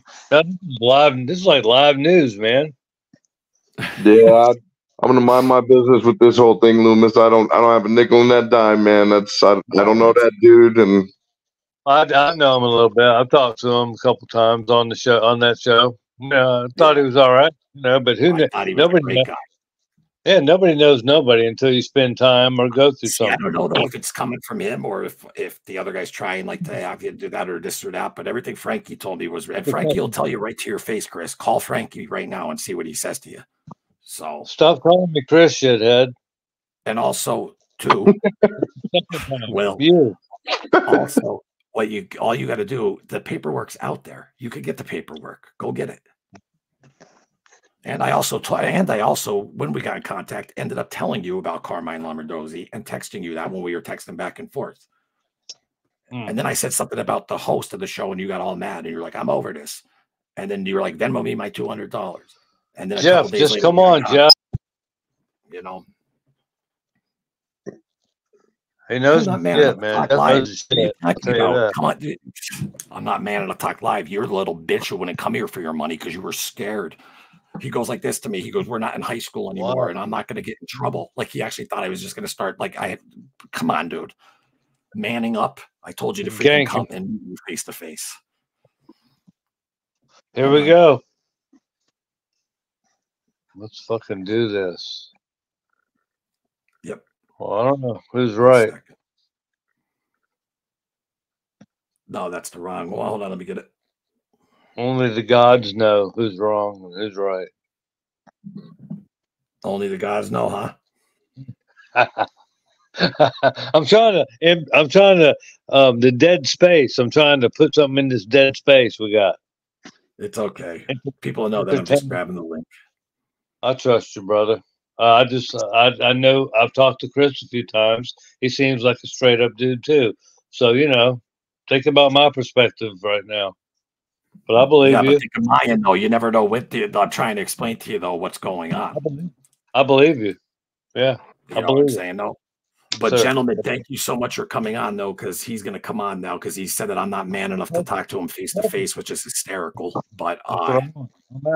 Live, this is like live news, man. Yeah, I'm gonna mind my business with this whole thing, Loomis. I don't have a nickel in that dime, man. That's I don't know that dude, and I know him a little bit. I've talked to him a couple times on the show No, I thought he was all right. No, but who knows? Nobody knows. Yeah, nobody knows nobody until you spend time or go through something. I don't know though, if it's coming from him or if the other guy's trying like to have you do that or this or that. But everything Frankie told me was, and Frankie will tell you right to your face, Chris. Call Frankie right now and see what he says to you. So stop calling me Chris, shithead. And also, too, also. What all you got to do, the paperwork's out there. You could get the paperwork. Go get it. And I also, when we got in contact, ended up telling you about Carmine Lombardozzi and texting you that when we were texting back and forth. And then I said something about the host of the show, and you got all mad, and you're like, "I'm over this." And then you were like, "Venmo me my $200." And then Jeff, just come on, Jeff. You know. He knows. I'm not mad enough to talk live. I'm not mad enough to talk live. You're the little bitch who wouldn't come here for your money because you were scared. He goes like this to me. He goes, we're not in high school anymore, and I'm not going to get in trouble. Like, he actually thought I was just going to start. Like, come on, dude. Manning up. I told you to freaking come and meet me face to face. Here we go. Let's fucking do this. Yep. Well, I don't know who's right. No, that's the wrong one. Hold on, let me get it. Only the gods know who's wrong and who's right. Only the gods know, huh? I'm trying to the dead space. I'm trying to put something in this dead space we got. It's okay. People know that I'm just grabbing the link. I trust you, brother. I know I've talked to Chris a few times. He seems like a straight up dude too. So, you know, think about my perspective right now. But I believe you. But think of mine, though. You never know what I'm trying to explain to you, though, what's going on. I believe you. Yeah, I believe what I'm saying, though. But gentlemen, thank you so much for coming on, though, because he's going to come on now because he said that I'm not man enough to talk to him face to face, which is hysterical. But I'm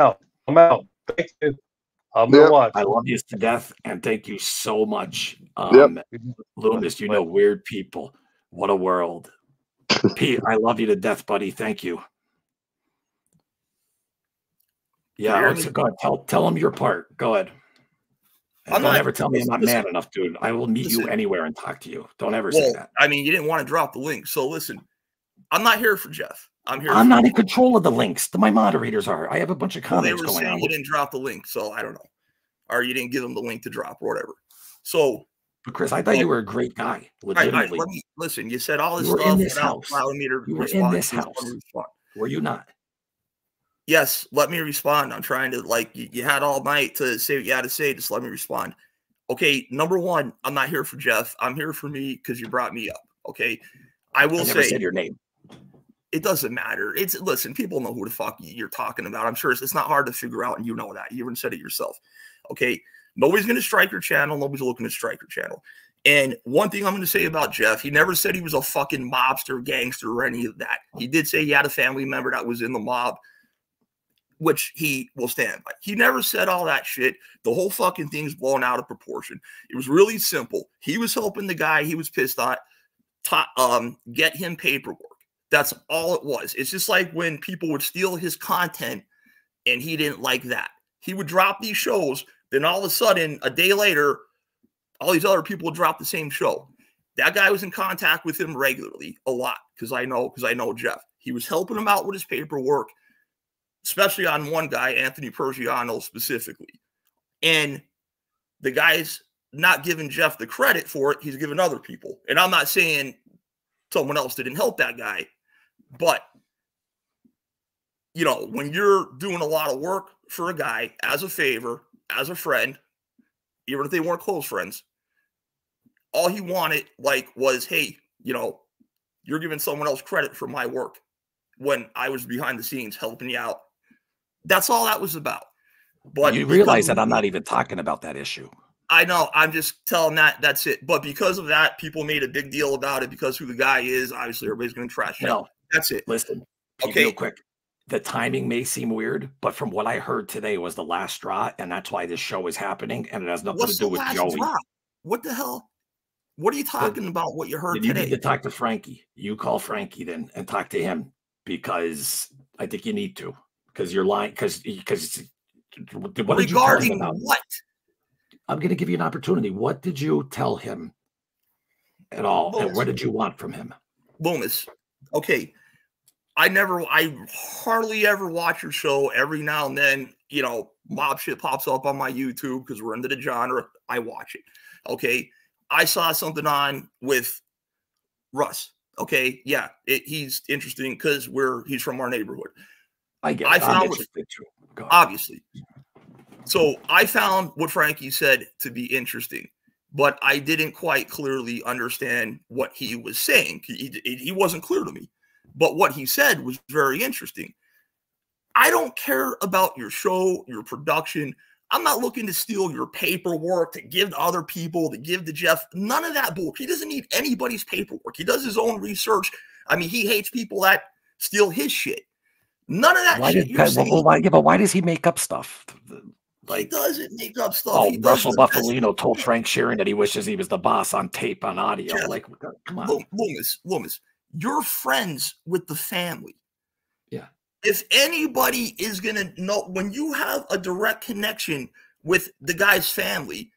out. I'm out. Thank you. I love you to death, and thank you so much, Loomis. You know, weird people. What a world. Pete, I love you to death, buddy. Thank you. Yeah, go ahead. Tell him your part. Go ahead. Don't ever tell me I'm not mad enough, dude. I will meet you anywhere and talk to you. Don't ever say that. I mean, you didn't want to drop the link, so listen. I'm not here for Jeff. I'm here. I'm not in control of the links. My moderators are. I have a bunch of comments going on. They were saying you didn't drop the link, so I don't know, or you didn't give them the link to drop or whatever. So, but Chris, I thought you were a great guy. Legitimately, listen. You said all this stuff without allowing me to respond. In this house, were you not? Yes, let me respond. I'm trying to, like, you had all night to say what you had to say. Just let me respond. Okay, number one, I'm not here for Jeff. I'm here for me because you brought me up. Okay, I will say. I never said your name. It doesn't matter. It's, listen, people know who the fuck you're talking about. I'm sure it's not hard to figure out, and you know that. You even said it yourself. Okay, nobody's going to strike your channel. Nobody's looking to strike your channel. And one thing I'm going to say about Jeff, he never said he was a fucking mobster, gangster, or any of that. He did say he had a family member that was in the mob, which he will stand by. He never said all that shit. The whole fucking thing's blown out of proportion. It was really simple. He was helping the guy he was pissed at get him paperwork. That's all it was. It's just like when people would steal his content and he didn't like that. He would drop these shows. Then all of a sudden, a day later, all these other people would drop the same show. That guy was in contact with him regularly a lot because I know Jeff. He was helping him out with his paperwork, especially on one guy, Anthony Persiano specifically. And the guy's not giving Jeff the credit for it. He's giving other people. And I'm not saying someone else didn't help that guy. But, you know, when you're doing a lot of work for a guy as a favor, as a friend, even if they weren't close friends, all he wanted, like, was, hey, you know, you're giving someone else credit for my work when I was behind the scenes helping you out. That's all that was about. But you realize that I'm not even talking about that issue. I know. I'm just telling that that's it. But because of that, people made a big deal about it because who the guy is. Obviously, everybody's going to trash him. No, that's it. Listen, okay, real quick. The timing may seem weird, but from what I heard today was the last straw, and that's why this show is happening, and it has nothing to do with Joey. What the hell? What are you talking about? What you heard today? You need to talk to Frankie. You call Frankie then and talk to him, because I think you need to, because you're lying. Because what did you tell him about? What? I'm going to give you an opportunity. What did you tell him at all? Loomis. And what did you want from him? Loomis. Okay. I hardly ever watch your show. Every now and then, you know, mob shit pops up on my YouTube because we're into the genre. I watch it. Okay. I saw something on with Russ. Okay. Yeah. He's interesting because he's from our neighborhood. I get it. I found what, too. Obviously. So I found what Frankie said to be interesting, but I didn't quite clearly understand what he was saying. He wasn't clear to me, but what he said was very interesting. I don't care about your show, your production. I'm not looking to steal your paperwork to give to other people, to give to Jeff. None of that bull. He doesn't need anybody's paperwork. He does his own research. I mean, he hates people that steal his shit. None of that but why does he make up stuff? Like, he doesn't make up stuff. Oh, Russell Bufalino told Frank Sheeran that he wishes he was the boss on tape, on audio. Yeah. Like, come on. Loomis, you're friends with the family. Yeah. If anybody is going to know, when you have a direct connection with the guy's family,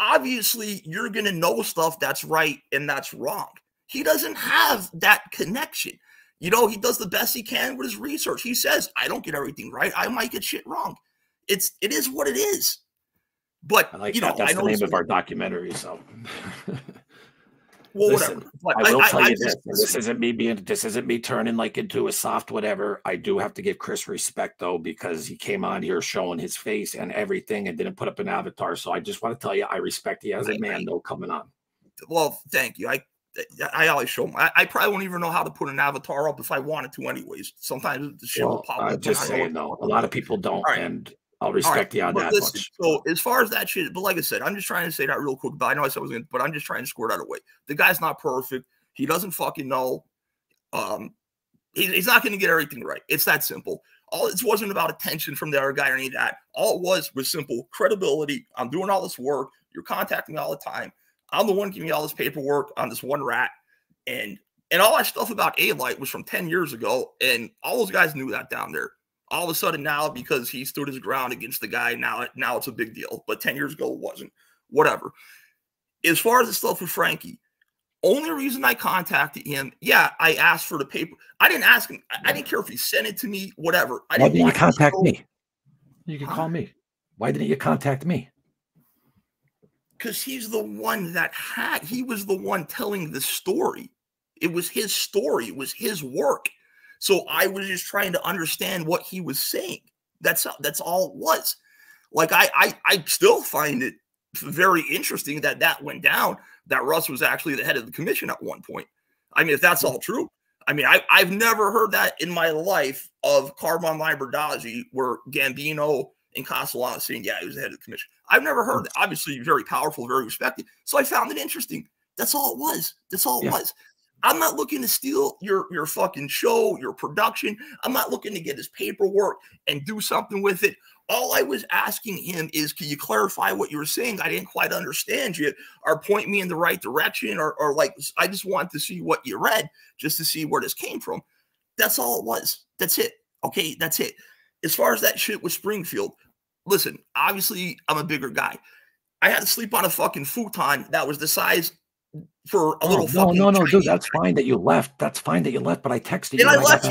obviously you're going to know stuff that's right and that's wrong. He doesn't have that connection. You know, he does the best he can with his research. He says, I don't get everything right. I might get shit wrong. It is what it is. But, like, you know, that's the name of our documentary. So, well, listen, whatever. I will tell you this. This isn't me turning like into a soft whatever. I do have to give Chris respect, though, because he came on here showing his face and everything and didn't put up an avatar. So I just want to tell you, I respect you as a man, though, coming on. Well, thank you. I always show them. I probably won't even know how to put an avatar up if I wanted to anyways. Sometimes the shit will pop up. I'm just saying, though, a lot of people don't, and I'll respect you on that much. So as far as that shit, but like I said, I'm just trying to say that real quick, but I know I said I was going to, but I'm just trying to square that away. The guy's not perfect. He doesn't fucking know. He's not going to get everything right. It's that simple. It wasn't about attention from the other guy or any of that. All it was simple credibility. I'm doing all this work. You're contacting me all the time. I'm the one giving you all this paperwork on this one rat. And all that stuff about A-Light was from 10 years ago. And all those guys knew that down there. All of a sudden now, because he stood his ground against the guy, now it's a big deal. But 10 years ago, it wasn't. Whatever. As far as the stuff with Frankie, only reason I contacted him, I asked for the paper. I didn't ask him. I didn't care if he sent it to me, whatever. Why didn't you contact me? You can call me. Why didn't you contact me? Because he's the one that he was the one telling the story. It was his story. It was his work. So I was just trying to understand what he was saying. That's all it was. Like, I still find it very interesting that went down, that Russ was actually the head of the commission at one point. I mean, if that's all true. I mean, I've never heard that in my life of Carmine Lombardozzi, where Gambino in Castellano saying, yeah, he was the head of the commission. I've never heard that. Obviously, very powerful, very respected. So I found it interesting. That's all it was. That's all it was. I'm not looking to steal your fucking show, your production. I'm not looking to get his paperwork and do something with it. All I was asking him is, can you clarify what you were saying? I didn't quite understand you, or point me in the right direction, or like, I just wanted to see what you read, just to see where this came from. That's all it was. That's it. Okay, that's it. As far as that shit with Springfield, listen, obviously I'm a bigger guy. I had to sleep on a fucking futon that was the size for a little fucking no, dude, that's fine that you left. That's fine that you left, but I texted you. And I left you,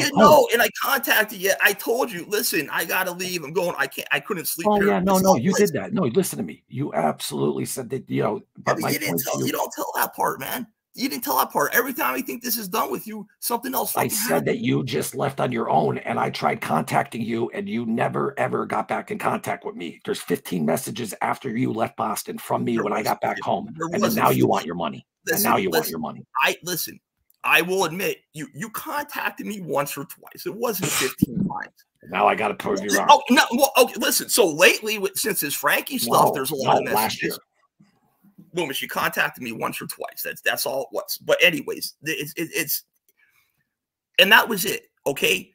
and I contacted you. I told you, listen, I got to leave. I'm going. I couldn't sleep. Oh, yeah, no, you did that. No, listen to me. You absolutely said that, you know. But you didn't tell, you don't tell that part, man. You didn't tell that part. Every time I think this is done with you, something else. I said that you just left on your own, and I tried contacting you, and you never, ever got back in contact with me. There's 15 messages after you left Boston from me when I got back home, and then now you want your money. And now you want your money. Listen, I will admit, you contacted me once or twice. It wasn't 15 times. Now I got to prove you wrong. Oh, no, well, okay, listen. So lately, since this Frankie stuff, there's a lot of messages. Loomis, you contacted me once or twice. That's all it was. But anyways, and that was it. Okay.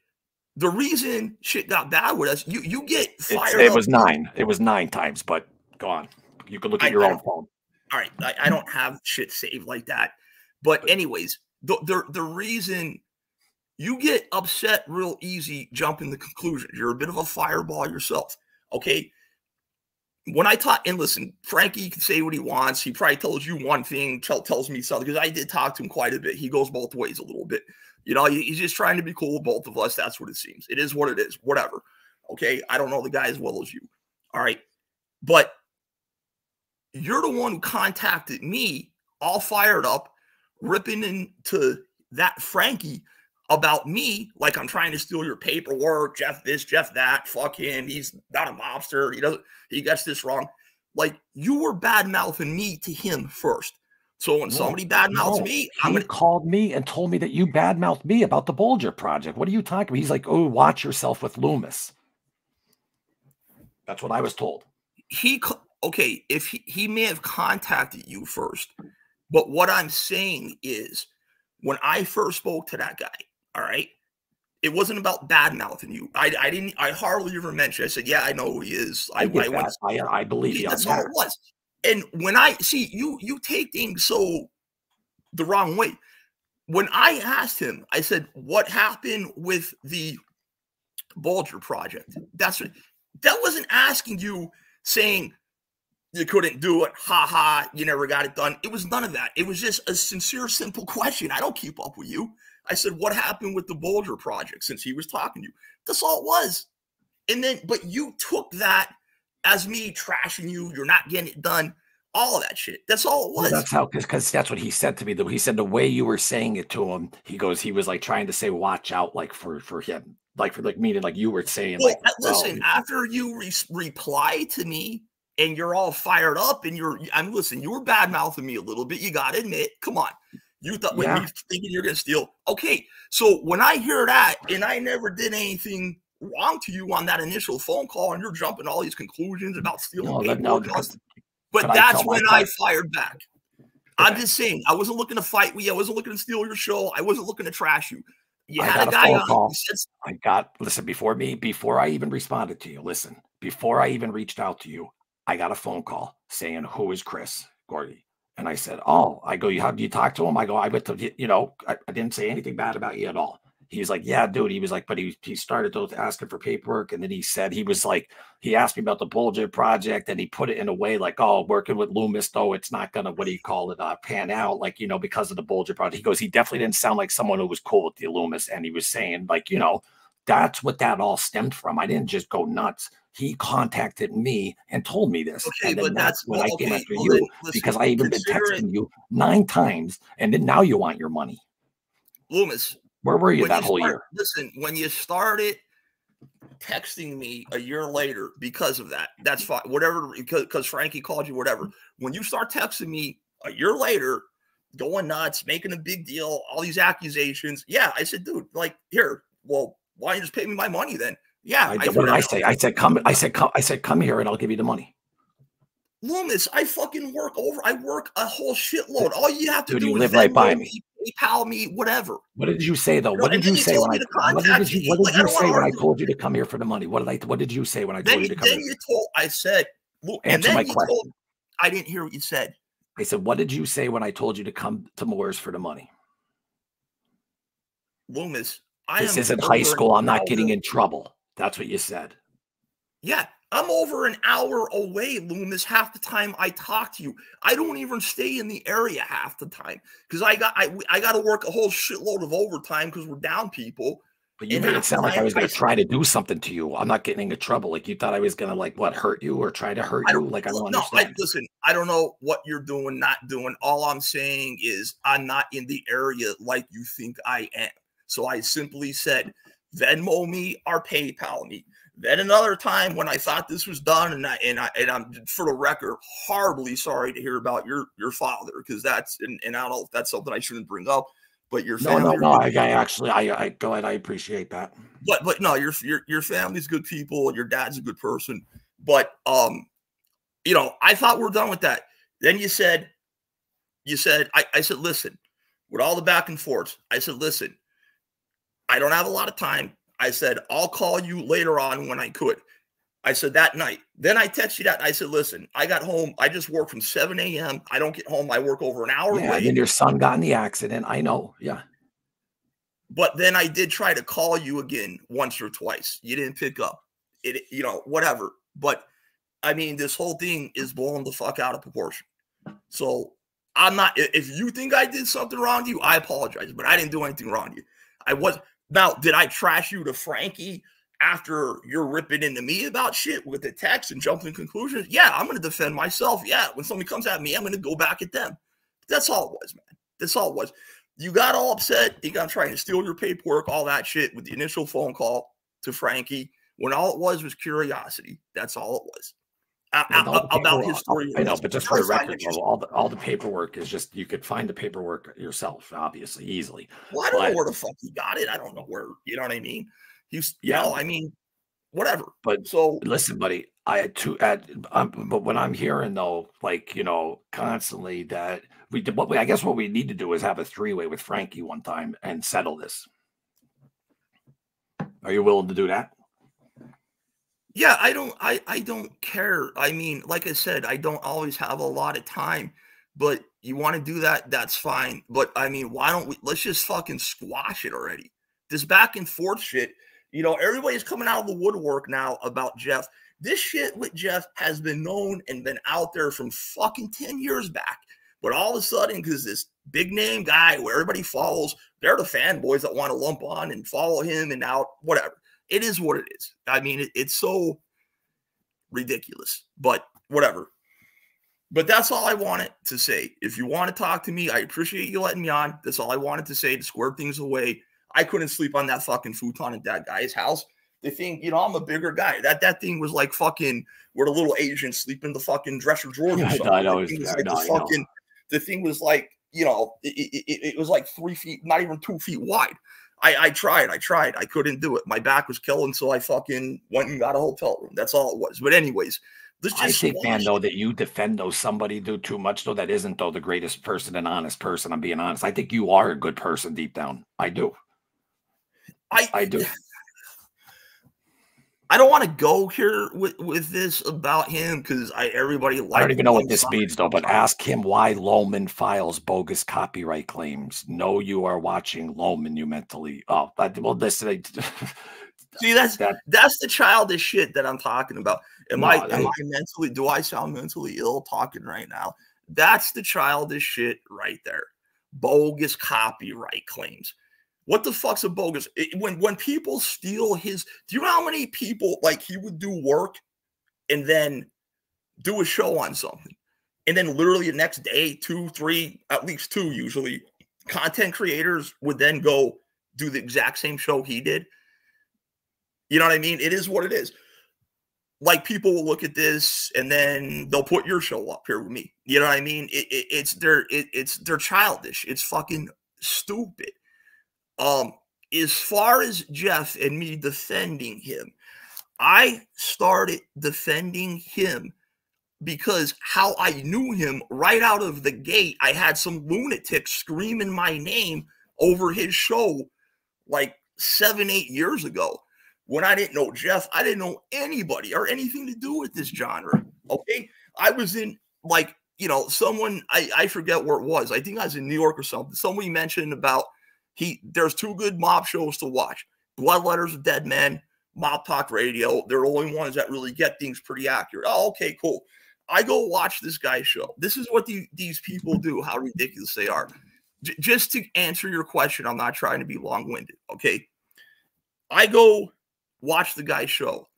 The reason shit got bad with us, you get fired. It was 9. It was 9 times, but go on. You can look at your own phone. All right. I don't have shit saved like that. But anyways, the reason you get upset real easy, jumping the conclusion. You're a bit of a fireball yourself. Okay. When I taught, and listen, Frankie can say what he wants. He probably tells you one thing, tells me something, because I did talk to him quite a bit. He goes both ways a little bit. You know, he's just trying to be cool with both of us. That's what it seems. It is what it is, whatever. Okay. I don't know the guy as well as you. All right. But you're the one who contacted me, all fired up, ripping into that Frankie about me, like I'm trying to steal your paperwork, Jeff this, Jeff that, fuck him, he's not a mobster, he gets this wrong. Like, you were bad-mouthing me to him first. So when somebody bad-mouths me, he called me and told me that you bad-mouthed me about the Bulger project. What are you talking about? He's like, oh, watch yourself with Loomis. That's what I was told. Okay, if he may have contacted you first, but what I'm saying is when I first spoke to that guy, all right, it wasn't about bad mouthing you. I hardly ever mentioned. I said, yeah, I know who he is. I believe you. That's all it was. And when I see you take things so the wrong way. When I asked him, I said, what happened with the Bulger project? That's what, that wasn't asking you saying you couldn't do it. Ha ha. You never got it done. It was none of that. It was just a sincere, simple question. I don't keep up with you. I said, what happened with the Bulger project since he was talking to you? That's all it was. And then, but you took that as me trashing you. You're not getting it done. All of that shit. That's all it was. Well, that's how, because that's what he said to me. He said the way you were saying it to him, he goes, he was like trying to say, watch out, like for him, like for like meaning like you were saying. Well, like, listen, well, after you reply to me and you're all fired up and you're, I mean, listen, you were bad mouthing me a little bit. You got to admit, come on. You thought when you thinking you're gonna steal. Okay, so when I hear that, and I never did anything wrong to you on that initial phone call, and you're jumping all these conclusions about stealing. No, but that's when I fired back. I'm just saying, I wasn't looking to fight with you. I wasn't looking to steal your show. I wasn't looking to trash you. You had a guy on. I got, listen, before I even responded to you, listen, before I even reached out to you, I got a phone call saying, who is Chris Gorky? And I said, oh, I go, how do you talk to him? I go, I went to, you know, I didn't say anything bad about you at all. He's like, yeah, dude. He was like, but he started asking for paperwork. And then he said, he was like, he asked me about the Bulger project and he put it in a way like, oh, working with Loomis, though, it's not going to, what do you call it, pan out, like, you know, because of the Bulger project. He goes, he definitely didn't sound like someone who was cool with the Loomis. And he was saying like, you know, that's what that all stemmed from. I didn't just go nuts. He contacted me and told me this. Okay, and then but that's when I came after you because I even been texting you 9 times. And then now you want your money. Loomis. Where were you that whole year? Listen, when you started texting me a year later because of that, that's fine. Whatever, because Frankie called you, whatever. When you start texting me a year later, going nuts, making a big deal, all these accusations. Yeah, I said, dude, like, here, well, why don't you just pay me my money then? Yeah. I said, come here and I'll give you the money. Loomis, I fucking work over. I work a whole shitload. All you have to do is live right by me. PayPal me, whatever. What did you say though? What did you say when I told you to come here for the money? What did you say when I told you to come here? Then you told, I said, look, answer my question. I didn't hear what you said. I said, what did you say when I told you to come to Moore's for the money? Loomis, this isn't high school. I'm not getting in trouble. That's what you said. Yeah. I'm over an hour away, Loomis, half the time I talk to you. I don't even stay in the area half the time because I got to work a whole shitload of overtime because we're down people. But you made it sound like I was going to try to do something to you. I'm not getting into trouble. Like you thought I was going to like, what, hurt you or try to hurt you? Like I don't understand. Listen, I don't know what you're doing, not doing. All I'm saying is I'm not in the area like you think I am. So I simply said, Venmo me or PayPal me. Then another time when I thought this was done, and I'm for the record horribly sorry to hear about your father because that's and I don't know if that's something I shouldn't bring up, but your family. No. I go ahead. I appreciate that. But no, your family's good people. Your dad's a good person. But you know, I thought we're done with that. Then I said, listen, with all the back and forth, I said, listen, I don't have a lot of time. I said, I'll call you later on when I could. I said that night. Then I texted you that. I said, listen, I got home. I just work from 7 a.m. I don't get home. I work over an hour away. And then your son got in the accident. I know. Yeah. But then I did try to call you again once or twice. You didn't pick up it, you know, whatever. But I mean, this whole thing is blowing the fuck out of proportion. So I'm not, if you think I did something wrong to you, I apologize, but I didn't do anything wrong to you. I wasn't. Now, did I trash you to Frankie after you're ripping into me about shit with the text and jumping to conclusions? Yeah, I'm going to defend myself. Yeah, when somebody comes at me, I'm going to go back at them. That's all it was, man. That's all it was. You got all upset. You got trying to steal your paperwork, all that shit with the initial phone call to Frankie when all it was curiosity. That's all it was. About his story. I know, but just for the record, all the paperwork is just, you could find the paperwork yourself, obviously, easily. Well, I don't know where the fuck he got it. I don't know where, you know what I mean? He's, yeah, you know, I mean, whatever. But so listen, buddy, I had to add, but when I'm hearing though, like, you know, constantly that we did, what we, I guess what we need to do is have a three-way with Frankie one time and settle this. Are you willing to do that? Yeah, I don't care. I mean, like I said, I don't always have a lot of time, but you want to do that, that's fine. But I mean, why don't we, let's just fucking squash it already. This back and forth shit, you know, everybody's coming out of the woodwork now about Jeff. This shit with Jeff has been known and been out there from fucking 10 years back. But all of a sudden, because this big name guy where everybody follows, they're the fanboys that want to lump on and follow him and out, whatever. It is what it is. I mean, it's so ridiculous, but whatever. But that's all I wanted to say. If you want to talk to me, I appreciate you letting me on. That's all I wanted to say to square things away. I couldn't sleep on that fucking futon at that guy's house. They think, you know, I'm a bigger guy. That thing was like fucking where the little Asians sleep in the fucking dresser drawer. Yeah, I know. The thing was like, you know, it was like 3 feet, not even 2 feet wide. I tried. I couldn't do it. My back was killing, so I fucking went and got a hotel room. That's all it was. But anyways, just I think, man, though, that you defend though somebody do too much though. That isn't though the greatest person and honest person. I'm being honest. I think you are a good person deep down. I do. I do. I don't want to go here with this about him because everybody likes. I don't even know what this means though, but ask him why Loman files bogus copyright claims. No, you are watching Loman, you mentally. Oh, well, this. See, that's the childish shit that I'm talking about. Am I mentally? Do I sound mentally ill talking right now? That's the childish shit right there. Bogus copyright claims. What the fuck's a bogus? When people steal his, do you know how many people, like he would do work and then do a show on something. And then literally the next day, two, three, at least two usually, content creators would then go do the exact same show he did. You know what I mean? It is what it is. Like people will look at this and then they'll put your show up here with me. You know what I mean? They're childish. It's fucking stupid. As far as Jeff and me defending him, I started defending him because how I knew him right out of the gate, I had some lunatic screaming my name over his show like 7, 8 years ago. When I didn't know Jeff, I didn't know anybody or anything to do with this genre. Okay. I was in like, you know, someone, I forget where it was. I think I was in New York or something. Somebody mentioned about, there's two good mob shows to watch. Blood Letters of Dead Men, Mob Talk Radio. They're the only ones that really get things pretty accurate. Oh, okay, cool. I go watch this guy's show. This is what these people do, how ridiculous they are. Just to answer your question, I'm not trying to be long-winded, okay? I go watch the guy's show.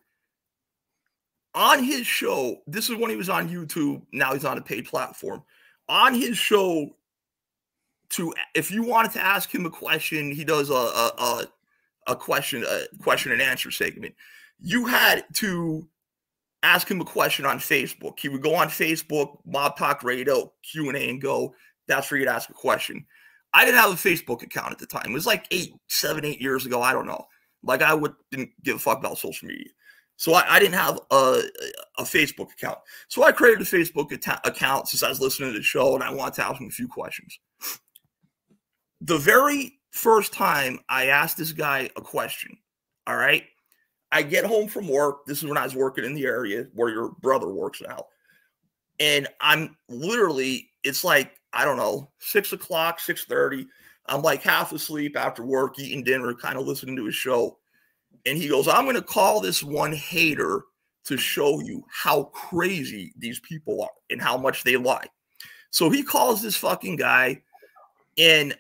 On his show, this is when he was on YouTube. Now he's on a paid platform. On his show, if you wanted to ask him a question, he does a question and answer segment. You had to ask him a question on Facebook. He would go on Facebook, Mob Talk Radio, Q&A, and go. That's where you'd ask a question. I didn't have a Facebook account at the time. It was like 7, 8 years ago. I don't know. Like I didn't give a fuck about social media. So I didn't have a Facebook account. So I created a Facebook account since I was listening to the show and I wanted to ask him a few questions. The very first time I asked this guy a question, all right, I get home from work. This is when I was working in the area where your brother works now. And I'm literally, it's like, I don't know, 6 o'clock, 6:30. I'm like half asleep after work, eating dinner, kind of listening to his show. And he goes, I'm going to call this one hater to show you how crazy these people are and how much they lie. So he calls this fucking guy and...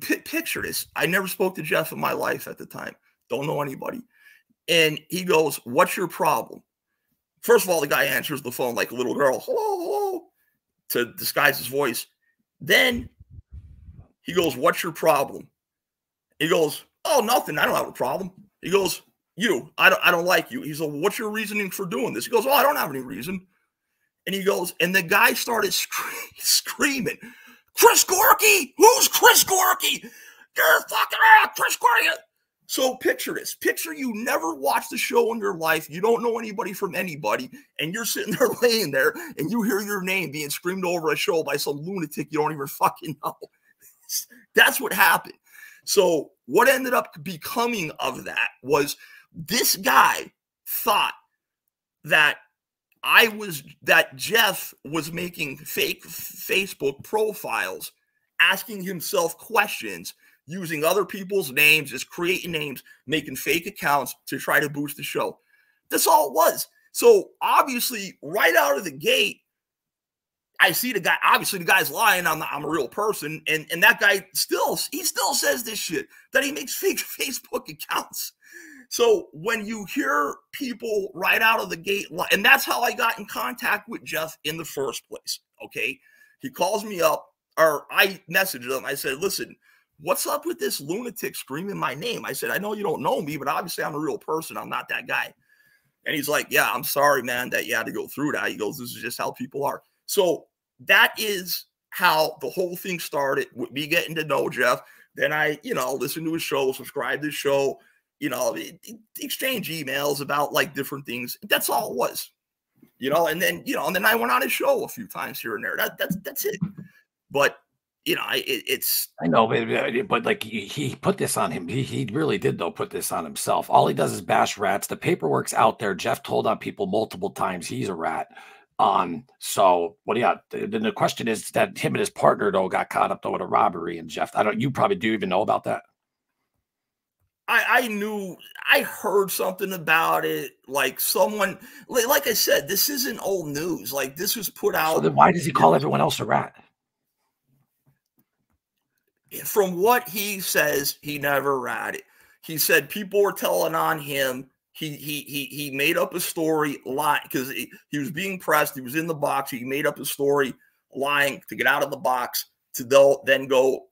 Picture this. I never spoke to Jeff in my life at the time. Don't know anybody. And he goes, what's your problem? First of all, the guy answers the phone like a little girl, hello, hello, to disguise his voice. Then he goes, what's your problem? He goes, oh, nothing. I don't have a problem. He goes, I don't like you. He's like, what's your reasoning for doing this? He goes, oh, I don't have any reason. And he goes, and the guy started screaming, Chris Gorky? Who's Chris Gorky? You're fucking Chris Gorky. So picture this. Picture you never watched the show in your life. You don't know anybody from anybody. And you're sitting there laying there and you hear your name being screamed over a show by some lunatic you don't even fucking know. That's what happened. So what ended up becoming of that was this guy thought that Jeff was making fake Facebook profiles, asking himself questions, using other people's names, just creating names, making fake accounts to try to boost the show. That's all it was. So obviously right out of the gate, I see the guy, obviously the guy's lying. I'm a real person. And that guy still says this shit, that he makes fake Facebook accounts. So when you hear people right out of the gate, and that's how I got in contact with Jeff in the first place. Okay. He calls me up, or I messaged him. I said, listen, what's up with this lunatic screaming my name? I said, I know you don't know me, but obviously I'm a real person. I'm not that guy. And he's like, yeah, I'm sorry, man, that you had to go through that. He goes, this is just how people are. So that is how the whole thing started with me getting to know Jeff. Then I, you know, listened to his show, subscribed to his show, you know, exchange emails about like different things. That's all it was, you know. And then, you know, and then I went on his show a few times here and there. That's it. But you know, I know, but like he put this on him. He really did though put this on himself. All he does is bash rats. The paperwork's out there. Jeff told on people multiple times he's a rat. So what do you got? Then the question is that him and his partner though got caught up though with a robbery. And Jeff, you probably do even know about that. I knew, I heard something about it. Like someone, like I said, this isn't old news. Like this was put out. So then why does he call everyone else a rat? From what he says, he never ratted. He said people were telling on him. He made up a story, lying, because he was being pressed. He was in the box. He made up a story, lying to get out of the box to then go,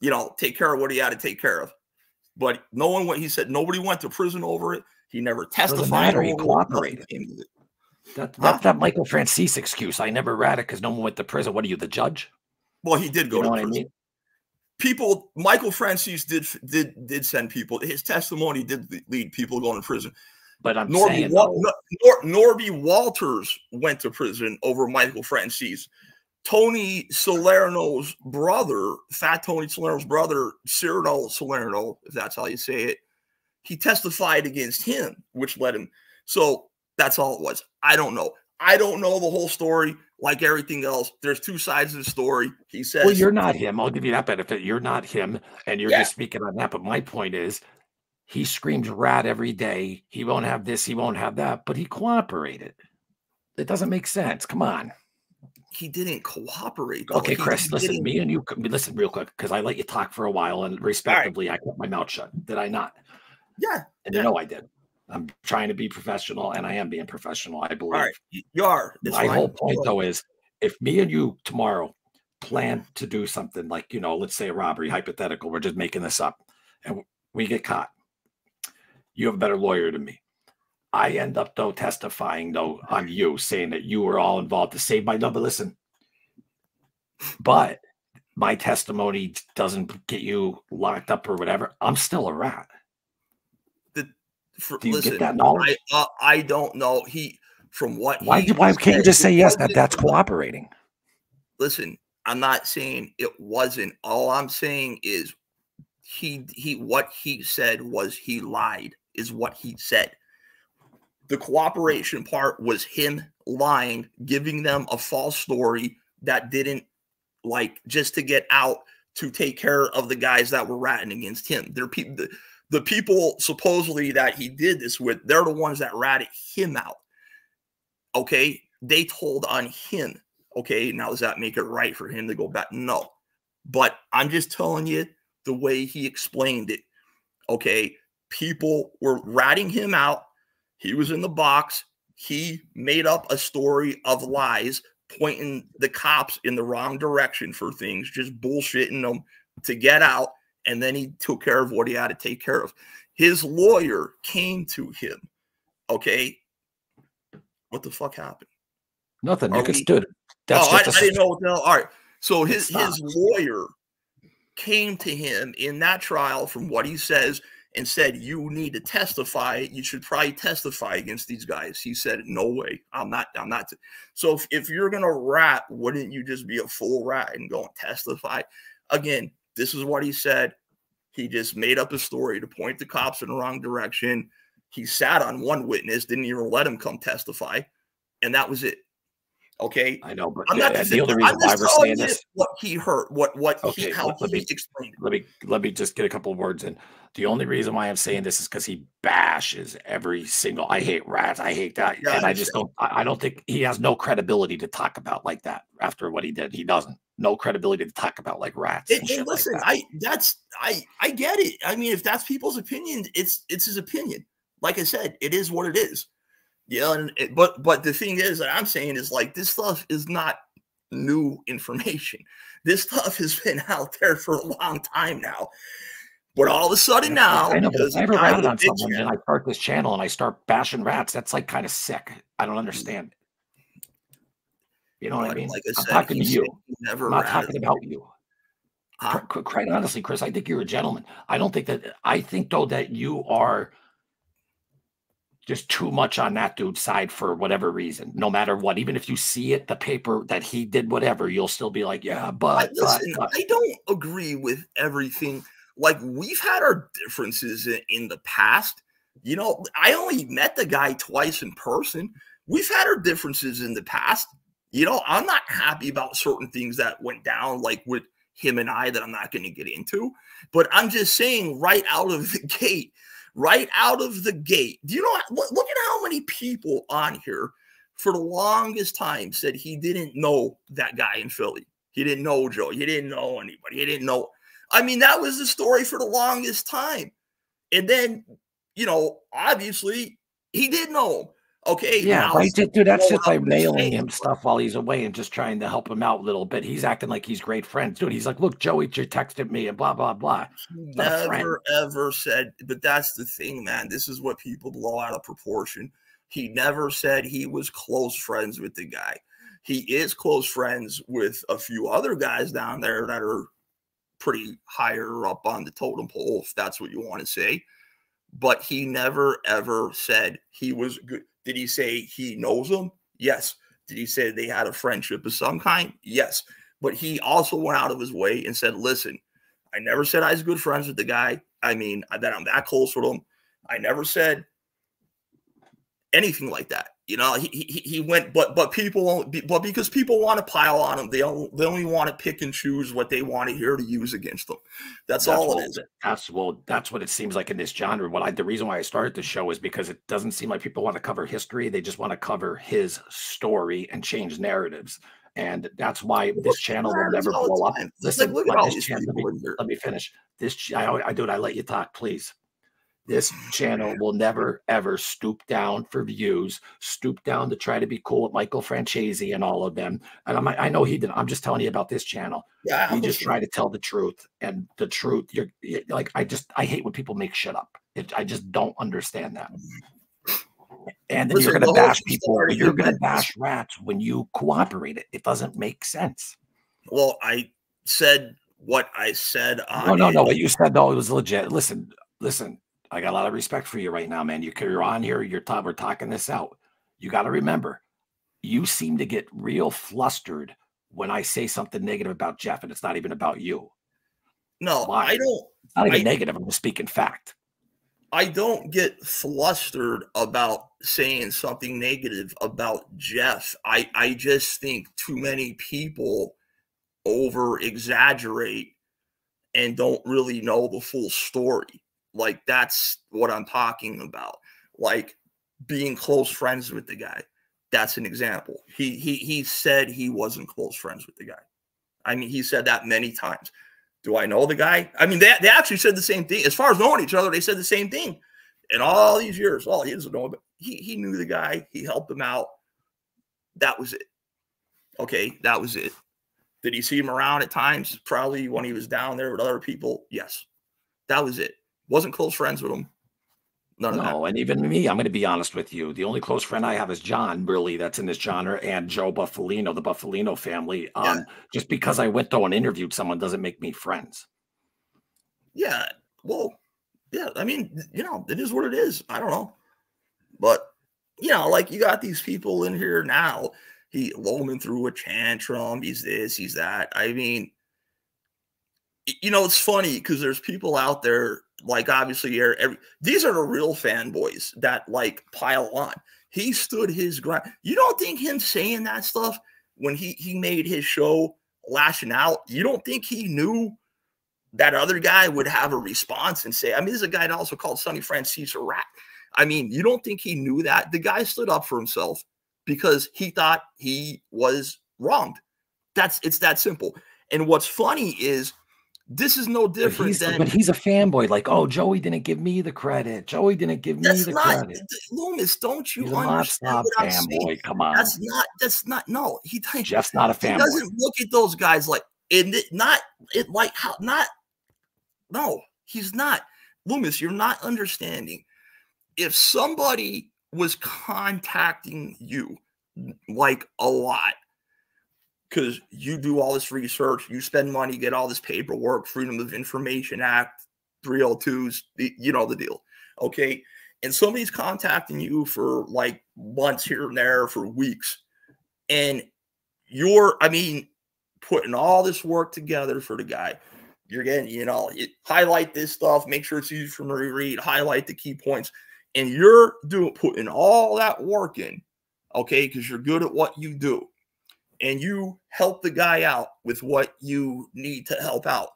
you know, take care of what he had to take care of. But no one went, he said nobody went to prison over it. He never testified or he cooperated. That's that Michael Francis excuse. I never ratted because no one went to prison. What are you, the judge? Well, he did go to prison. I mean? People, Michael Francis did send people. His testimony did lead people going to prison. But I'm saying Norby Walters went to prison over Michael Francis. Tony Salerno's brother, Fat Tony Salerno's brother, Cyrano Salerno, if that's how you say it, he testified against him, which led him. So that's all it was. I don't know. I don't know the whole story. Like everything else, there's two sides of the story. He says, well, you're not him. I'll give you that benefit. You're not him. And you're just speaking on that. But my point is, he screams rat every day. He won't have this. He won't have that. But he cooperated. It doesn't make sense. Come on. He didn't cooperate. Okay, Chris, listen, me and you, listen real quick, because I let you talk for a while, and respectively, I kept my mouth shut. Did I not? Yeah. And you know I did. I'm trying to be professional, and I am being professional, I believe. All right. You are. My whole point, though, is if me and you tomorrow plan to do something like, you know, let's say a robbery, hypothetical, we're just making this up, and we get caught. You have a better lawyer than me. I end up, though, testifying, though, on you, saying that you were all involved to save my number. Listen, but my testimony doesn't get you locked up or whatever. I'm still a rat. Listen, get that knowledge? I don't know. He, from what? Why can't you just say yes? That's cooperating. Listen, I'm not saying it wasn't. All I'm saying is what he said was he lied. Is what he said. The cooperation part was him lying, giving them a false story that didn't, like, just to get out, to take care of the guys that were ratting against him. They're people. The people supposedly that he did this with, they're the ones that ratted him out. Okay. They told on him. Okay. Now, does that make it right for him to go back? No. But I'm just telling you the way he explained it. Okay. People were ratting him out. He was in the box. He made up a story of lies, pointing the cops in the wrong direction for things, just bullshitting them to get out. And then he took care of what he had to take care of. His lawyer came to him. Okay. What the fuck happened? Nothing. You stood. That's I didn't know what the hell. All right. So his lawyer came to him in that trial, from what he says, and said, you need to testify. You should probably testify against these guys. He said, no way. I'm not. So if you're going to rat, wouldn't you just be a full rat and go and testify? Again, this is what he said. He just made up a story to point the cops in the wrong direction. He sat on one witness, didn't even let him come testify. And that was it. Okay. I know, but I'm not the only reason why we're saying this. What he heard, how he explained it. Let me just get a couple of words in. The only reason why I'm saying this is because he bashes every single, I hate rats, I hate that. Yeah, and I just don't, I don't think he has no credibility to talk about like that after what he did. He doesn't. No credibility to talk about like rats. And listen, like that. I get it. I mean, if that's people's opinion, it's his opinion. Like I said, it is what it is. Yeah, but the thing is that I'm saying is like this stuff is not new information. This stuff has been out there for a long time now. But all of a sudden now, I know, because I rat on someone and I start this channel and I start bashing rats. That's like kind of sick. I don't understand. You know what I mean? Like I said, I'm talking to you. I'm not talking about you. Quite honestly, Chris, I think you're a gentleman. I don't think that. I think though that you are just too much on that dude's side for whatever reason, no matter what. Even if you see it, the paper that he did whatever, you'll still be like, yeah, but. Listen, I don't agree with everything. Like, we've had our differences in the past. You know, I only met the guy twice in person. We've had our differences in the past. You know, I'm not happy about certain things that went down, like with him and I, that I'm not going to get into. But I'm just saying right out of the gate, you know, look at how many people on here for the longest time said he didn't know that guy in Philly. He didn't know Joe. He didn't know anybody. He didn't know. I mean, that was the story for the longest time. And then, you know, obviously he did know him. Okay. Yeah, right, dude, that's just like nailing him stuff while he's away and just trying to help him out a little bit. He's acting like he's great friends, dude. He's like, look, Joey just texted me and blah, blah, blah. Never, ever said, but that's the thing, man. This is what people blow out of proportion. He never said he was close friends with the guy. He is close friends with a few other guys down there that are pretty higher up on the totem pole, if that's what you want to say. But he never, ever said he was good. Did he say he knows them? Yes. Did he say they had a friendship of some kind? Yes. But he also went out of his way and said, listen, I never said I was good friends with the guy. I mean, that I'm that close with him. I never said anything like that. You know, he went, but people won't, but because people want to pile on him, they only want to pick and choose what they want to hear to use against them. That's all it is. That's what it seems like in this genre. The reason why I started the show is because it doesn't seem like people want to cover history. They just want to cover his story and change narratives. And that's why this channel will never blow up. Listen, let me finish. I let you talk, please. This channel will never, ever stoop down for views, stoop down to try to be cool with Michael Francis and all of them. And I know he didn't. I'm just telling you about this channel. Yeah, he just tried to tell the truth. And the truth, I hate when people make shit up. I just don't understand that. And then listen, you're going to bash people. You're going to bash rats when you cooperate. It doesn't make sense. Well, I said what I said. No. What you said, though, it was legit. Listen. I got a lot of respect for you right now, man. You're on here. We're talking this out. You got to remember, you seem to get real flustered when I say something negative about Jeff, and it's not even about you. No, why? I don't. It's not even negative. I'm just speaking fact. I don't get flustered about saying something negative about Jeff. I just think too many people over-exaggerate and don't really know the full story. Like, that's what I'm talking about. Like, being close friends with the guy. That's an example. He said he wasn't close friends with the guy. I mean, he said that many times. Do I know the guy? I mean, they actually said the same thing. As far as knowing each other, they said the same thing. And all these years, all he doesn't know him. He knew the guy. He helped him out. That was it. Okay, that was it. Did he see him around at times? Probably when he was down there with other people. Yes. That was it. Wasn't close friends with him. No, and even me, I'm going to be honest with you. The only close friend I have is John, really, that's in this genre, and Joe Bufalino, the Bufalino family. Just because I went, though, and interviewed someone doesn't make me friends. Yeah, well, yeah, I mean, you know, it is what it is. I don't know. But, you know, like you got these people in here now. Loman threw a tantrum. He's this, he's that. I mean, you know, it's funny because there's people out there, like obviously these are the real fanboys that like pile on. He stood his ground. You don't think him saying that stuff when he made his show lashing out, you don't think he knew that other guy would have a response and say, I mean, this is a guy that also called Sonny Francis a rat. I mean, you don't think he knew that? The guy stood up for himself because he thought he was wronged. It's that simple. And what's funny is this is no different than... But he's a fanboy. Like, oh, Joey didn't give me the credit. Joey didn't give me the credit. Loomis, don't you understand what I'm saying? Come on. No. Jeff's not a fanboy. He doesn't look at those guys like... No, he's not. Loomis, you're not understanding. If somebody was contacting you, like a lot, because you do all this research, you spend money, get all this paperwork, Freedom of Information Act, 302s, you know the deal, okay? And somebody's contacting you for like months here and there, for weeks, and you're, I mean, putting all this work together for the guy. You're getting, you know, highlight this stuff, make sure it's easy for me to read, highlight the key points, and you're putting all that work in, okay, because you're good at what you do, and you help the guy out with what you need to help out.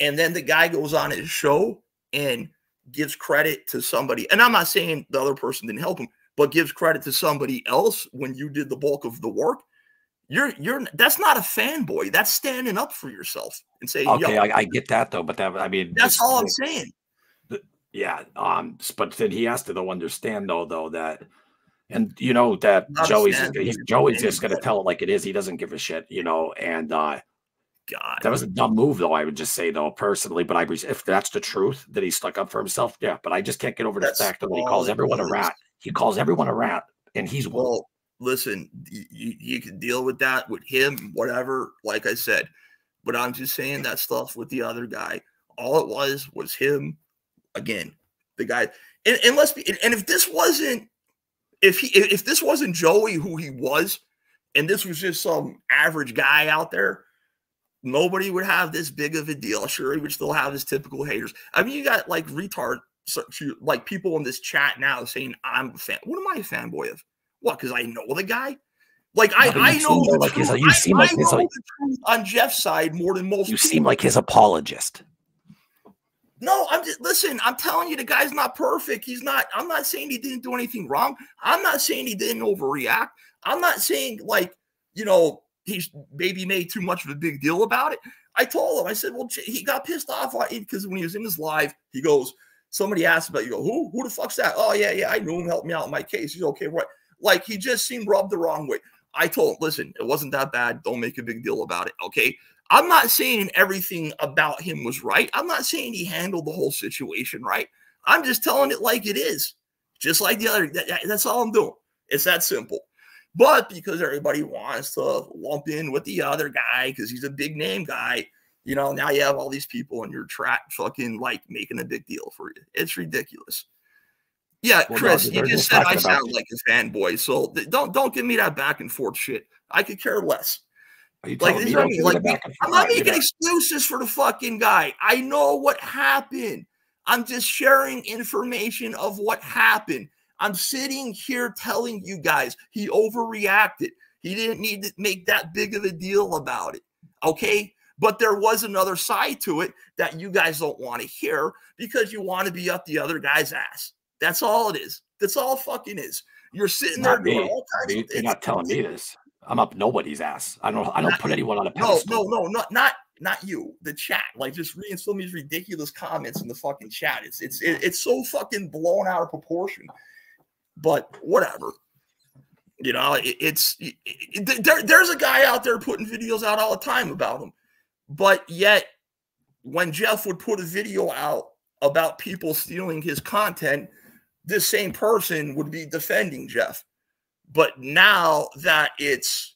And then the guy goes on his show and gives credit to somebody. And I'm not saying the other person didn't help him, but gives credit to somebody else when you did the bulk of the work. That's not a fanboy. That's standing up for yourself and saying, okay, I get that though, but that, I mean, that's all I'm saying. Yeah. But then he has to understand though, that, and you know, that Joey's just going to tell it like it is. He doesn't give a shit, you know, and, God, that was a dumb move though. I would just say though, personally, but if that's the truth that he stuck up for himself. Yeah. But I just can't get over the fact that he calls everyone a rat. He calls everyone a rat and he's well. Listen, you can deal with that with him, whatever, like I said, but I'm just saying that stuff with the other guy, all it was him again, the guy. And let's be, and if this wasn't, if this wasn't Joey who he was, and this was just some average guy out there, nobody would have this big of a deal. Sure, he would still have his typical haters. I mean, you got like like people in this chat now saying, I'm a fan. What am I a fanboy of? What? Because I know the guy. Like I know the truth on Jeff's side more than most. You seem like his apologist. No, I'm just listen. I'm telling you, the guy's not perfect. He's not. I'm not saying he didn't do anything wrong. I'm not saying he didn't overreact. I'm not saying like you know he's maybe made too much of a big deal about it. I told him. I said, well, he got pissed off because when he was in his live, he goes, somebody asked about you. Go, who the fuck's that? Oh yeah, I knew him. Helped me out in my case. He's okay, right? Like, he just seemed rubbed the wrong way. I told him, listen, it wasn't that bad. Don't make a big deal about it, okay? I'm not saying everything about him was right. I'm not saying he handled the whole situation right. I'm just telling it like it is, just like the other. That's all I'm doing. It's that simple. But because everybody wants to lump in with the other guy because he's a big-name guy, you know, now you have all these people in your track fucking, like, making a big deal for you. It's ridiculous. Yeah, well, Chris, you just said I sound like a fanboy, so don't give me that back and forth shit. I could care less. Are you like, me I'm not making excuses for the fucking guy. I know what happened. I'm just sharing information of what happened. I'm sitting here telling you guys he overreacted. He didn't need to make that big of a deal about it, okay? But there was another side to it that you guys don't want to hear because you want to be up the other guy's ass. That's all it is. That's all it fucking is. You're sitting there doing all kinds of things. You're not telling me this. I'm up nobody's ass. I don't put anyone on a pedestal. No, not you. The chat. Like just reading some of these ridiculous comments in the fucking chat. It's so fucking blown out of proportion. But whatever. You know, there's a guy out there putting videos out all the time about him. But yet when Jeff would put a video out about people stealing his content, this same person would be defending Jeff. But now that it's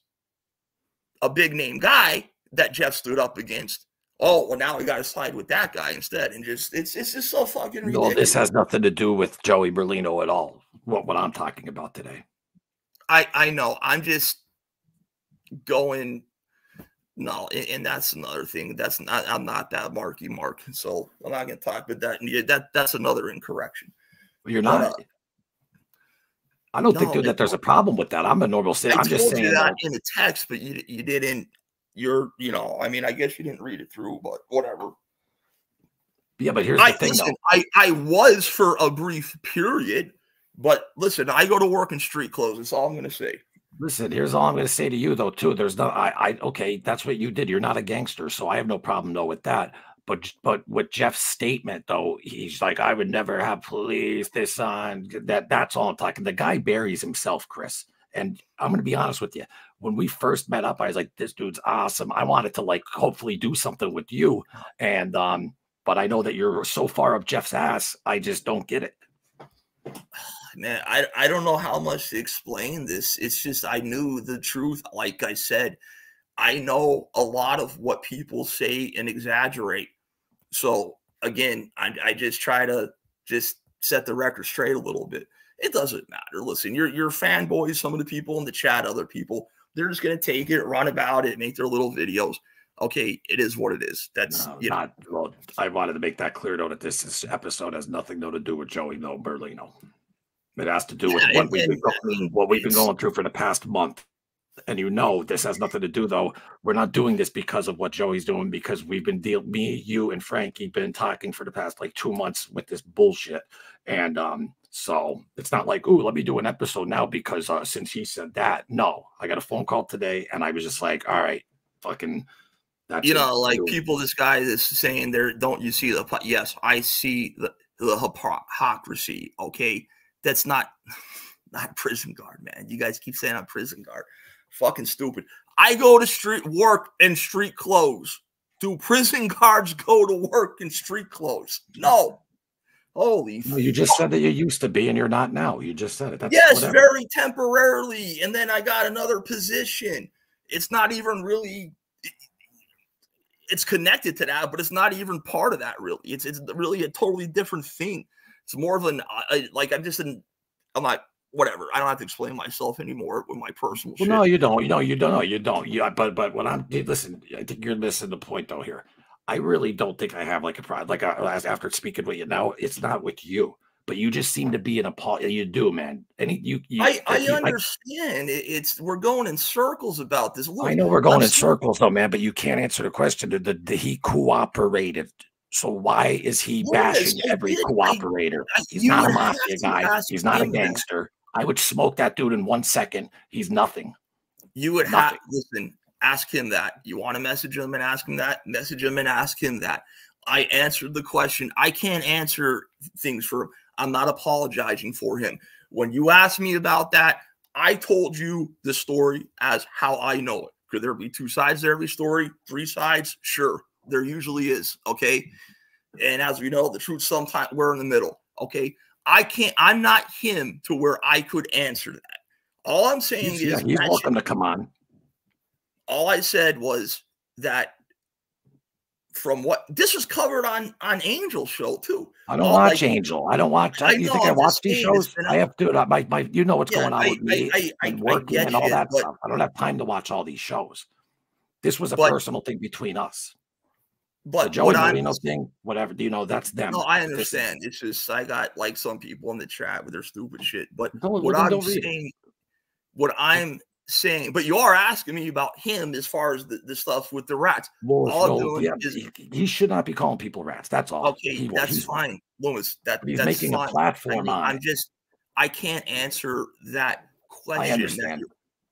a big name guy that Jeff stood up against, oh, well, now we got to side with that guy instead. And just, it's just so fucking ridiculous. No, this has nothing to do with Joey Merlino at all, what I'm talking about today. I know. I'm just going, no, and that's another thing. That's not, I'm not that Marky Mark, so I'm not going to talk about that. Yeah, that's another incorrection. You're not. I don't think that there's a problem with that. I'm a normal citizen. I'm just saying that in the text, but you didn't. You're, you know, I mean, I guess you didn't read it through, but whatever. Yeah, but here's the thing, though. I was for a brief period, but listen, I go to work in street clothes. That's all I'm going to say. Listen, here's all I'm going to say to you, though, too. There's no, okay, that's what you did. You're not a gangster, so I have no problem, though, with that. But with Jeff's statement, though, he's like, I would never have police this on. That's all I'm talking. The guy buries himself, Chris. And I'm going to be honest with you. When we first met up, I was like, this dude's awesome. I wanted to, like, hopefully do something with you. And, but I know that you're so far up Jeff's ass. I just don't get it. Man, I don't know how much to explain this. It's just, I knew the truth. Like I said, I know a lot of what people say and exaggerate. So again, I just try to just set the record straight a little bit. It doesn't matter. Listen, you're fanboys. Some of the people in the chat, other people, they're just going to take it, run about it, make their little videos. Okay, it is what it is. That's no, you not, know. Well, I wanted to make that clear, though, that this episode has nothing though to do with Joey Merlino. It has to do with what we've been going through for the past month. And you know, this has nothing to do, though. We're not doing this because of what Joey's doing, because we've been dealing, me, you, and Frankie been talking for the past like 2 months with this bullshit. And so it's not like, ooh, let me do an episode now because since he said that. No, I got a phone call today and I was just like, all right, fucking, that's, you know, like people, this guy is saying there, don't you see the, yes, I see the hypocrisy. Okay. That's not prison guard, man. You guys keep saying I'm prison guard. Fucking stupid. I go to work in street clothes. Do prison guards go to work in street clothes? No. Holy. No, you just said that you used to be and you're not now. You just said it. That's yes, whatever. Very temporarily. And then I got another position. It's not even really. It's connected to that, but it's not even part of that really. It's really a totally different thing. It's more of an like I'm like, whatever. I don't have to explain myself anymore with my personal shit. No, you don't. You know, you don't. No, you don't. Yeah, but when I'm listen, I think you're missing the point though here. I really don't think I have like a pride. Like after speaking with you now, it's not with you. But you just seem to be in a you do, man. And I understand. It's we're going in circles about this. Look, I know we're going in circles though, man. But you can't answer the question. He cooperated. So why is he bashing every cooperator? He's not a mafia guy. He's not a gangster. I would smoke that dude in 1 second. He's nothing. You would have to listen, ask him that. You want to message him and ask him that? Message him and ask him that. I answered the question. I can't answer things for him. I'm not apologizing for him. When you asked me about that, I told you the story as how I know it. Could there be two sides to every story? Three sides? Sure. There usually is, okay? And as we know, the truth sometimes we're in the middle, okay? I'm not him to where I could answer that. All I'm saying is you're welcome to come on. All I said was that from what this was covered on Angel's show too. I don't watch Angel. I don't watch. You think I watch these shows? I have to. My you know what's going on with me and working and all that stuff. I don't have time to watch all these shows. This was a personal thing between us. But the Joey Merlino thing, whatever, you know, that's them. No, I understand. It's just I got like some people in the chat with their stupid shit. But what I'm saying, but you are asking me about him as far as the stuff with the rats. Well, he should not be calling people rats. That's all. Okay, that's fine, Lewis. He's making a platform on. I'm just, I can't answer that question. I understand.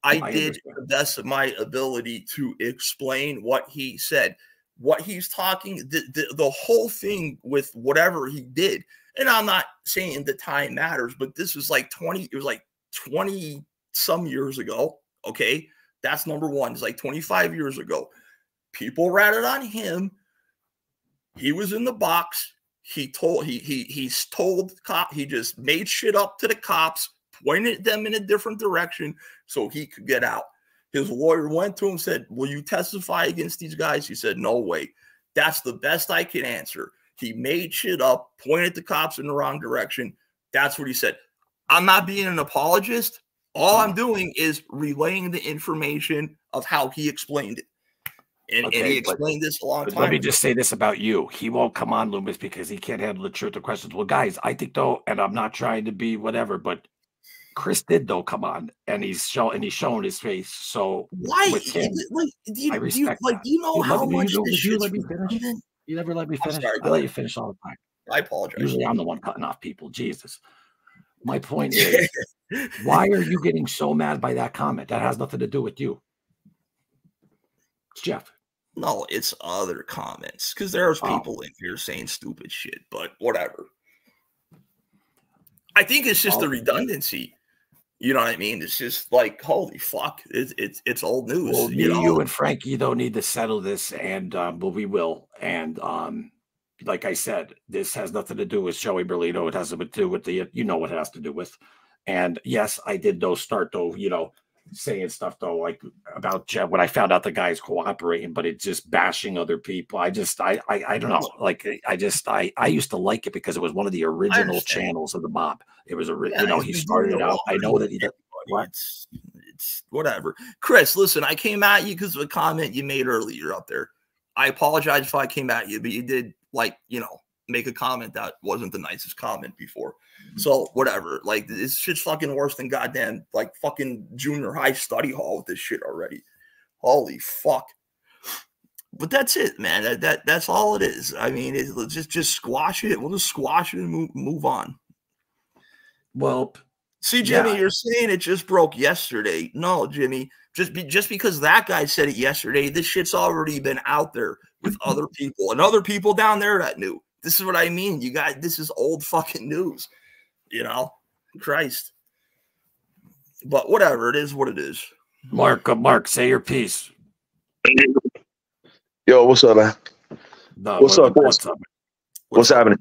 I did the best of my ability to explain what he said. What he's talking, the whole thing with whatever he did, and I'm not saying the time matters, but this was like 20 some years ago. Okay, that's number one. It's like 25 years ago. People ratted on him. He was in the box. He told the cop. He just made shit up to the cops, pointed them in a different direction so he could get out. His lawyer went to him and said, will you testify against these guys? He said, no way. That's the best I can answer. He made shit up, pointed the cops in the wrong direction. That's what he said. I'm not being an apologist. All I'm doing is relaying the information of how he explained it. And, okay, and he explained this a long time. Let me just say this about you. He won't come on, Loomis, because he can't handle the truth or questions. Well, guys, I think, though, and I'm not trying to be whatever, but Chris did, though, come on, and he's shown his face. So why? Like, do you know how much this shit's been? You never let me finish. Sorry, I let you finish all the time. I apologize. Usually I'm the one cutting off people. Jesus. My point is, why are you getting so mad by that comment? That has nothing to do with you. It's Jeff. No, it's other comments. Because there's people in here saying stupid shit, but whatever. I think it's just the redundancy. You know what I mean? It's just like, holy fuck, it's old news. Well, you and Frankie, though, need to settle this, and but we will. And like I said, this has nothing to do with Joey Merlino. It has to do with the, you know what it has to do with. And yes, I did start you know, saying stuff, though, like about Jeff when I found out the guy's cooperating, but it's just bashing other people. I don't know. Like, I used to like it because it was one of the original channels of the mob. It was you know, he started it out. I know that he did. It's whatever. Chris, listen, I came at you because of a comment you made earlier up there. I apologize if I came at you, but you did, like, you know, make a comment that wasn't the nicest comment before. So whatever, like, this shit's fucking worse than goddamn, like, fucking junior high study hall with this shit already. Holy fuck. But that's it, man. That's all it is. I mean, just squash it. We'll just squash it and move on. Well, see, Jimmy, yeah, you're saying it just broke yesterday. No, Jimmy, just because that guy said it yesterday, this shit's already been out there with other people and other people down there that knew. This is what I mean. You guys, this is old fucking news, you know, Christ. But whatever, it is what it is. Mark, say your piece. Yo, what's up, man? No, what's happening?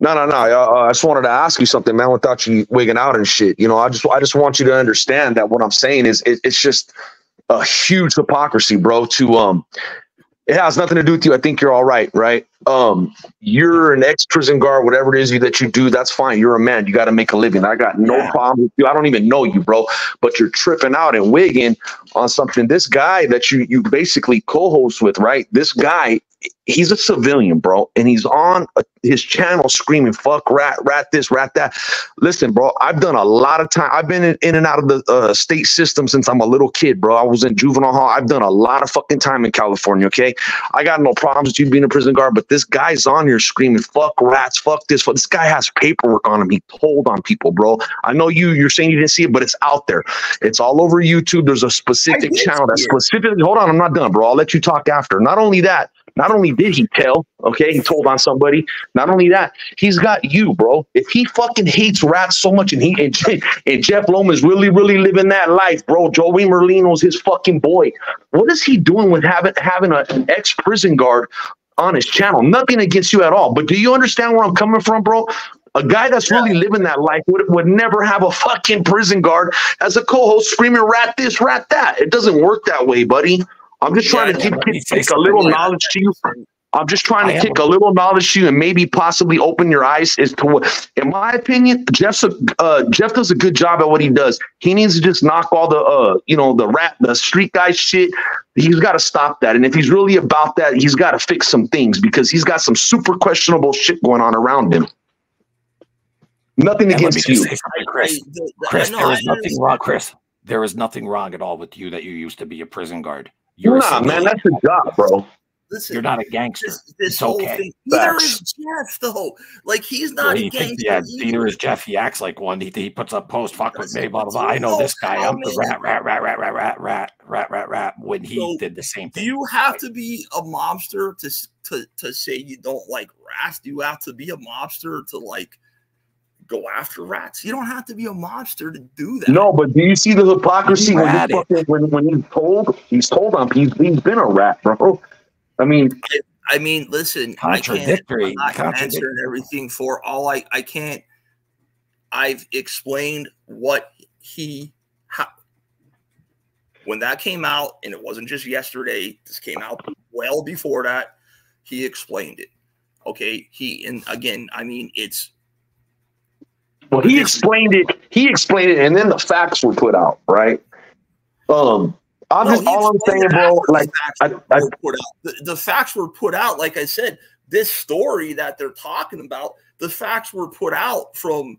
No. I just wanted to ask you something, man, without you wigging out and shit. You know, I just want you to understand that what I'm saying is it's just a huge hypocrisy, bro, to it has nothing to do with you. I think you're all right, right? You're an ex-prison guard, whatever it is that you do, that's fine. You're a man. You got to make a living. I got no problem with you. I don't even know you, bro, but you're tripping out and wigging on something. This guy that you basically co-host with, right? This guy, he's a civilian, bro, and he's on his channel screaming, fuck rat, rat this, rat that. Listen, bro, I've done a lot of time. I've been in and out of the state system since I'm a little kid, bro. I was in juvenile hall. I've done a lot of fucking time in California, okay? I got no problems with you being a prison guard, but this guy's on here screaming, fuck rats, fuck this. Fuck. This guy has paperwork on him. He told on people, bro. I know you're saying you didn't see it, but it's out there. It's all over YouTube. There's a specific channel that specifically, hold on, I'm not done, bro. I'll let you talk after. Not only that, not only did he tell, okay, he told on somebody. Not only that, he's got you, bro. If he fucking hates rats so much, and Jeff Loman's really, really living that life, bro. Joey Merlino's his fucking boy. What is he doing with having an ex-prison guard on his channel? Nothing against you at all, but do you understand where I'm coming from, bro? A guy that's really living that life would never have a fucking prison guard as a co-host screaming rat this, rat that. It doesn't work that way, buddy. I'm just trying to kick a little knowledge to you. I'm just trying to kick a little knowledge to you and maybe possibly open your eyes as to what, in my opinion, Jeff does a good job at what he does. He needs to just knock all the, you know, the street guy shit. He's got to stop that. And if he's really about that, he's got to fix some things because he's got some super questionable shit going on around him. Nothing against you. Chris, there is nothing wrong, Chris. There is nothing wrong at all with you that you used to be a prison guard. You're not, man. That's a job, bro. Listen, you're not a gangster. This whole thing. Neither is Jeff, though. Like, he's not a gangster. Yeah, neither is Jeff. He acts like one. He puts up posts, fuck with me, blah, blah, blah. I know this guy. I'm the rat. When he did the same thing. Do you have to be a mobster to say you don't like rats? Do you have to be a mobster to, like, go after rats? You don't have to be a mobster to do that. No, but do you see the hypocrisy when he's told on, he's been a rat, bro. I mean, I mean, listen, contradictory. I can't answer everything for all I can't. I've explained what when that came out, and it wasn't just yesterday. This came out well before that. He explained it. Okay. He explained it. He explained it, and then the facts were put out, right? The facts were put out. Like I said, this story that they're talking about, the facts were put out from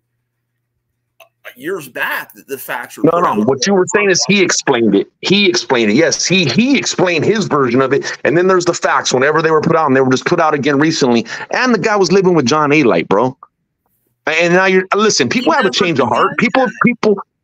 years back. The facts were put out. What you were saying is he explained it. He explained it. Yes, he explained his version of it. And then there's the facts. Whenever they were put out, and they were just put out again recently. And the guy was living with John A-Light, bro. And now you're listen. People have a change of heart.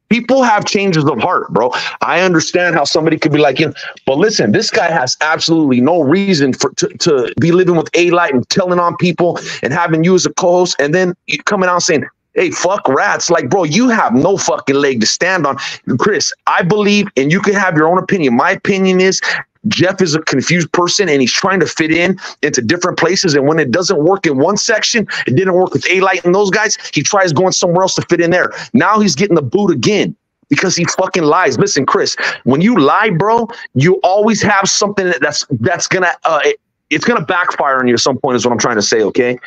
People have changes of heart, bro. I understand how somebody could be like him, but listen, this guy has absolutely no reason to be living with A-Light and telling on people and having you as a co-host, and then you coming out saying, "Hey, fuck rats." Like, bro, you have no fucking leg to stand on. Chris, I believe, and you can have your own opinion. My opinion is Jeff is a confused person, and he's trying to fit in into different places. And when it doesn't work in one section, it didn't work with A-Light and those guys, he tries going somewhere else to fit in there. Now he's getting the boot again because he fucking lies. Listen, Chris, when you lie, bro, you always have something that's gonna it's gonna backfire on you at some point, is what I'm trying to say, okay?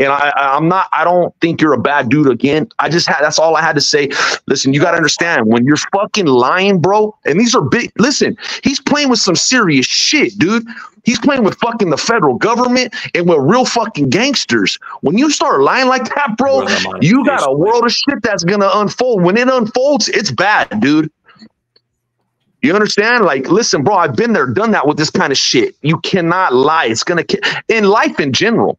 And I don't think you're a bad dude again. That's all I had to say. Listen, you got to understand, when you're fucking lying, bro, and these are big, listen, he's playing with some serious shit, dude. He's playing with fucking the federal government and with real fucking gangsters. When you start lying like that, bro, you got a world of shit that's going to unfold. When it unfolds, it's bad, dude. You understand? Like, listen, bro, I've been there, done that with this kind of shit. You cannot lie. It's going to, in life in general,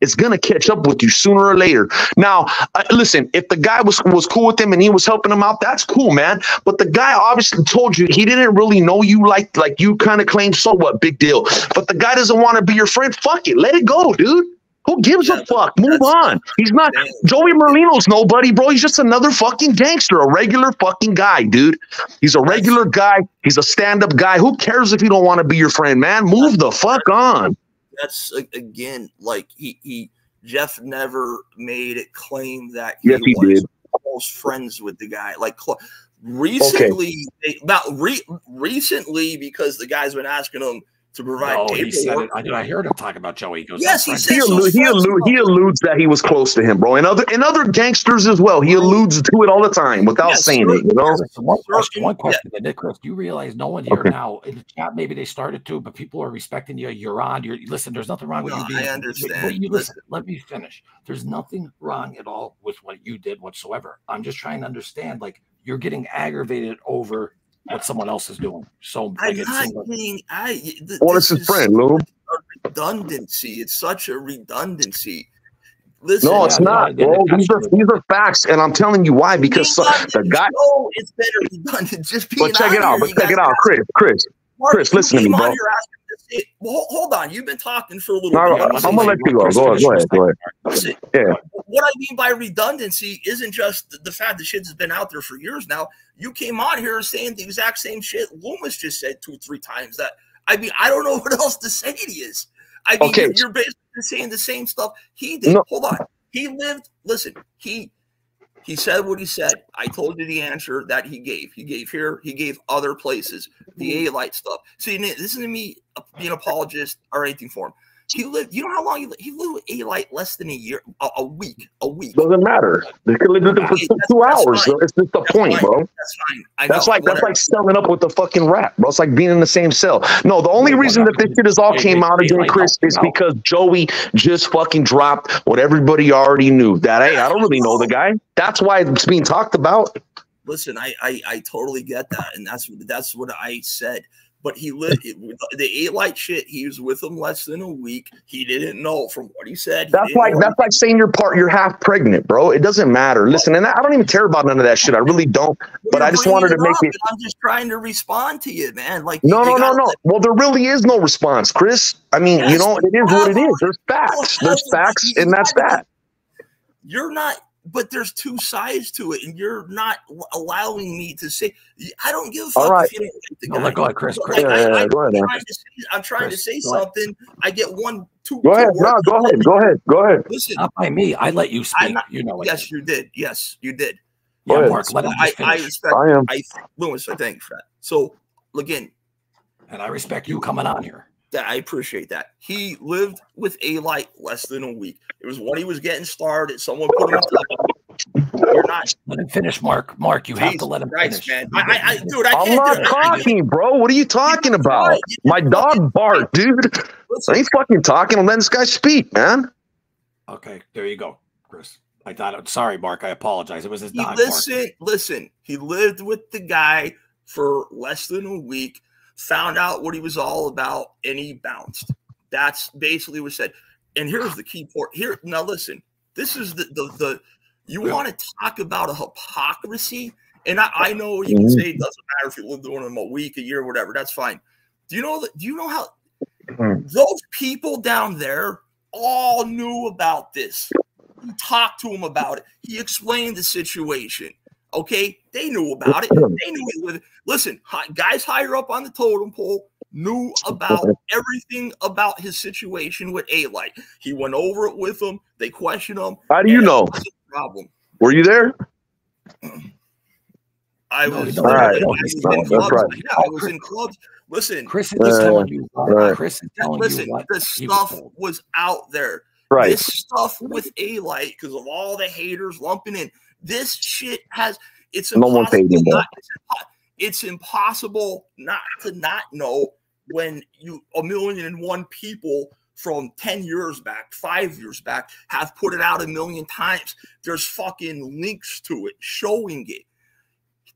it's going to catch up with you sooner or later. Now, listen, if the guy was cool with him and he was helping him out, that's cool, man. But the guy obviously told you he didn't really know you like you kind of claimed. So what? Big deal. But the guy doesn't want to be your friend. Fuck it. Let it go, dude. Who gives a fuck? Move on. He's not. Joey Merlino's nobody, bro. He's just another fucking gangster, a regular fucking guy, dude. He's a regular guy. He's a stand-up guy. Who cares if you don't want to be your friend, man? Move the fuck on. That's again, like Jeff never made it claim that he was almost friends with the guy. Like recently, recently, because the guy's been asking him to provide. No, he said it. I heard him talk about Joey. He goes, yes, he alludes that he was close to him, bro, and other gangsters as well. He alludes to it all the time without saying it. You know? One question to Nick, Chris. You realize no one here now in the chat. Maybe they started to, but people are respecting you. You're on. Listen. There's nothing wrong with you. I understand. But you listen. Let me finish. There's nothing wrong at all with what you did whatsoever. I'm just trying to understand. Like, you're getting aggravated over what someone else is doing. So I'm not being. Well, it's his friend, Lou. Redundancy. It's such a redundancy. Listen, no, it's not, bro. These are facts, and I'm telling you why. Because the guy. No, it's better redundant. Just be. But check it out. But check it out, Chris, listen to me, bro. Well, hold on. You've been talking for a little bit. I'm gonna let you go. Go ahead. Listen, yeah. What I mean by redundancy isn't just the fact that shit's been out there for years now. You came on here saying the exact same shit Loomis just said 2 or 3 times. That I mean, I don't know what else to say to you. I mean, you're basically saying the same stuff he did. No. Hold on. He lived. Listen, he said what he said. I told you the answer that he gave. He gave here. He gave other places. The A-Light stuff. See, this isn't me being an apologist or anything for him. He lived. You know how long he lived? He lived with A-Light less than a week. Doesn't matter. They could live with him for 2 hours. It's just the point, bro. That's fine. That's like selling up with the fucking rat, bro. It's like being in the same cell. No, the only reason that this shit is all came out again, Chris, is because Joey just fucking dropped what everybody already knew. That hey, I don't really know the guy. That's why it's being talked about. Listen, I totally get that, and that's what I said. But he lived the A-Light shit. He was with him less than a week. He didn't know from what he said. That's like saying you're half pregnant, bro. It doesn't matter. Listen, and I don't even care about none of that shit. I really don't. But I just wanted to make it. I'm just trying to respond to you, man. Like no. Well, there really is no response, Chris. I mean, you know, it is what it is. There's facts. There's facts, and that's that. You're not. But there's two sides to it, and you're not allowing me to say. I don't give a fuck. All right. If you don't like the guy. Go ahead, Chris. I'm trying to say something. I get one, two. Go ahead. No, go ahead. Listen, not by me. I let you speak. Not, you know. Yes, you did. Yes, you did. Yeah, Mark, let him finish. I respect. I am. Lewis, I thank you for that. So again, and I respect you coming on here. that. I appreciate that. He lived with A-Light less than a week. It was when he was getting started. Someone put him up. You're not. Let him finish, Mark. Mark, you have to let him finish. Man. Dude, I'm not talking, bro. What are you talking about? My dog barked, dude. I ain't fucking talking. I'm letting this guy speak, man. Okay, there you go, Chris. I thought, I'm sorry, Mark. I apologize. It was his dog. Listen, he lived with the guy for less than a week, found out what he was all about, and he bounced. That's basically what said. And here's the key point. Here, now listen, this is the you want to talk about a hypocrisy? And I know you can say it doesn't matter if you lived with him a week, a year, whatever. That's fine. Do you know how those people down there all knew about this? He talked to him about it. He explained the situation. Okay, they knew about it. They knew it. Listen, guys higher up on the totem pole knew about everything about his situation with A-Light. He went over it with them. They questioned him. How do you know? Problem. Were you there? I was. All right. I was in clubs. Listen, Chris is telling you. Chris is telling you. The stuff was out there. Right. This stuff with A-Light, because of all the haters lumping in. This shit has it's impossible not to know when a million and one people from 10 years back, 5 years back, have put it out a million times. There's fucking links to it showing it.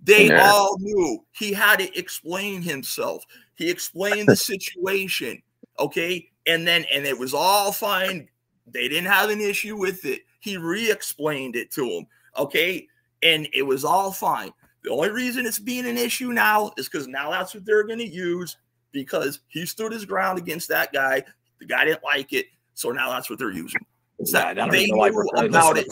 They all knew. He had to explain himself. He explained the situation. Okay. And it was all fine. They didn't have an issue with it. He re-explained it to him. Okay, and it was all fine. The only reason it's being an issue now is because now that's what they're going to use, because he stood his ground against that guy. The guy didn't like it, so now that's what they're using. They knew about it.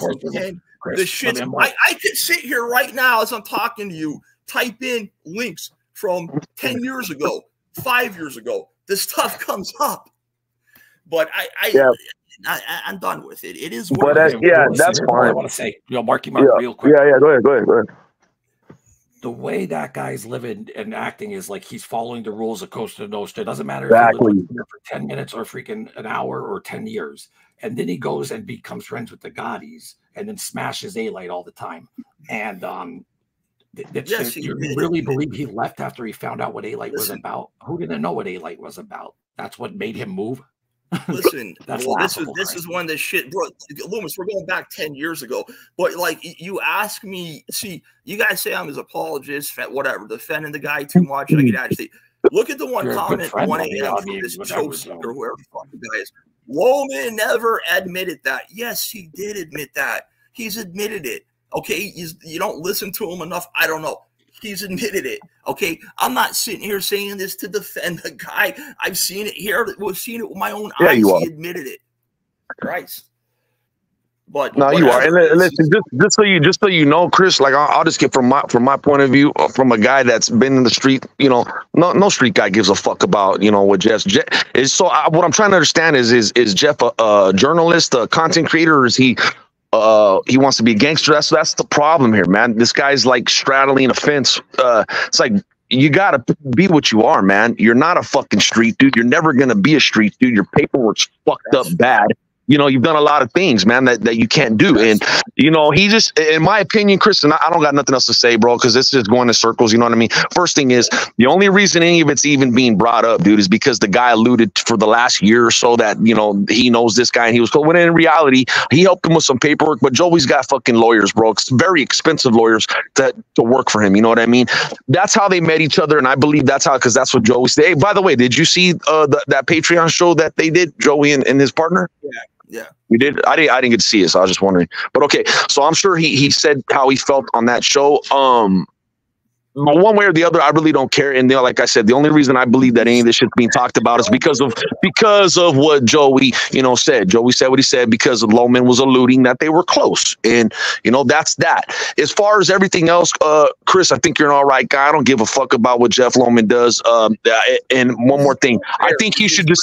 The shit. I could sit here right now as I'm talking to you, type in links from 10 years ago, 5 years ago. This stuff comes up, but I'm done with it. It is what it is. Yeah, that's fine. I want to say, you know, Mark, real quick. Yeah, go ahead. The way that guy's living and acting is like he's following the rules of Costa Nostra. It doesn't matter if he's there for 10 minutes or freaking an hour or 10 years. And then he goes and becomes friends with the Gottis and then smashes A-Light all the time. And you really believe he left after he found out what A-Light was about? Who didn't know what A-Light was about? That's what made him move. Listen, this is when the shit, bro. Loomis, we're going back 10 years ago, but like you ask me, see, you guys say I'm his apologist, whatever, defending the guy too much, and I get agitated. Look at the one comment, 1 a.m. from this Joseph or whoever the fuck the guy is. Loman never admitted that. Yes, he did admit that. He's admitted it. Okay, you don't listen to him enough. I don't know. He's admitted it. Okay, I'm not sitting here saying this to defend the guy. I've seen it here. We've seen it with my own eyes. He admitted it. Christ. But no, you are. And listen, just so you know, Chris. Like I'll just get from my point of view, from a guy that's been in the street. You know, no street guy gives a fuck about what Jeff's. What I'm trying to understand is Jeff a journalist, a content creator, or is he? He wants to be a gangster. That's the problem here, man. This guy's like straddling a fence. It's like you gotta be what you are, man. You're not a fucking street dude. You're never gonna be a street dude. Your paperwork's fucked up bad. You know, you've done a lot of things, man, that you can't do. And, you know, he just, in my opinion, Chris, and I don't got nothing else to say, bro, because this is going in circles. You know what I mean? First thing is, the only reason any of it's even being brought up, dude, is because the guy alluded for the last year or so that, you know, he knows this guy and he was cool. When in reality, he helped him with some paperwork, but Joey's got fucking lawyers, bro. It's very expensive lawyers to work for him. You know what I mean? That's how they met each other. And I believe that's how, because that's what Joey said. Hey, by the way, did you see that Patreon show that they did, Joey and his partner? Yeah. Yeah, we did. I didn't get to see it, so I was just wondering. But okay, so I'm sure he said how he felt on that show. One way or the other, I really don't care. And like I said, the only reason I believe that any of this shit's being talked about is because of what Joey, said. Joey said what he said because Loman was alluding that they were close. And, that's that. As far as everything else, Chris, I think you're an all right guy. I don't give a fuck about what Jeff Loman does. And one more thing. I think he should just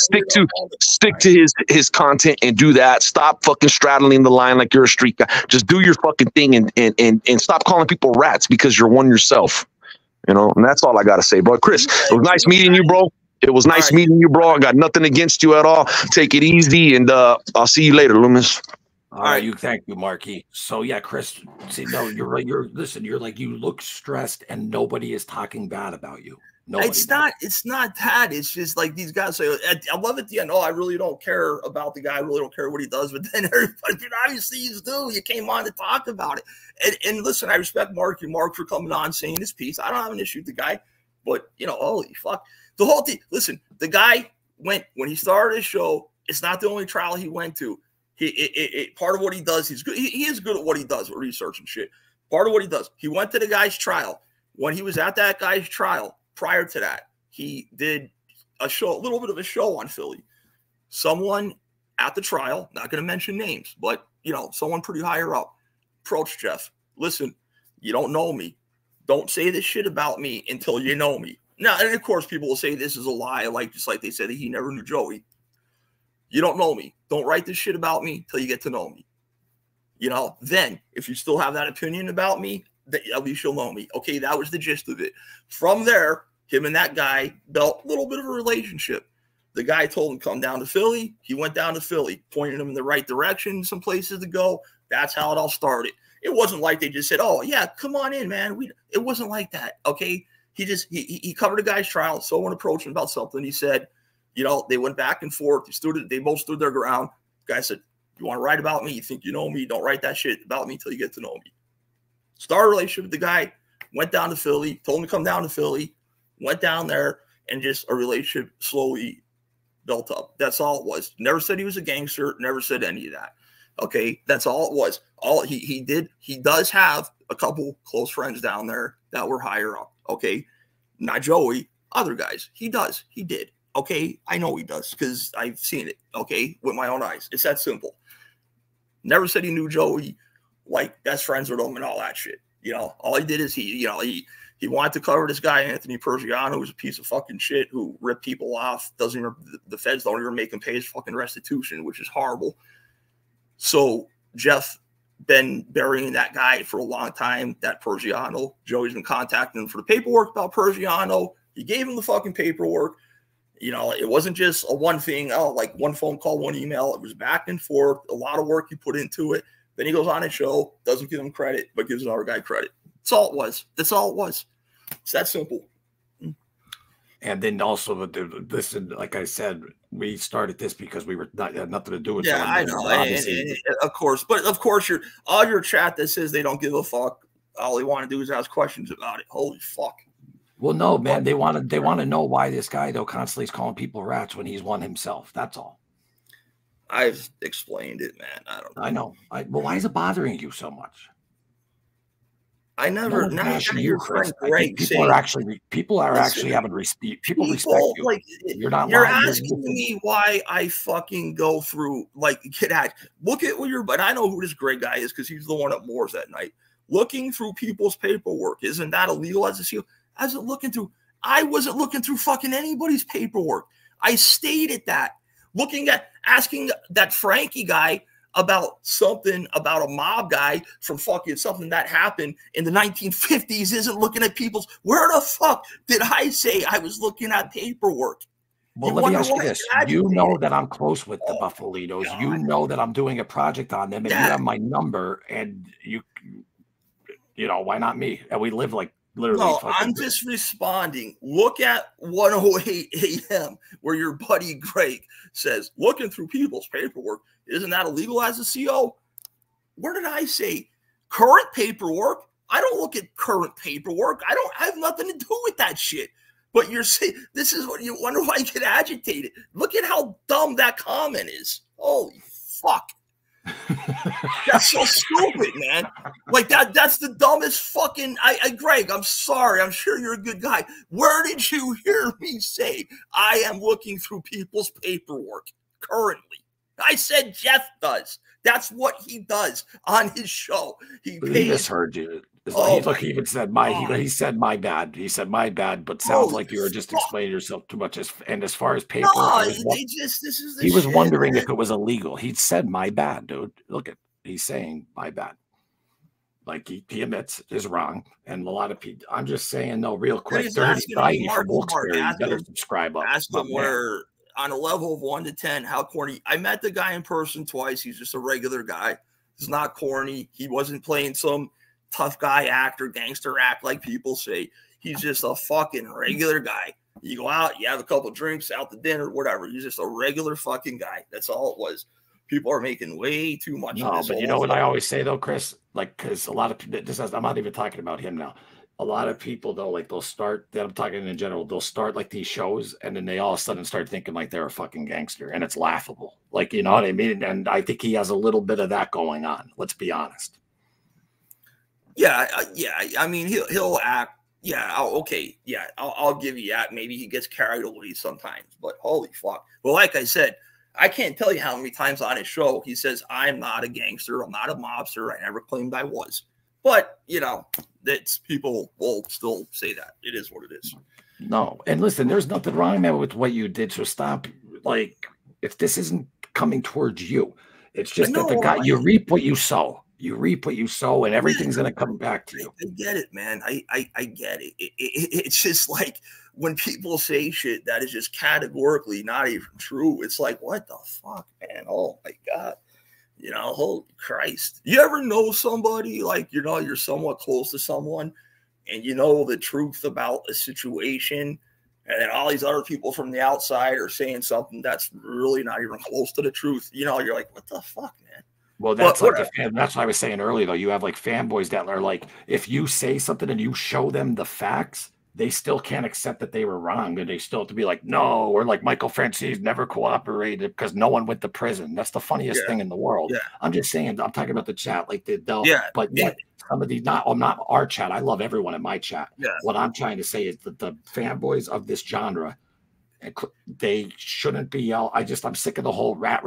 stick to his content and do that. Stop fucking straddling the line like you're a street guy. Just do your fucking thing and stop calling people rats because you're one yourself. And that's all I got to say, bro. Chris, it was nice meeting you, bro. It was nice meeting you, bro. I got nothing against you at all. Take it easy, and I'll see you later, Loomis. All right, thank you, Marky. So yeah, Chris. See, no, you're right. You're listen. You're like you look stressed, and nobody is talking bad about you. No, it's not. It's not that. It's just like these guys say. I love at the end. Oh, I really don't care about the guy. I really don't care what he does. But then everybody, dude, obviously you do. You came on to talk about it. And listen, I respect Marky Mark for coming on, saying his piece. I don't have an issue with the guy, but you know, holy fuck, the whole thing. Listen, the guy went when he started his show. It's not the only trial he went to. Part of what he does, he's good. He is good at what he does with research and shit. Part of what he does, he went to the guy's trial. When he was at that guy's trial, prior to that, he did a show, a little bit of a show on Philly. Someone at the trial, not going to mention names, but you know, someone pretty higher up approached Jeff. Listen, you don't know me. Don't say this shit about me until you know me. Now, and of course, people will say this is a lie, like just like they said that he never knew Joey. You don't know me. Don't write this shit about me till you get to know me. You know, then if you still have that opinion about me, at least you'll know me. Okay, that was the gist of it. From there, him and that guy built a little bit of a relationship. The guy told him, come down to Philly. He went down to Philly, pointed him in the right direction, some places to go. That's how it all started. It wasn't like they just said, oh, yeah, come on in, man. It wasn't like that, okay? He just he covered a guy's trial. Someone approached him about something. He said, you know, they went back and forth. They both stood their ground. The guy said, you want to write about me? You think you know me? Don't write that shit about me until you get to know me. Started a relationship with the guy, went down to Philly, told him to come down to Philly, went down there, and just a relationship slowly built up. That's all it was. Never said he was a gangster. Never said any of that. Okay, that's all it was. All he does have a couple close friends down there that were higher up. Okay, not Joey, other guys. He did. Okay, I know he does because I've seen it, okay, with my own eyes. It's that simple. Never said he knew Joey, like, best friends with him and all that shit. You know, all he did is he wanted to cover this guy, Anthony Persiano, who's a piece of fucking shit who ripped people off, doesn't even, the feds don't even make him pay his fucking restitution, which is horrible. So Jeff been burying that guy for a long time, that Persiano. Joey's been contacting him for the paperwork about Persiano. He gave him the fucking paperwork. You know, it wasn't just a one thing, oh, like one phone call, one email. It was back and forth, a lot of work he put into it. Then he goes on his show, doesn't give him credit, but gives another guy credit. That's all it was. That's all it was. It's that simple. And then also, listen, like I said, we started this because we were not had nothing to do with it. Yeah, I know. And of course. But, of course, all your chat that says they don't give a fuck, all they want to do is ask questions about it. Holy fuck. Well, no, man, they want to know why this guy, though, constantly is calling people rats when he's one himself. That's all. I've explained it, man. I don't know. I know. Well, why is it bothering you so much? I never. No, not you, Chris. Greg, people respect you. Like, you're not. You're lying. Asking me why I fucking go through. Like, get out. Look at what you're. But I know who this Greg guy is because he's the one at Moore's that night, looking through people's paperwork. Isn't that illegal as a seal? I wasn't looking through fucking anybody's paperwork. I stated that. Asking that Frankie guy about something about a mob guy from fucking something that happened in the 1950s isn't looking at people's. Where the fuck did I say I was looking at paperwork? Well, let me ask you this. You know that I'm close with the Bufalinos. God. You know that I'm doing a project on them, and you have my number, and you know, why not me? And we live like. Literally no, I'm just responding. Look at 108 AM where your buddy Greg says, looking through people's paperwork, isn't that illegal as a CO? Where did I say current paperwork? I don't look at current paperwork. I have nothing to do with that shit. But you're saying this is what you wonder why you get agitated. Look at how dumb that comment is. Holy fuck. That's so stupid, man. Like that's the dumbest fucking Greg, I'm sorry. I'm sure you're a good guy. Where did you hear me say I am looking through people's paperwork currently? I said Jeff does. That's what he does on his show. He misheard you. Oh, look, he even said my bad. He said my bad, but sounds like you were just explaining yourself too much. As far as paper, no, he was wondering if it was illegal. He said my bad, dude. Look at he's saying my bad. Like he admits is wrong, and a lot of people. I'm just saying, no, real quick, dirty fight, Volksberry, better subscribe up. Ask them where, on a level of 1 to 10, how corny. I met the guy in person twice. He's just a regular guy. He's not corny. He wasn't playing some tough guy act or gangster act like people say. He's just a fucking regular guy. You go out, you have a couple drinks, out to dinner, whatever. He's just a regular fucking guy. That's all it was. People are making way too much of this. But you know what I always say though, Chris? Like, because a lot of people, I'm not even talking about him now. A lot of people though, like they'll start, that I'm talking in general, they'll start like these shows and then they all of a sudden start thinking like they're a fucking gangster, and it's laughable. Like, you know what I mean? And I think he has a little bit of that going on. Let's be honest. Yeah. Yeah. I mean, he'll act. Yeah. Okay. Yeah. I'll give you that. Maybe he gets carried away sometimes, but holy fuck. Well, like I said, I can't tell you how many times on his show he says, I'm not a gangster. I'm not a mobster. I never claimed I was. But, you know, that's, people will still say that. It is what it is. No. And listen, there's nothing wrong now with what you did. So stop. Like, if this isn't coming towards you, it's just that the guy, you reap what you sow. You reap what you sow, and everything's going to come back to you. I get it, man. I get it. It's just like when people say shit that is just categorically not even true, it's like, what the fuck, man? Oh, my God. You know, holy Christ. You ever know somebody, like, you know, you're somewhat close to someone, and you know the truth about a situation, and then all these other people from the outside are saying something that's really not even close to the truth. You know, you're like, what the fuck, man? Well, that's like that's what I was saying earlier, though. You have like fanboys that are like, if you say something and you show them the facts, they still can't accept that they were wrong, and they still have to be like, no, or like Michael Francis never cooperated because no one went to prison. That's the funniest thing in the world. Yeah. I'm just saying, I'm talking about the chat, like they'll, but some of these, not our chat. I love everyone in my chat. Yeah. What I'm trying to say is that the fanboys of this genre, they shouldn't be yelled. I'm sick of the whole rat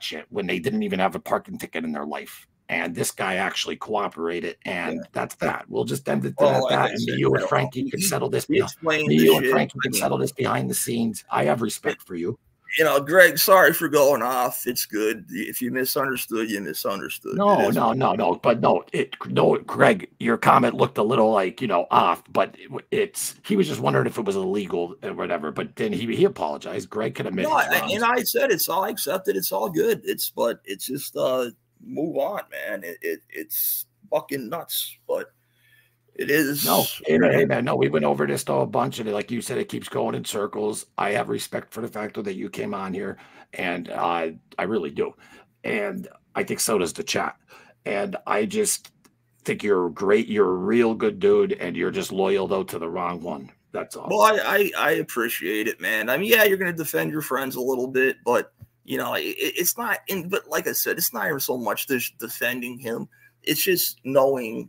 shit when they didn't even have a parking ticket in their life. And this guy actually cooperated, and that's that. We'll just end it at that. And you and Frankie can settle this. You and Frankie can settle this behind the scenes. I have respect for you. You know, Greg, sorry for going off. It's good. If you misunderstood, you misunderstood. No, no, no, no. But no, Greg, your comment looked a little like, you know, off, but he was just wondering if it was illegal or whatever. But then he apologized. Greg could admit. No, and I said, it's all accepted. It's all good. But it's just, move on, man. It's fucking nuts, but it is. No, hey, man, no, we went over this though a bunch, and like you said, it keeps going in circles. I have respect for the fact that you came on here, and I really do, and I think so does the chat, and I just think you're great. You're a real good dude, and you're just loyal though to the wrong one. That's all. Well, I appreciate it, man. I mean, yeah, you're gonna defend your friends a little bit, but you know, it's not, but like I said, it's not even so much this defending him. It's just knowing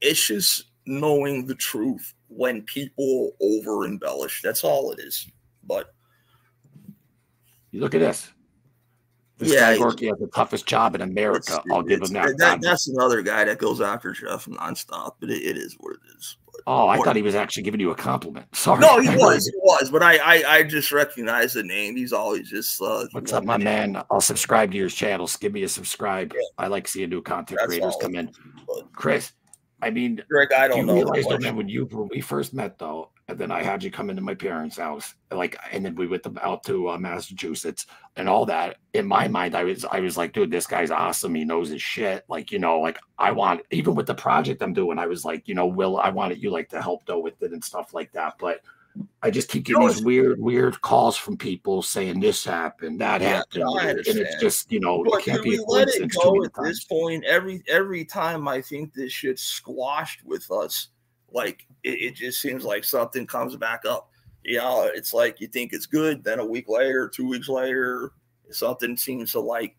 the truth when people over embellish. That's all it is. But you look at this. This guy Gorky has the toughest job in America. I'll give him that. That's another guy that goes after Jeff nonstop. But it is what it is. But, oh, I thought he was actually giving you a compliment. Sorry. No, he was. But I just recognize the name. He's always just. What's up, my man? I'll subscribe to your channels. Give me a subscribe. Yeah. I like seeing new content creators come in. But, Chris, I mean, Greg, I don't know. Man, when we first met, though. And then I had you come into my parents' house, like, and then we went out to Massachusetts and all that. In my mind, I was like, dude, this guy's awesome. He knows his shit. Like, you know, like I want, even with the project I'm doing, I was like, you know, Will, I wanted you like to help though with it and stuff like that. But I just keep getting these weird calls from people saying this happened, that happened, and it's just, you know, it can't be a coincidence. At this point, every time I think this shit's squashed with us. Like, it just seems like something comes back up. You know, it's like you think it's good. Then a week later, 2 weeks later, something seems to like,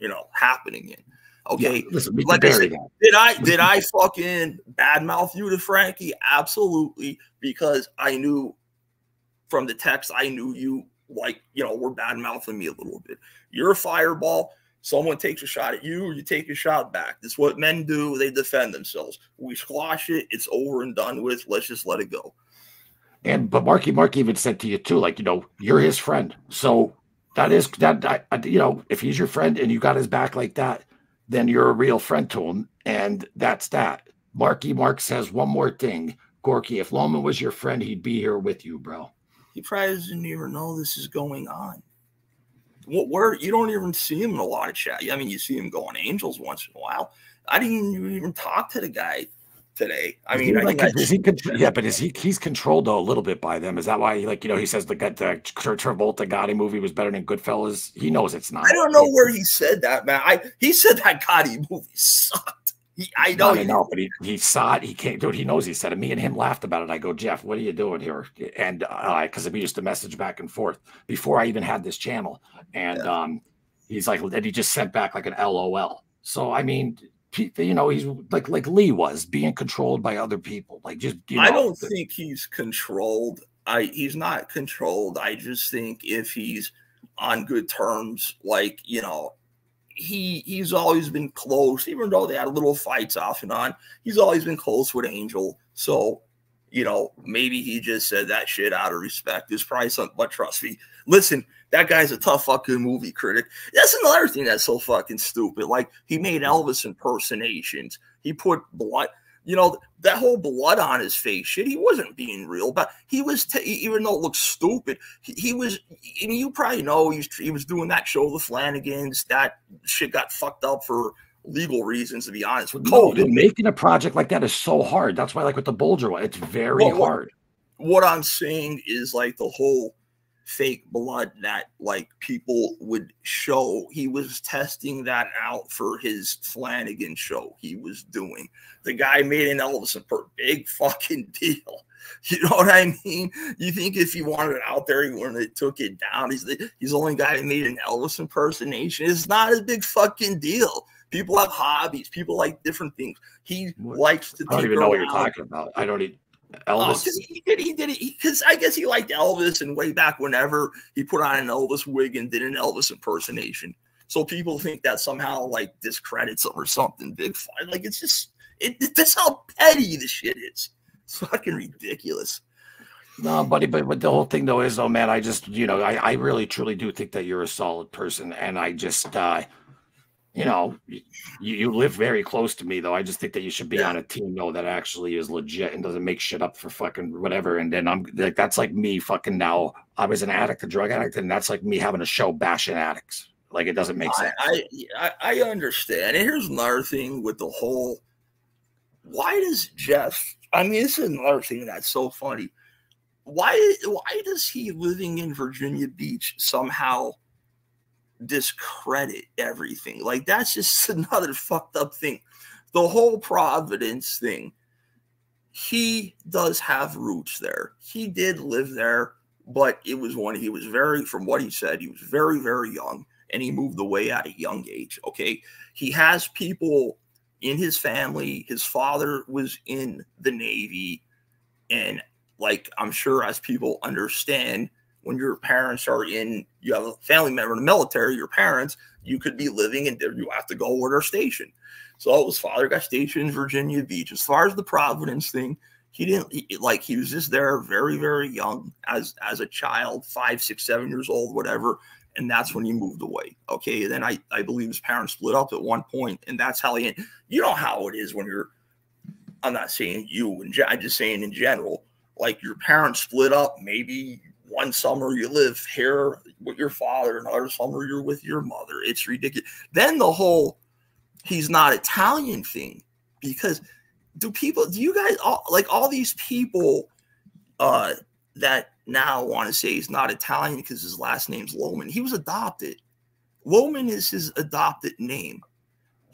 you know, happening again. Okay. Yeah, listen, like I said, did I fucking badmouth you to Frankie? Absolutely. Because I knew from the text, I knew you, like, you know, were badmouthing me a little bit. You're a fireball. Someone takes a shot at you, you take a shot back. That's what men do. They defend themselves. We squash it. It's over and done with. Let's just let it go. And but Mark even said to you too, like, you know, you're his friend. So that is that. You know, if he's your friend and you got his back like that, then you're a real friend to him. And that's that. Marky Mark says one more thing. Gorky, if Loman was your friend, he'd be here with you, bro. He probably doesn't even know this is going on. You don't even see him in a lot of chat. I mean, you see him going Angels once in a while. I didn't even talk to the guy today. I mean, he's controlled though a little bit by them. Is that why he, like, you know, he says the Travolta Gotti movie was better than Goodfellas? He knows it's not. I don't know where he said that, man. He said that Gotti movie sucked. I know, but he saw it. He can't do it. He knows he said it. Me and him laughed about it. I go, Jeff, what are you doing here? And because we used to message back and forth before I even had this channel. And yeah. He's like, and he just sent back like an LOL. So I mean, you know, he's like Lee was being controlled by other people. Like, just you know, I don't think he's controlled. He's not controlled. I just think if he's on good terms, like, you know. He's always been close, even though they had little fights off and on. He's always been close with Angel. So, you know, maybe he just said that shit out of respect. There's probably something, but trust me. Listen, that guy's a tough fucking movie critic. That's another thing that's so fucking stupid. Like, he made Elvis impersonations. He put blood, you know, that whole blood on his face shit. He wasn't being real, but he was, even though it looked stupid, he was, and you probably know, he was doing that show, the Flanagans. That shit got fucked up for legal reasons, to be honest. With COVID. No, making a project like that is so hard. That's why, like with the Bulger one, it's very hard. What I'm saying is, like, the whole fake blood that, like, people would show, he was testing that out for his Flanagan show he was doing. The guy made an Elvis big fucking deal. You know what I mean? You think if he wanted it out there, he wouldn't have took it down. He's the only guy who made an Elvis impersonation. It's not a big fucking deal. People have hobbies. People like different things. He likes to. I don't even know what you're talking about. I don't even. Elvis, oh, he did it because I guess he liked Elvis, and way back whenever he put on an Elvis wig and did an Elvis impersonation. So people think that somehow, like, discredits him or something big. Like, it's just that's how petty this shit is. It's fucking ridiculous. No, buddy, but the whole thing though is, oh man, I just, you know, I really truly do think that you're a solid person, and I just you know, you live very close to me, though. I just think that you should be on a team, though, that actually is legit and doesn't make shit up for fucking whatever. And then I'm like, that's like me fucking now. I was an addict, a drug addict, and that's like me having a show bashing addicts. Like, it doesn't make sense. I understand. And here's another thing with the whole, why does Jeff, I mean, this is another thing that's so funny. Why does he living in Virginia Beach somehow discredit everything? Like, that's just another fucked up thing. The whole Providence thing, he does have roots there. He did live there, but it was when he was very, from what he said, he was very, very young, and he moved away at a young age, okay? He has people in his family. His father was in the Navy, and, like, I'm sure as people understand, when your parents are in, you have a family member in the military, your parents, you could be living in there. You have to go where they're stationed. So his father got stationed in Virginia Beach. As far as the Providence thing, he didn't, like, he was just there very, very young as a child, 5, 6, 7 years old, whatever. And that's when he moved away. Okay. And then I believe his parents split up at one point, and that's how he, you know how it is when you're, I'm not saying you, I'm just saying in general, like, your parents split up, maybe one summer you live here with your father, another summer you're with your mother. It's ridiculous. Then the whole he's not Italian thing, because do you guys all these people that now want to say he's not Italian because his last name's Loman? He was adopted. Loman is his adopted name.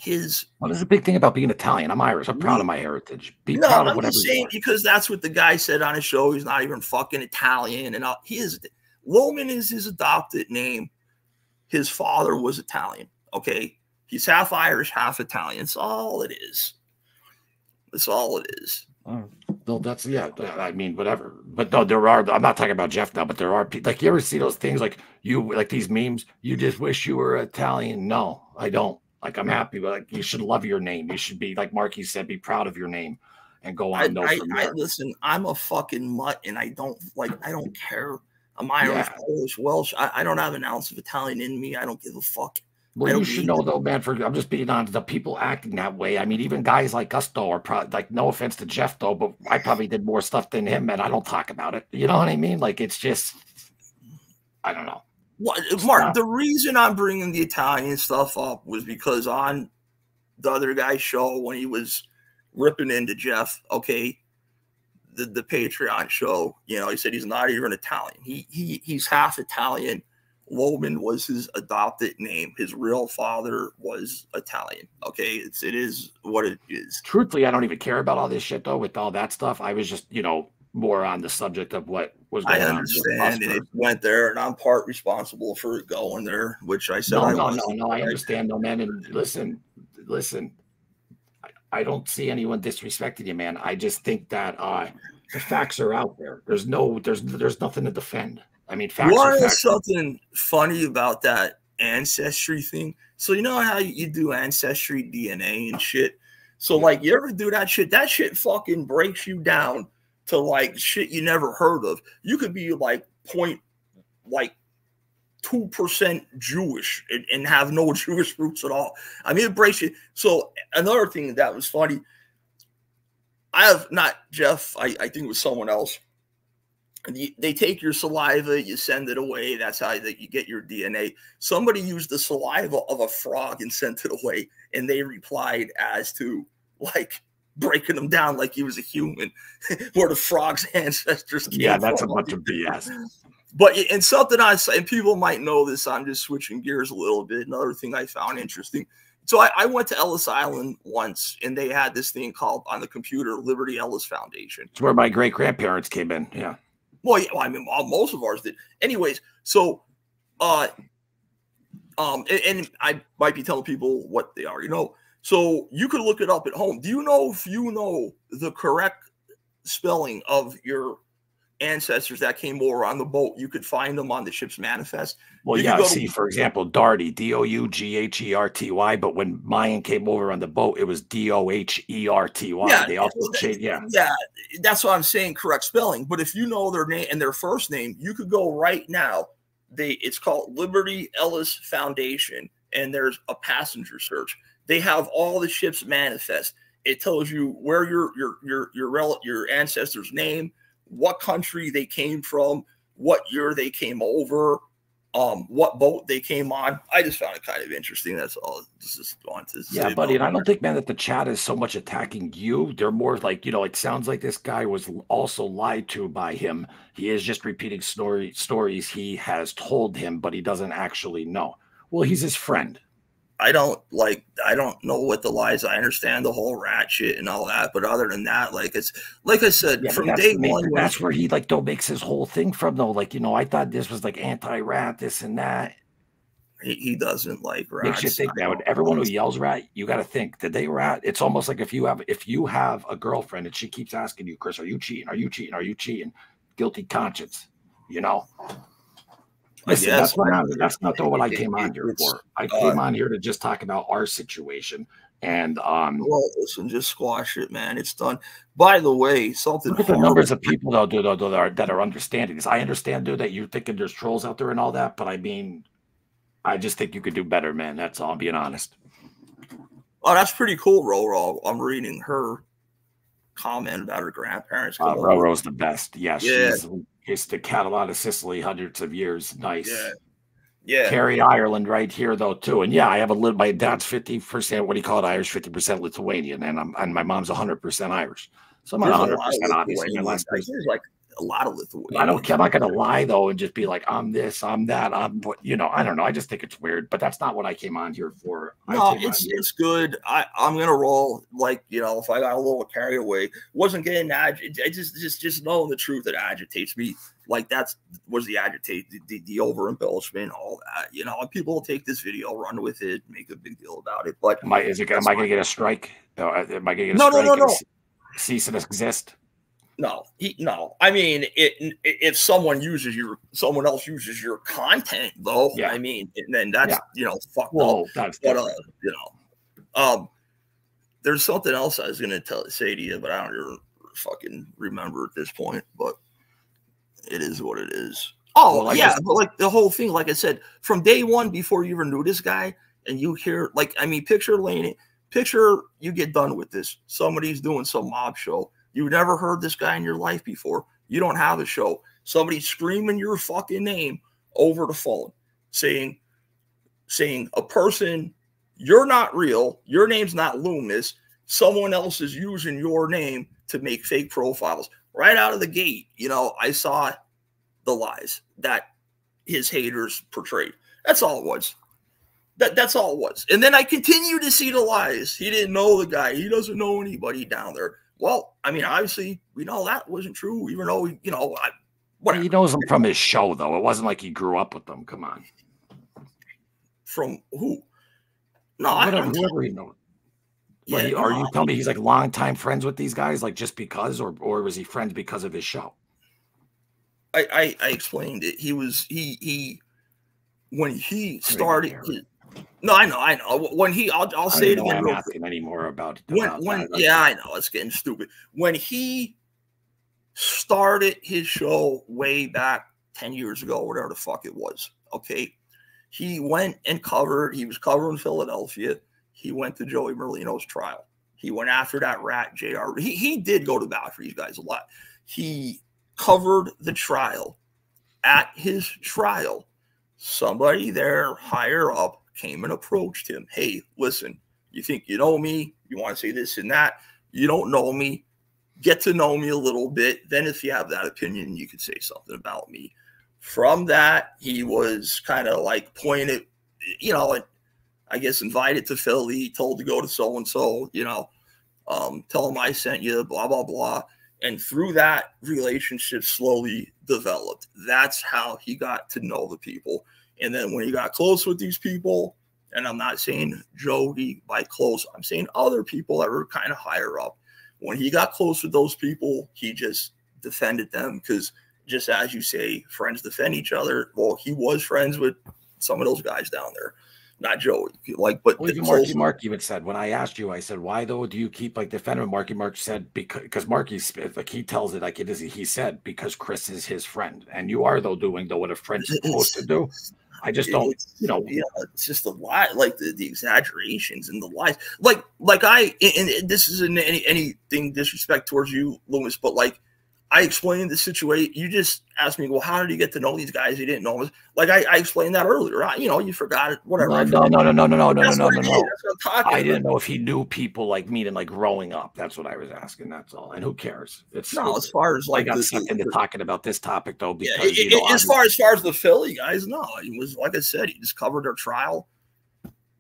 Well, there's a big thing about being Italian. I'm Irish. I'm proud of my heritage. Be proud of whatever. I'm just saying, because that's what the guy said on his show. He's not even fucking Italian, and Loman is his adopted name. His father was Italian. Okay, he's half Irish, half Italian. That's all it is. That's all it is. Well, that's, yeah, I mean, whatever. But no, there are, I'm not talking about Jeff now, but there are people, like, you ever see those things, like, you, like, these memes, you just wish you were Italian? No, I don't. Like, I'm happy, but, like, you should love your name. You should be, like Marky said, be proud of your name and go on. Listen, I'm a fucking mutt, and I don't, like, I don't care. I'm Irish, Polish, Welsh. I don't have an ounce of Italian in me. I don't give a fuck. Well, you should know though, man. I'm just being honest. The people acting that way. I mean, even guys like us though are probably like, no offense to Jeff though, but I probably did more stuff than him, and I don't talk about it. You know what I mean? Like, it's just, I don't know. What, Mark? The reason I'm bringing the Italian stuff up was because on the other guy's show when he was ripping into Jeff, okay, the Patreon show, you know, he said he's not even Italian. He's half Italian. Loman was his adopted name. His real father was Italian. Okay, it is what it is. Truthfully, I don't even care about all this shit though. With all that stuff, I was just, you know, more on the subject of what was going on. I understand, and it went there, and I'm part responsible for it going there, which I said. No, I understand, though, man. And listen, I don't see anyone disrespecting you, man. I just think that the facts are out there. There's nothing to defend. I mean, what is something funny about that ancestry thing? So you know how you do ancestry DNA and shit? So like, you ever do that shit? That shit fucking breaks you down to like shit you never heard of. You could be like 2% Jewish and have no Jewish roots at all. I mean, it breaks you. So another thing that was funny, I have not Jeff, I think it was someone else. They take your saliva, you send it away. That's how you get your DNA. Somebody used the saliva of a frog and sent it away, and they replied as to, like, breaking them down like he was a human, where the frog's ancestors came from. That's a bunch of BS. But, and something I say, and people might know this, I'm just switching gears a little bit. Another thing I found interesting. So I went to Ellis Island once, and they had this thing called, on the computer, Liberty Ellis Foundation. It's where my great-grandparents came in, yeah. Well, yeah, I mean, most of ours did. Anyways, so, and I might be telling people what they are, you know. So you could look it up at home. Do you know if you know the correct spelling of your ancestors that came over on the boat? You could find them on the ship's manifest. Well, yeah, see, for example, Dougherty, D-O-U-G-H-E-R-T-Y. But when Mayan came over on the boat, it was D-O-H-E-R-T-Y. Yeah, they also changed. Yeah. Yeah, that's what I'm saying, correct spelling. But if you know their name and their first name, you could go right now. It's called Liberty Ellis Foundation, and there's a passenger search. They have all the ship's manifest. It tells you where your ancestors' name, what country they came from, what year they came over, what boat they came on. I just found it kind of interesting. That's all. Just want to say, buddy. And I don't think, man, that the chat is so much attacking you. They're more like, you know, it sounds like this guy was also lied to by him. He is just repeating stories he has told him, but he doesn't actually know. Well, he's his friend. I don't know what the lies. I understand the whole rat shit and all that, but other than that, like, it's like I said, from day one, that's where he like makes his whole thing from though. Like, you know, I thought this was like anti-rat, this and that. He doesn't like rats. Makes you think that when everyone who yells rat, you got to think, did they rat? It's almost like if you have a girlfriend and she keeps asking you, Chris, are you cheating? Are you cheating? Are you cheating? Guilty conscience, you know. Listen, that's not what I came on here for. I came on here to just talk about our situation. And well, listen, just squash it, man. It's done. By the way, something. Look at the numbers of people though, dude, that are understanding this. I understand, dude, that you're thinking there's trolls out there and all that, but I mean, I just think you could do better, man. That's all. I'm being honest. Oh, that's pretty cool, Roro. I'm reading her comment about her grandparents. Roro's the best. Yes, yeah. It's the Catalan of Sicily, hundreds of years. Nice. Yeah. Yeah. Kerry, Ireland right here, though, too. And, yeah, I have a little – my dad's 50%, what do you call it, Irish, 50% Lithuanian, and my mom's 100% Irish. So I'm not 100%, obviously. There's, like, a lot of Lithuanian. I'm not going to lie, though, and just be like, I'm this, I'm that, I'm – you know, I don't know. I just think it's weird, but that's not what I came on here for. No, it's good. I'm going to roll, like, you know, if I got a little carried away. Wasn't getting – just knowing the truth that agitates me. Like, the over embellishment, all that, you know. People will take this video, run with it, make a big deal about it. But am I going to get a strike? Am I going to get a strike? No. Cease and exist. No. I mean, if someone uses someone else uses your content, though. Yeah. I mean, and then that's you know, fucked up. That's you know, there's something else I was going to say to you, but I don't even fucking remember at this point, but. It is what it is. Oh, well, yeah. But like the whole thing, like I said, from day one, before you even knew this guy, and you hear, like, I mean, picture Laney, picture you get done with this. Somebody's doing some mob show. You've never heard this guy in your life before. You don't have a show. Somebody's screaming your fucking name over the phone, saying a person, you're not real. Your name's not Loomis. Someone else is using your name to make fake profiles. Right out of the gate, you know, I saw the lies that his haters portrayed. That's all it was. That's all it was. And then I continue to see the lies. He didn't know the guy. He doesn't know anybody down there. Well, I mean, obviously, we know that wasn't true, even though, you know, whatever. He knows them from his show, though. It wasn't like he grew up with them. Come on. From who? No, I don't know. You know. Yeah, like, are you telling me he's like longtime friends with these guys, like just because, or was he friends because of his show? I explained it. He was when he started. No, I know. When he, I'll say it again. I'm not asking anymore about when. Yeah, I know. It's getting stupid. When he started his show way back 10 years ago, whatever the fuck it was. Okay, he went and covered. He was covering Philadelphia. He went to Joey Merlino's trial. He went after that rat, JR. He did go to bat for these guys a lot. He covered the trial. At his trial, somebody there higher up came and approached him. Hey, listen, you think you know me? You want to say this and that? You don't know me. Get to know me a little bit. Then if you have that opinion, you could say something about me. From that, he was kind of like pointed, you know, and I guess invited to Philly, told to go to so-and-so, you know, tell him I sent you, blah, blah, blah. And through that, relationship slowly developed. That's how he got to know the people. And then when he got close with these people, and I'm not saying Jody by close, I'm saying other people that were kind of higher up. When he got close with those people, he just defended them because just as you say, friends defend each other. Well, he was friends with some of those guys down there. Not Joey, like, but well, Marky Mark even said, when I asked you, I said, why though do you keep like defending? Marky Mark said, because Marky's like, he tells it like it is. He said, because Chris is his friend, and you are though doing though what a friend's supposed to do. I just don't, you know, yeah, it's just a lie, like the exaggerations and the lies, like I, and this isn't anything disrespect towards you, Loomis, but like I explained the situation. You just asked me, well, how did you get to know these guys? You didn't know them. Like I explained that earlier. You know, you forgot it. Whatever. No. I didn't know if he knew people like me and like growing up. That's what I was asking. That's all. And who cares? It's no. As far as like I got sucked into talking about this topic though, because yeah, you know, as far as the Philly guys, no. It was like I said, he just covered their trial.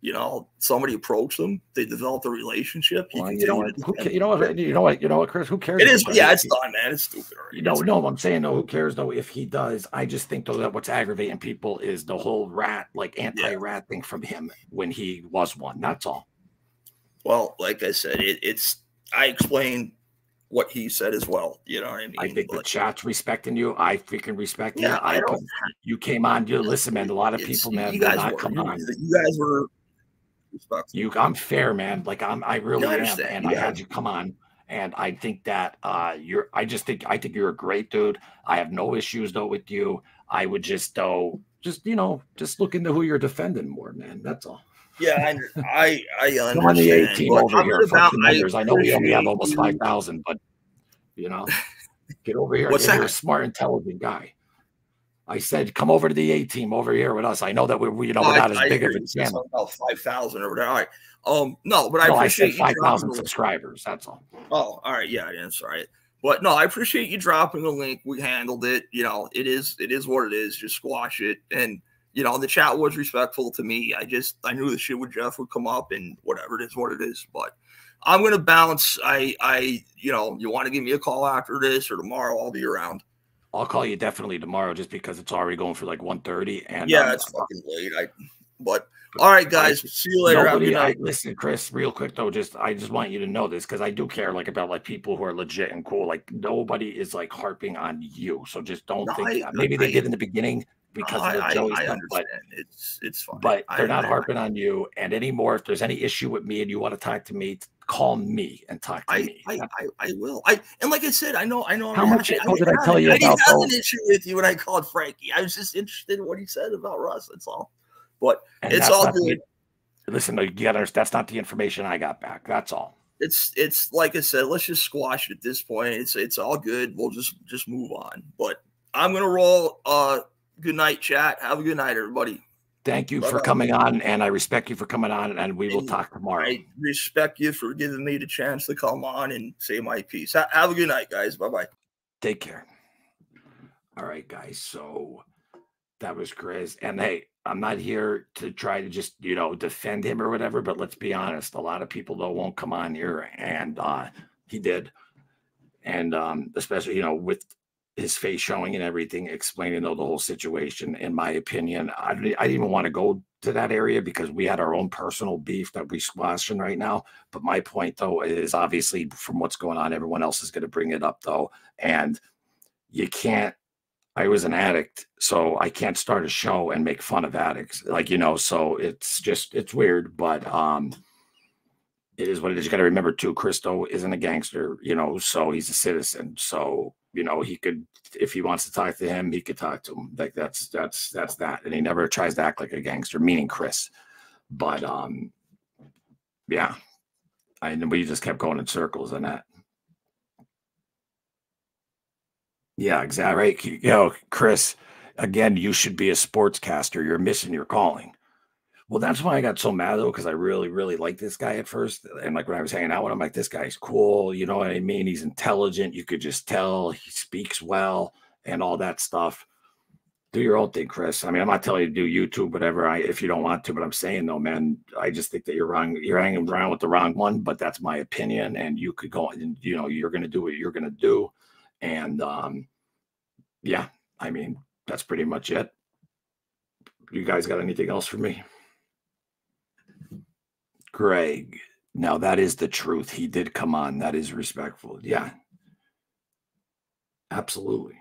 You know, somebody approached them. They developed a relationship. Well, you know what, Chris? Who cares? It is. Yeah, it's done, man. It's stupid. Already. You know, no, I'm saying, no, who cares, though, if he does. I just think, though, that what's aggravating people is the whole rat, like anti-rat thing from him when he was one. That's all. Well, like I said, I explained what he said as well. You know what I mean? I think the chat's respecting you. I freaking respect you. You came on. You listen, man. A lot of people, man, you guys were I'm fair, man. Like I really am, and I had you come on, and I think that I think you're a great dude. I have no issues though with you. I would just you know, just look into who you're defending more, man. That's all. Yeah, I understand. The A team over here I know we only have almost 5,000, but you know, get over here. You're a smart, intelligent guy. I said, come over to the A team over here with us. I know that we're, you know, we're not as big of a channel. About 5,000 or whatever. All right. No, but I appreciate 5,000 subscribers. That's all. Oh, all right. Yeah, I'm sorry. But no, I appreciate you dropping the link. We handled it. You know, it is what it is. Just squash it. And you know, the chat was respectful to me. I knew the shit with Jeff would come up, and whatever, it is what it is. But I'm gonna bounce. You know, you want to give me a call after this or tomorrow? I'll be around. I'll call you definitely tomorrow, just because it's already going for like 1:30. And yeah, it's fucking late. But all right, guys, see you later. Listen, Chris, real quick though, I just want you to know this because I do care like about like people who are legit and cool. Like nobody is like harping on you, so just don't think that. Maybe they did in the beginning because of the Joey stuff, but it's fine. But they're not harping on you. And anymore, if there's any issue with me and you want to talk to me, call me and talk to me. I will. And like I said, I know. How much did I tell you about? I didn't have an issue with you when I called Frankie. I was just interested in what he said about Russ. That's all. But it's all good. Listen, you gotta understand, that's not the information I got back. That's all. It's like I said, let's just squash it at this point. It's all good. We'll just move on. But I'm gonna roll. Good night, chat. Have a good night, everybody. Thank you for coming on, and I respect you for coming on, and we will talk tomorrow. I respect you for giving me the chance to come on and say my piece. Have a good night, guys. Bye-bye. Take care. All right, guys. So that was Chris. And, hey, I'm not here to try to just, you know, defend him or whatever, but let's be honest. A lot of people, though, won't come on here, and he did. And especially, you know, with – his face showing and everything, explaining the whole situation. In my opinion, I didn't even want to go to that area because we had our own personal beef that we're squashing right now. But my point, though, is obviously from what's going on, everyone else is going to bring it up, though. And you can't, I was an addict, so I can't start a show and make fun of addicts. Like, you know, so it's just, it's weird, but it is what it is. You got to remember, too, Christo isn't a gangster, you know, so he's a citizen. So, you know, he could, if he wants to talk to him, he could talk to him. Like that's that. And he never tries to act like a gangster, meaning Chris. But yeah, and we just kept going in circles on that. Yeah, exactly. Right. You know, Chris, again, you should be a sportscaster. You're missing your calling. Well, that's why I got so mad, though, because I really, really liked this guy at first. And, like, when I was hanging out with him, like, this guy's cool. You know what I mean? He's intelligent. You could just tell. He speaks well and all that stuff. Do your own thing, Chris. I mean, I'm not telling you to do YouTube, whatever, if you don't want to. But I'm saying, though, man, I just think that you're wrong. You're hanging around with the wrong one, but that's my opinion. And you could go, and, you know, you're going to do what you're going to do. And, yeah, I mean, that's pretty much it. You guys got anything else for me? Greg, now that is the truth. He did come on. That is respectful. Yeah, absolutely.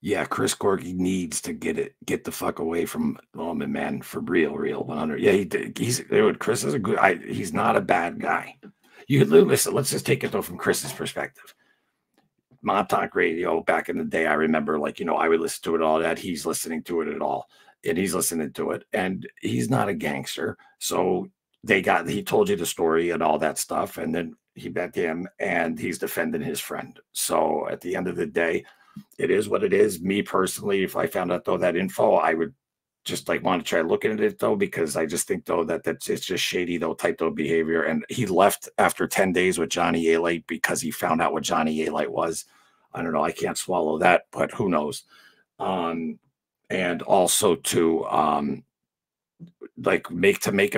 Yeah, Chris Gorky needs to get the fuck away from Loman, man, for real, 100. Yeah, he did. Chris is a good. He's not a bad guy. You listen. Let's just take it though from Chris's perspective. Mob Talk Radio back in the day, I remember, like, you know, I would listen to it all that. He's listening to it at all. And he's listening to it, and he's not a gangster. So he told you the story and all that stuff. And then he met him and he's defending his friend. So at the end of the day, it is what it is. Me personally, if I found out though that info, I would just like want to try looking at it though, because I just think though that it's just shady though type of behavior. And he left after 10 days with Johnny A-Light because he found out what Johnny A-Light was. I don't know. I can't swallow that, but who knows? And also to like no offense, Chris,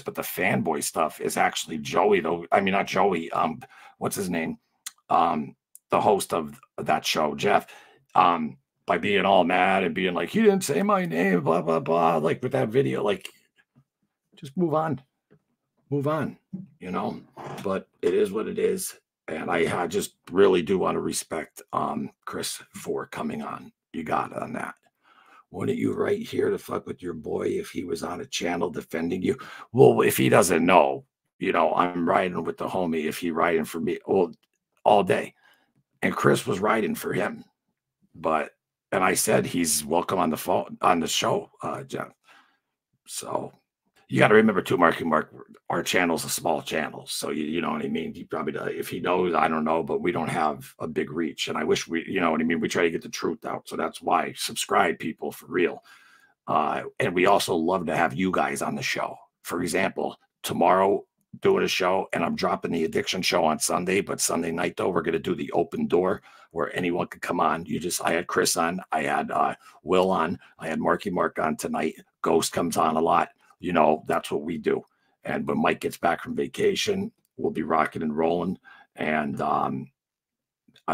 but the fanboy stuff is actually Joey though. I mean, not Joey. What's his name? The host of that show, Jeff. By being all mad and being like, he didn't say my name, blah blah blah. Like with that video, like just move on, you know. But it is what it is. And I just really do want to respect Chris for coming on. You got on that. Wouldn't you right here to fuck with your boy if he was on a channel defending you? Well, if he doesn't know, you know, I'm riding with the homie. If he riding for me all day. And Chris was riding for him. But, and I said, he's welcome on the phone, on the show, Jeff. So. You got to remember too, Marky Mark, our channel's a small channel. So, you know what I mean? He probably, if he knows, I don't know, but we don't have a big reach. And I wish we, you know what I mean? We try to get the truth out. So that's why subscribe, people, for real. And we also love to have you guys on the show. For example, tomorrow doing a show, and I'm dropping the addiction show on Sunday, but Sunday night though, we're going to do the open door where anyone could come on. I had Chris on, I had Will on, I had Marky Mark on tonight. Ghost comes on a lot. You know, that's what we do. And when Mike gets back from vacation, we'll be rocking and rolling. And I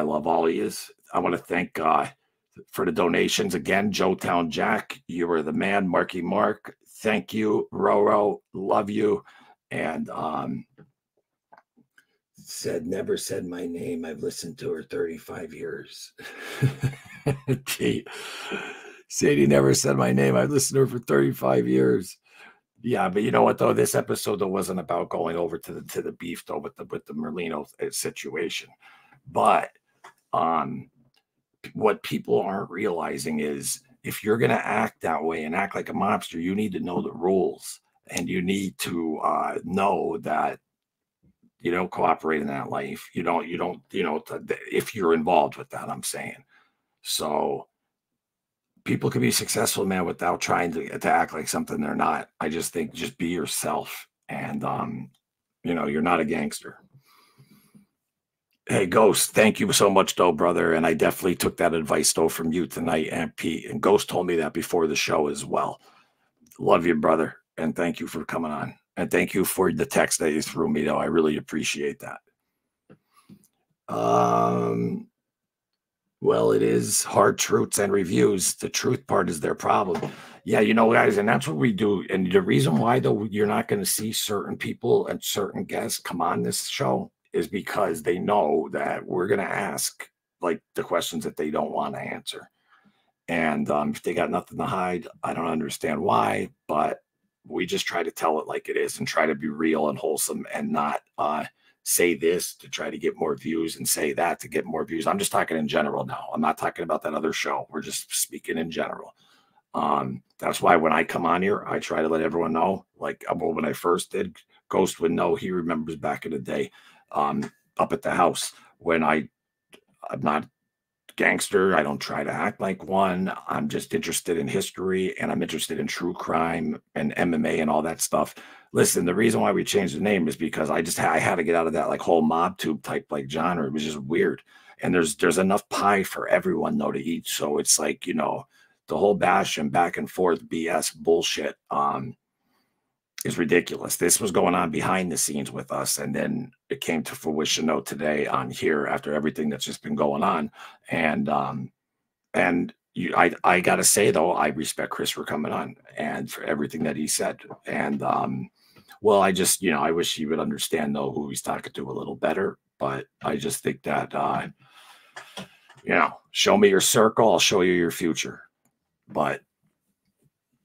love all he is. I want to thank for the donations. Again, Joe Town Jack, you were the man. Marky Mark, thank you. Roro, love you. And never said my name. I've listened to her 35 years. Gee. Sadie never said my name. I've listened to her for 35 years. Yeah, but you know what though, this episode though wasn't about going over to the beef though with the Merlino situation, but what people aren't realizing is if you're going to act that way and act like a mobster, you need to know the rules and you need to know that you don't cooperate in that life. You don't, you know, if you're involved with that, I'm saying. So people can be successful, man, without trying to act like something they're not. I just think just be yourself and, you know, you're not a gangster. Hey, Ghost, thank you so much, though, brother. And I definitely took that advice, though, from you tonight, and Pete. And Ghost told me that before the show as well. Love you, brother. And thank you for coming on. And thank you for the text that you threw me, though. I really appreciate that. Well, it is hard truths and reviews. The truth part is their problem. Yeah, you know, guys, and that's what we do. And the reason why, though, you're not going to see certain people and certain guests come on this show is because they know that we're going to ask like the questions that they don't want to answer. And if they got nothing to hide, I don't understand why, but we just try to tell it like it is and try to be real and wholesome and not say this to try to get more views and say that to get more views. I'm just talking in general now. I'm not talking about that other show. We're just speaking in general. That's why when I come on here, I try to let everyone know, like when I first did, Ghost would know, he remembers back in the day. Up at the house when I'm not gangster. I don't try to act like one. I'm just interested in history and I'm interested in true crime and MMA and all that stuff. Listen, the reason why we changed the name is because I had to get out of that like whole mob tube type like genre. It was just weird. And there's enough pie for everyone though to eat. So it's like, you know, the whole bash and back and forth BS bullshit is ridiculous. This was going on behind the scenes with us, and then it came to fruition though today on here after everything that's just been going on. And I gotta say though, I respect Chris for coming on and for everything that he said. And well, I just, you know, I wish he would understand though who he's talking to a little better, but I just think that you know, show me your circle, I'll show you your future. But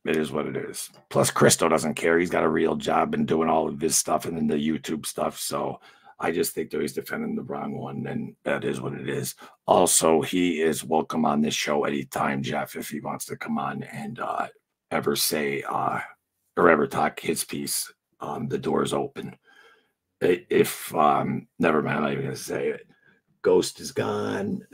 it is what it is. Plus, Cristo doesn't care. He's got a real job and doing all of his stuff and then the YouTube stuff. So I just think that he's defending the wrong one, and that is what it is. Also, he is welcome on this show anytime, Jeff, if he wants to come on and ever say or ever talk his piece. The door is open. If, never mind, I'm not even going to say it. Ghost is gone.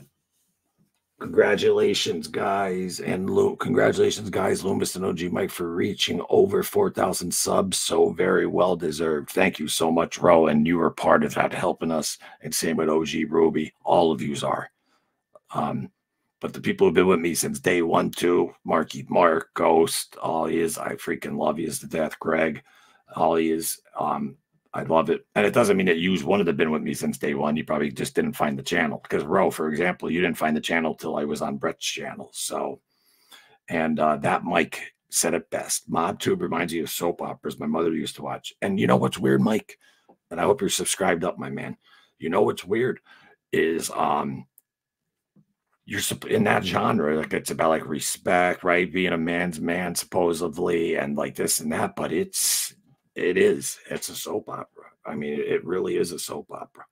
Congratulations, guys, and Luke. Congratulations, guys, Loomis and OG Mike for reaching over 4,000 subs. So very well deserved. Thank you so much, Ro, and you were part of that, helping us. And same with OG Ruby. All of yous are. But the people who've been with me since day 1, 2, Marky Mark, Ghost, all he is. I freaking love you to death, Greg. All he is. I love it. And it doesn't mean that you wouldn't have been with me since day one. You probably just didn't find the channel because Ro, for example, you didn't find the channel till I was on Brett's channel. So, and that Mike said it best. MobTube reminds you of soap operas my mother used to watch. And you know what's weird, Mike? And I hope you're subscribed up, my man. You know what's weird is you're in that genre. Like it's about like respect, right? Being a man's man supposedly and like this and that, but it's a soap opera. I mean, it really is a soap opera.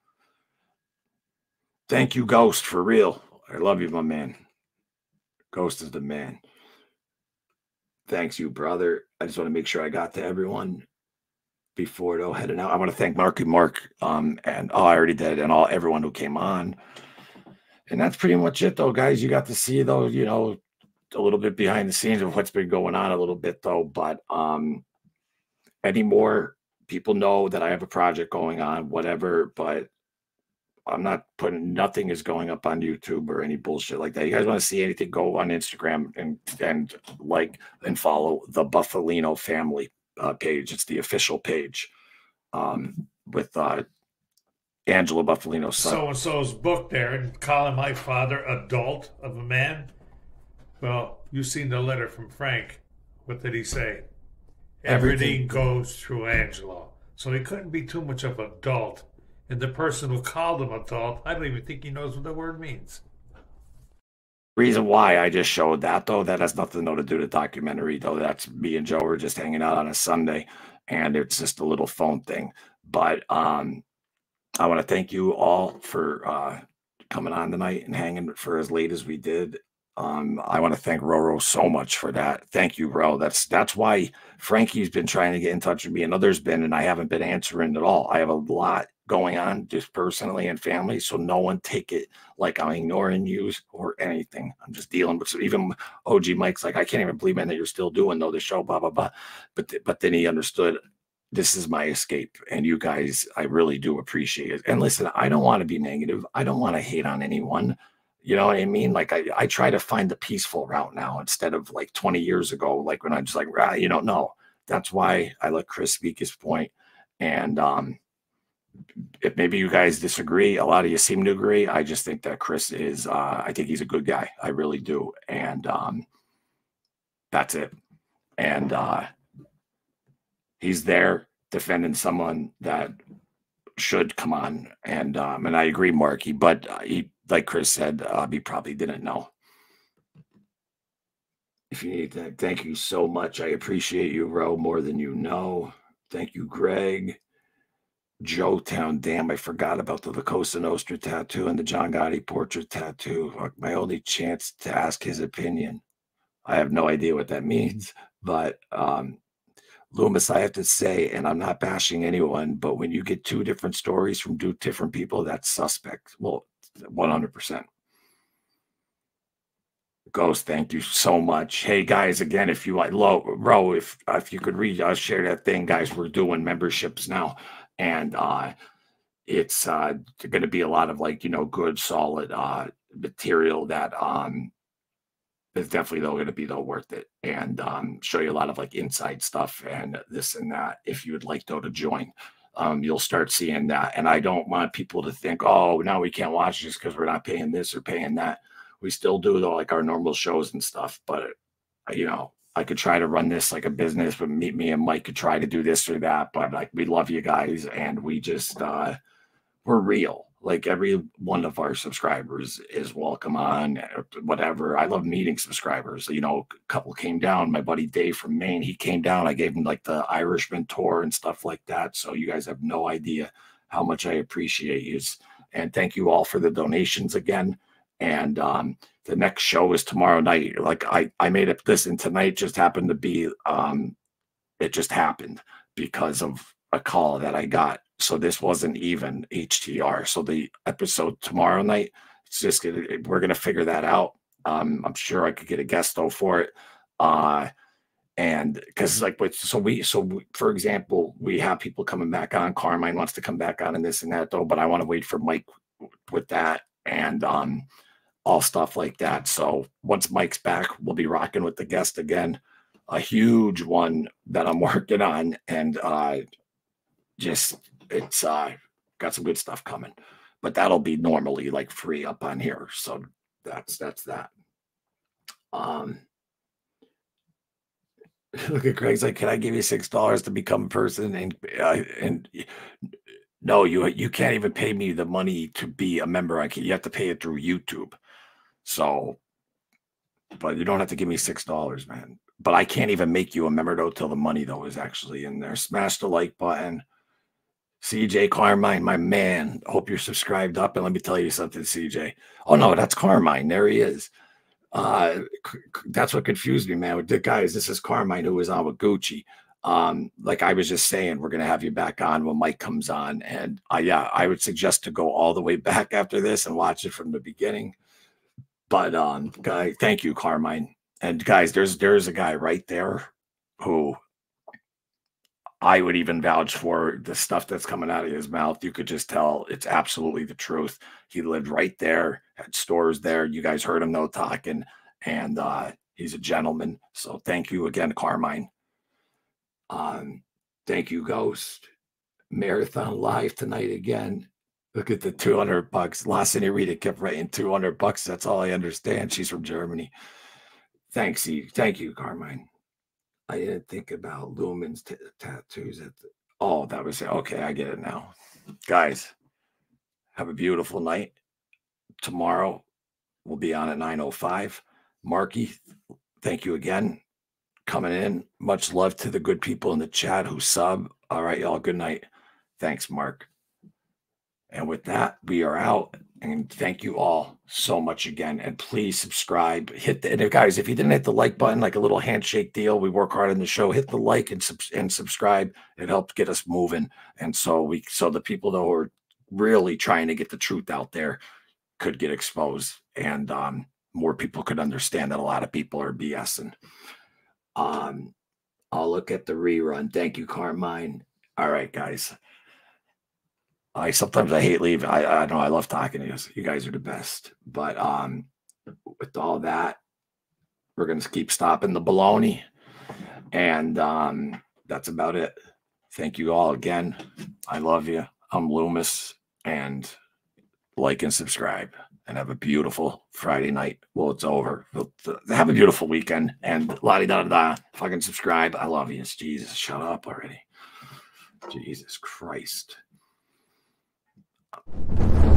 Thank you, Ghost, for real. I love you, my man. Ghost is the man. Thanks, you, brother. I just want to make sure I got to everyone before though heading out. I want to thank Marky Mark and I already did, and everyone who came on. And that's pretty much it, though, guys. You got to see though, you know, a little bit behind the scenes of what's been going on a little bit though, but anymore, people know that I have a project going on, whatever, but I'm not putting, nothing is going up on YouTube or any bullshit like that. You guys want to see anything, go on Instagram and like and follow the Bufalino family page. It's the official page with Angela Bufalino's son. So-and-so's book there and calling my father adult of a man. Well, you've seen the letter from Frank. What did he say? Everything goes through Angelo. So he couldn't be too much of an adult. And the person who called him adult, I don't even think he knows what the word means. Reason why I just showed that, though, that has nothing to do with the documentary, though. That's me and Joe were just hanging out on a Sunday, and it's just a little phone thing. But I want to thank you all for coming on tonight and hanging for as late as we did. I want to thank Roro so much for that. Thank you, Ro. That's why Frankie's been trying to get in touch with me and others been, and I haven't been answering at all. I have a lot going on just personally and family, so no one take it like I'm ignoring you or anything. I'm just dealing with, so even OG Mike's like, I can't even believe, man, that you're still doing though the show, blah blah blah. But then he understood this is my escape, and you guys, I really do appreciate it. And listen, I don't want to be negative. I don't want to hate on anyone. You know what I mean? Like I try to find the peaceful route now instead of like 20 years ago, like when I'm just like, ah, you don't know. That's why I let Chris speak his point. And if maybe you guys disagree, a lot of you seem to agree. I just think that Chris is, I think he's a good guy. I really do. And that's it. And he's there defending someone that should come on. And I agree, Marky, but he, like Chris said, he probably didn't know. If you need that, thank you so much. I appreciate you, Ro, more than you know. Thank you, Greg. Joe Town, damn, I forgot about the Cosa Nostra tattoo and the John Gotti portrait tattoo. My only chance to ask his opinion. I have no idea what that means, but Loomis, I have to say, and I'm not bashing anyone, but when you get two different stories from two different people, that's suspect. Well, 100%. Ghost, thank you so much. Hey guys, again, if you like, Ro, if you could read, I'll share that thing, guys. We're doing memberships now, and it's going to be a lot of like, you know, good solid material that is definitely though going to be though worth it, and show you a lot of like inside stuff and this and that. If you would like though to join. You'll start seeing that. And I don't want people to think, oh, now we can't watch this because we're not paying this or paying that. We still do though, like our normal shows and stuff. But, you know, I could try to run this like a business, but me and Mike could try to do this or that. But like, we love you guys. And we just, we're real. Like every one of our subscribers is welcome on or whatever. I love meeting subscribers. You know, a couple came down. My buddy Dave from Maine, he came down. I gave him like the Irishman tour and stuff like that. So you guys have no idea how much I appreciate you. And thank you all for the donations again. And the next show is tomorrow night. Like I made up this, and tonight just happened to be, it just happened because of a call that I got. So this wasn't even HTR. So the episode tomorrow night, it's just gonna, we're gonna figure that out. I'm sure I could get a guest though for it. And because like, so for example, we have people coming back on. Carmine wants to come back on and this and that though, but I want to wait for Mike with that and all stuff like that. So once Mike's back, we'll be rocking with the guest again. A huge one that I'm working on, and just. It's got some good stuff coming, but that'll be normally like free up on here. So that's that. Look at Greg's like, can I give you $6 to become a person? And no, you can't even pay me the money to be a member. You have to pay it through YouTube. So, but you don't have to give me $6, man. But I can't even make you a member though till the money though is actually in there. Smash the like button. CJ Carmine, my man. Hope you're subscribed up. And let me tell you something, CJ. Oh, no, that's Carmine. There he is. That's what confused me, man. With the guys, this is Carmine who was on with Gucci. Like I was just saying, we're going to have you back on when Mike comes on. And yeah, I would suggest to go all the way back after this and watch it from the beginning. But, guys, thank you, Carmine. And, guys, there's a guy right there who... I would even vouch for the stuff that's coming out of his mouth. You could just tell it's absolutely the truth. He lived right there, had stores there. You guys heard him though talking, and he's a gentleman. So thank you again, Carmine. Thank you, Ghost. Marathon live tonight again. Look at the $200. La Senorita kept writing $200. That's all I understand. She's from Germany. Thanks. Thank you, Carmine. I didn't think about Lumen's tattoos. Oh, that was okay. I get it now. Guys, have a beautiful night. Tomorrow we'll be on at 9:05. Marky, thank you again coming in. Much love to the good people in the chat who sub. All right, y'all. Good night. Thanks, Mark. And with that, we are out. And thank you all so much again. And please subscribe. Hit the, and guys, if you didn't hit the like button, like a little handshake deal, we work hard on the show. Hit the like and subscribe. It helps get us moving. And so we, so the people that are really trying to get the truth out there could get exposed, and more people could understand that a lot of people are BSing. I'll look at the rerun. Thank you, Carmine. All right, guys. Sometimes I hate leaving. I know I love talking to you. You guys are the best. But with all that, we're going to keep stopping the baloney. And that's about it. Thank you all again. I love you. I'm Loomis. And like and subscribe. And have a beautiful Friday night. Well, it's over. Have a beautiful weekend. And la-di-da-da-da. Fucking subscribe. I love you. Jesus, shut up already. Jesus Christ. Thank you.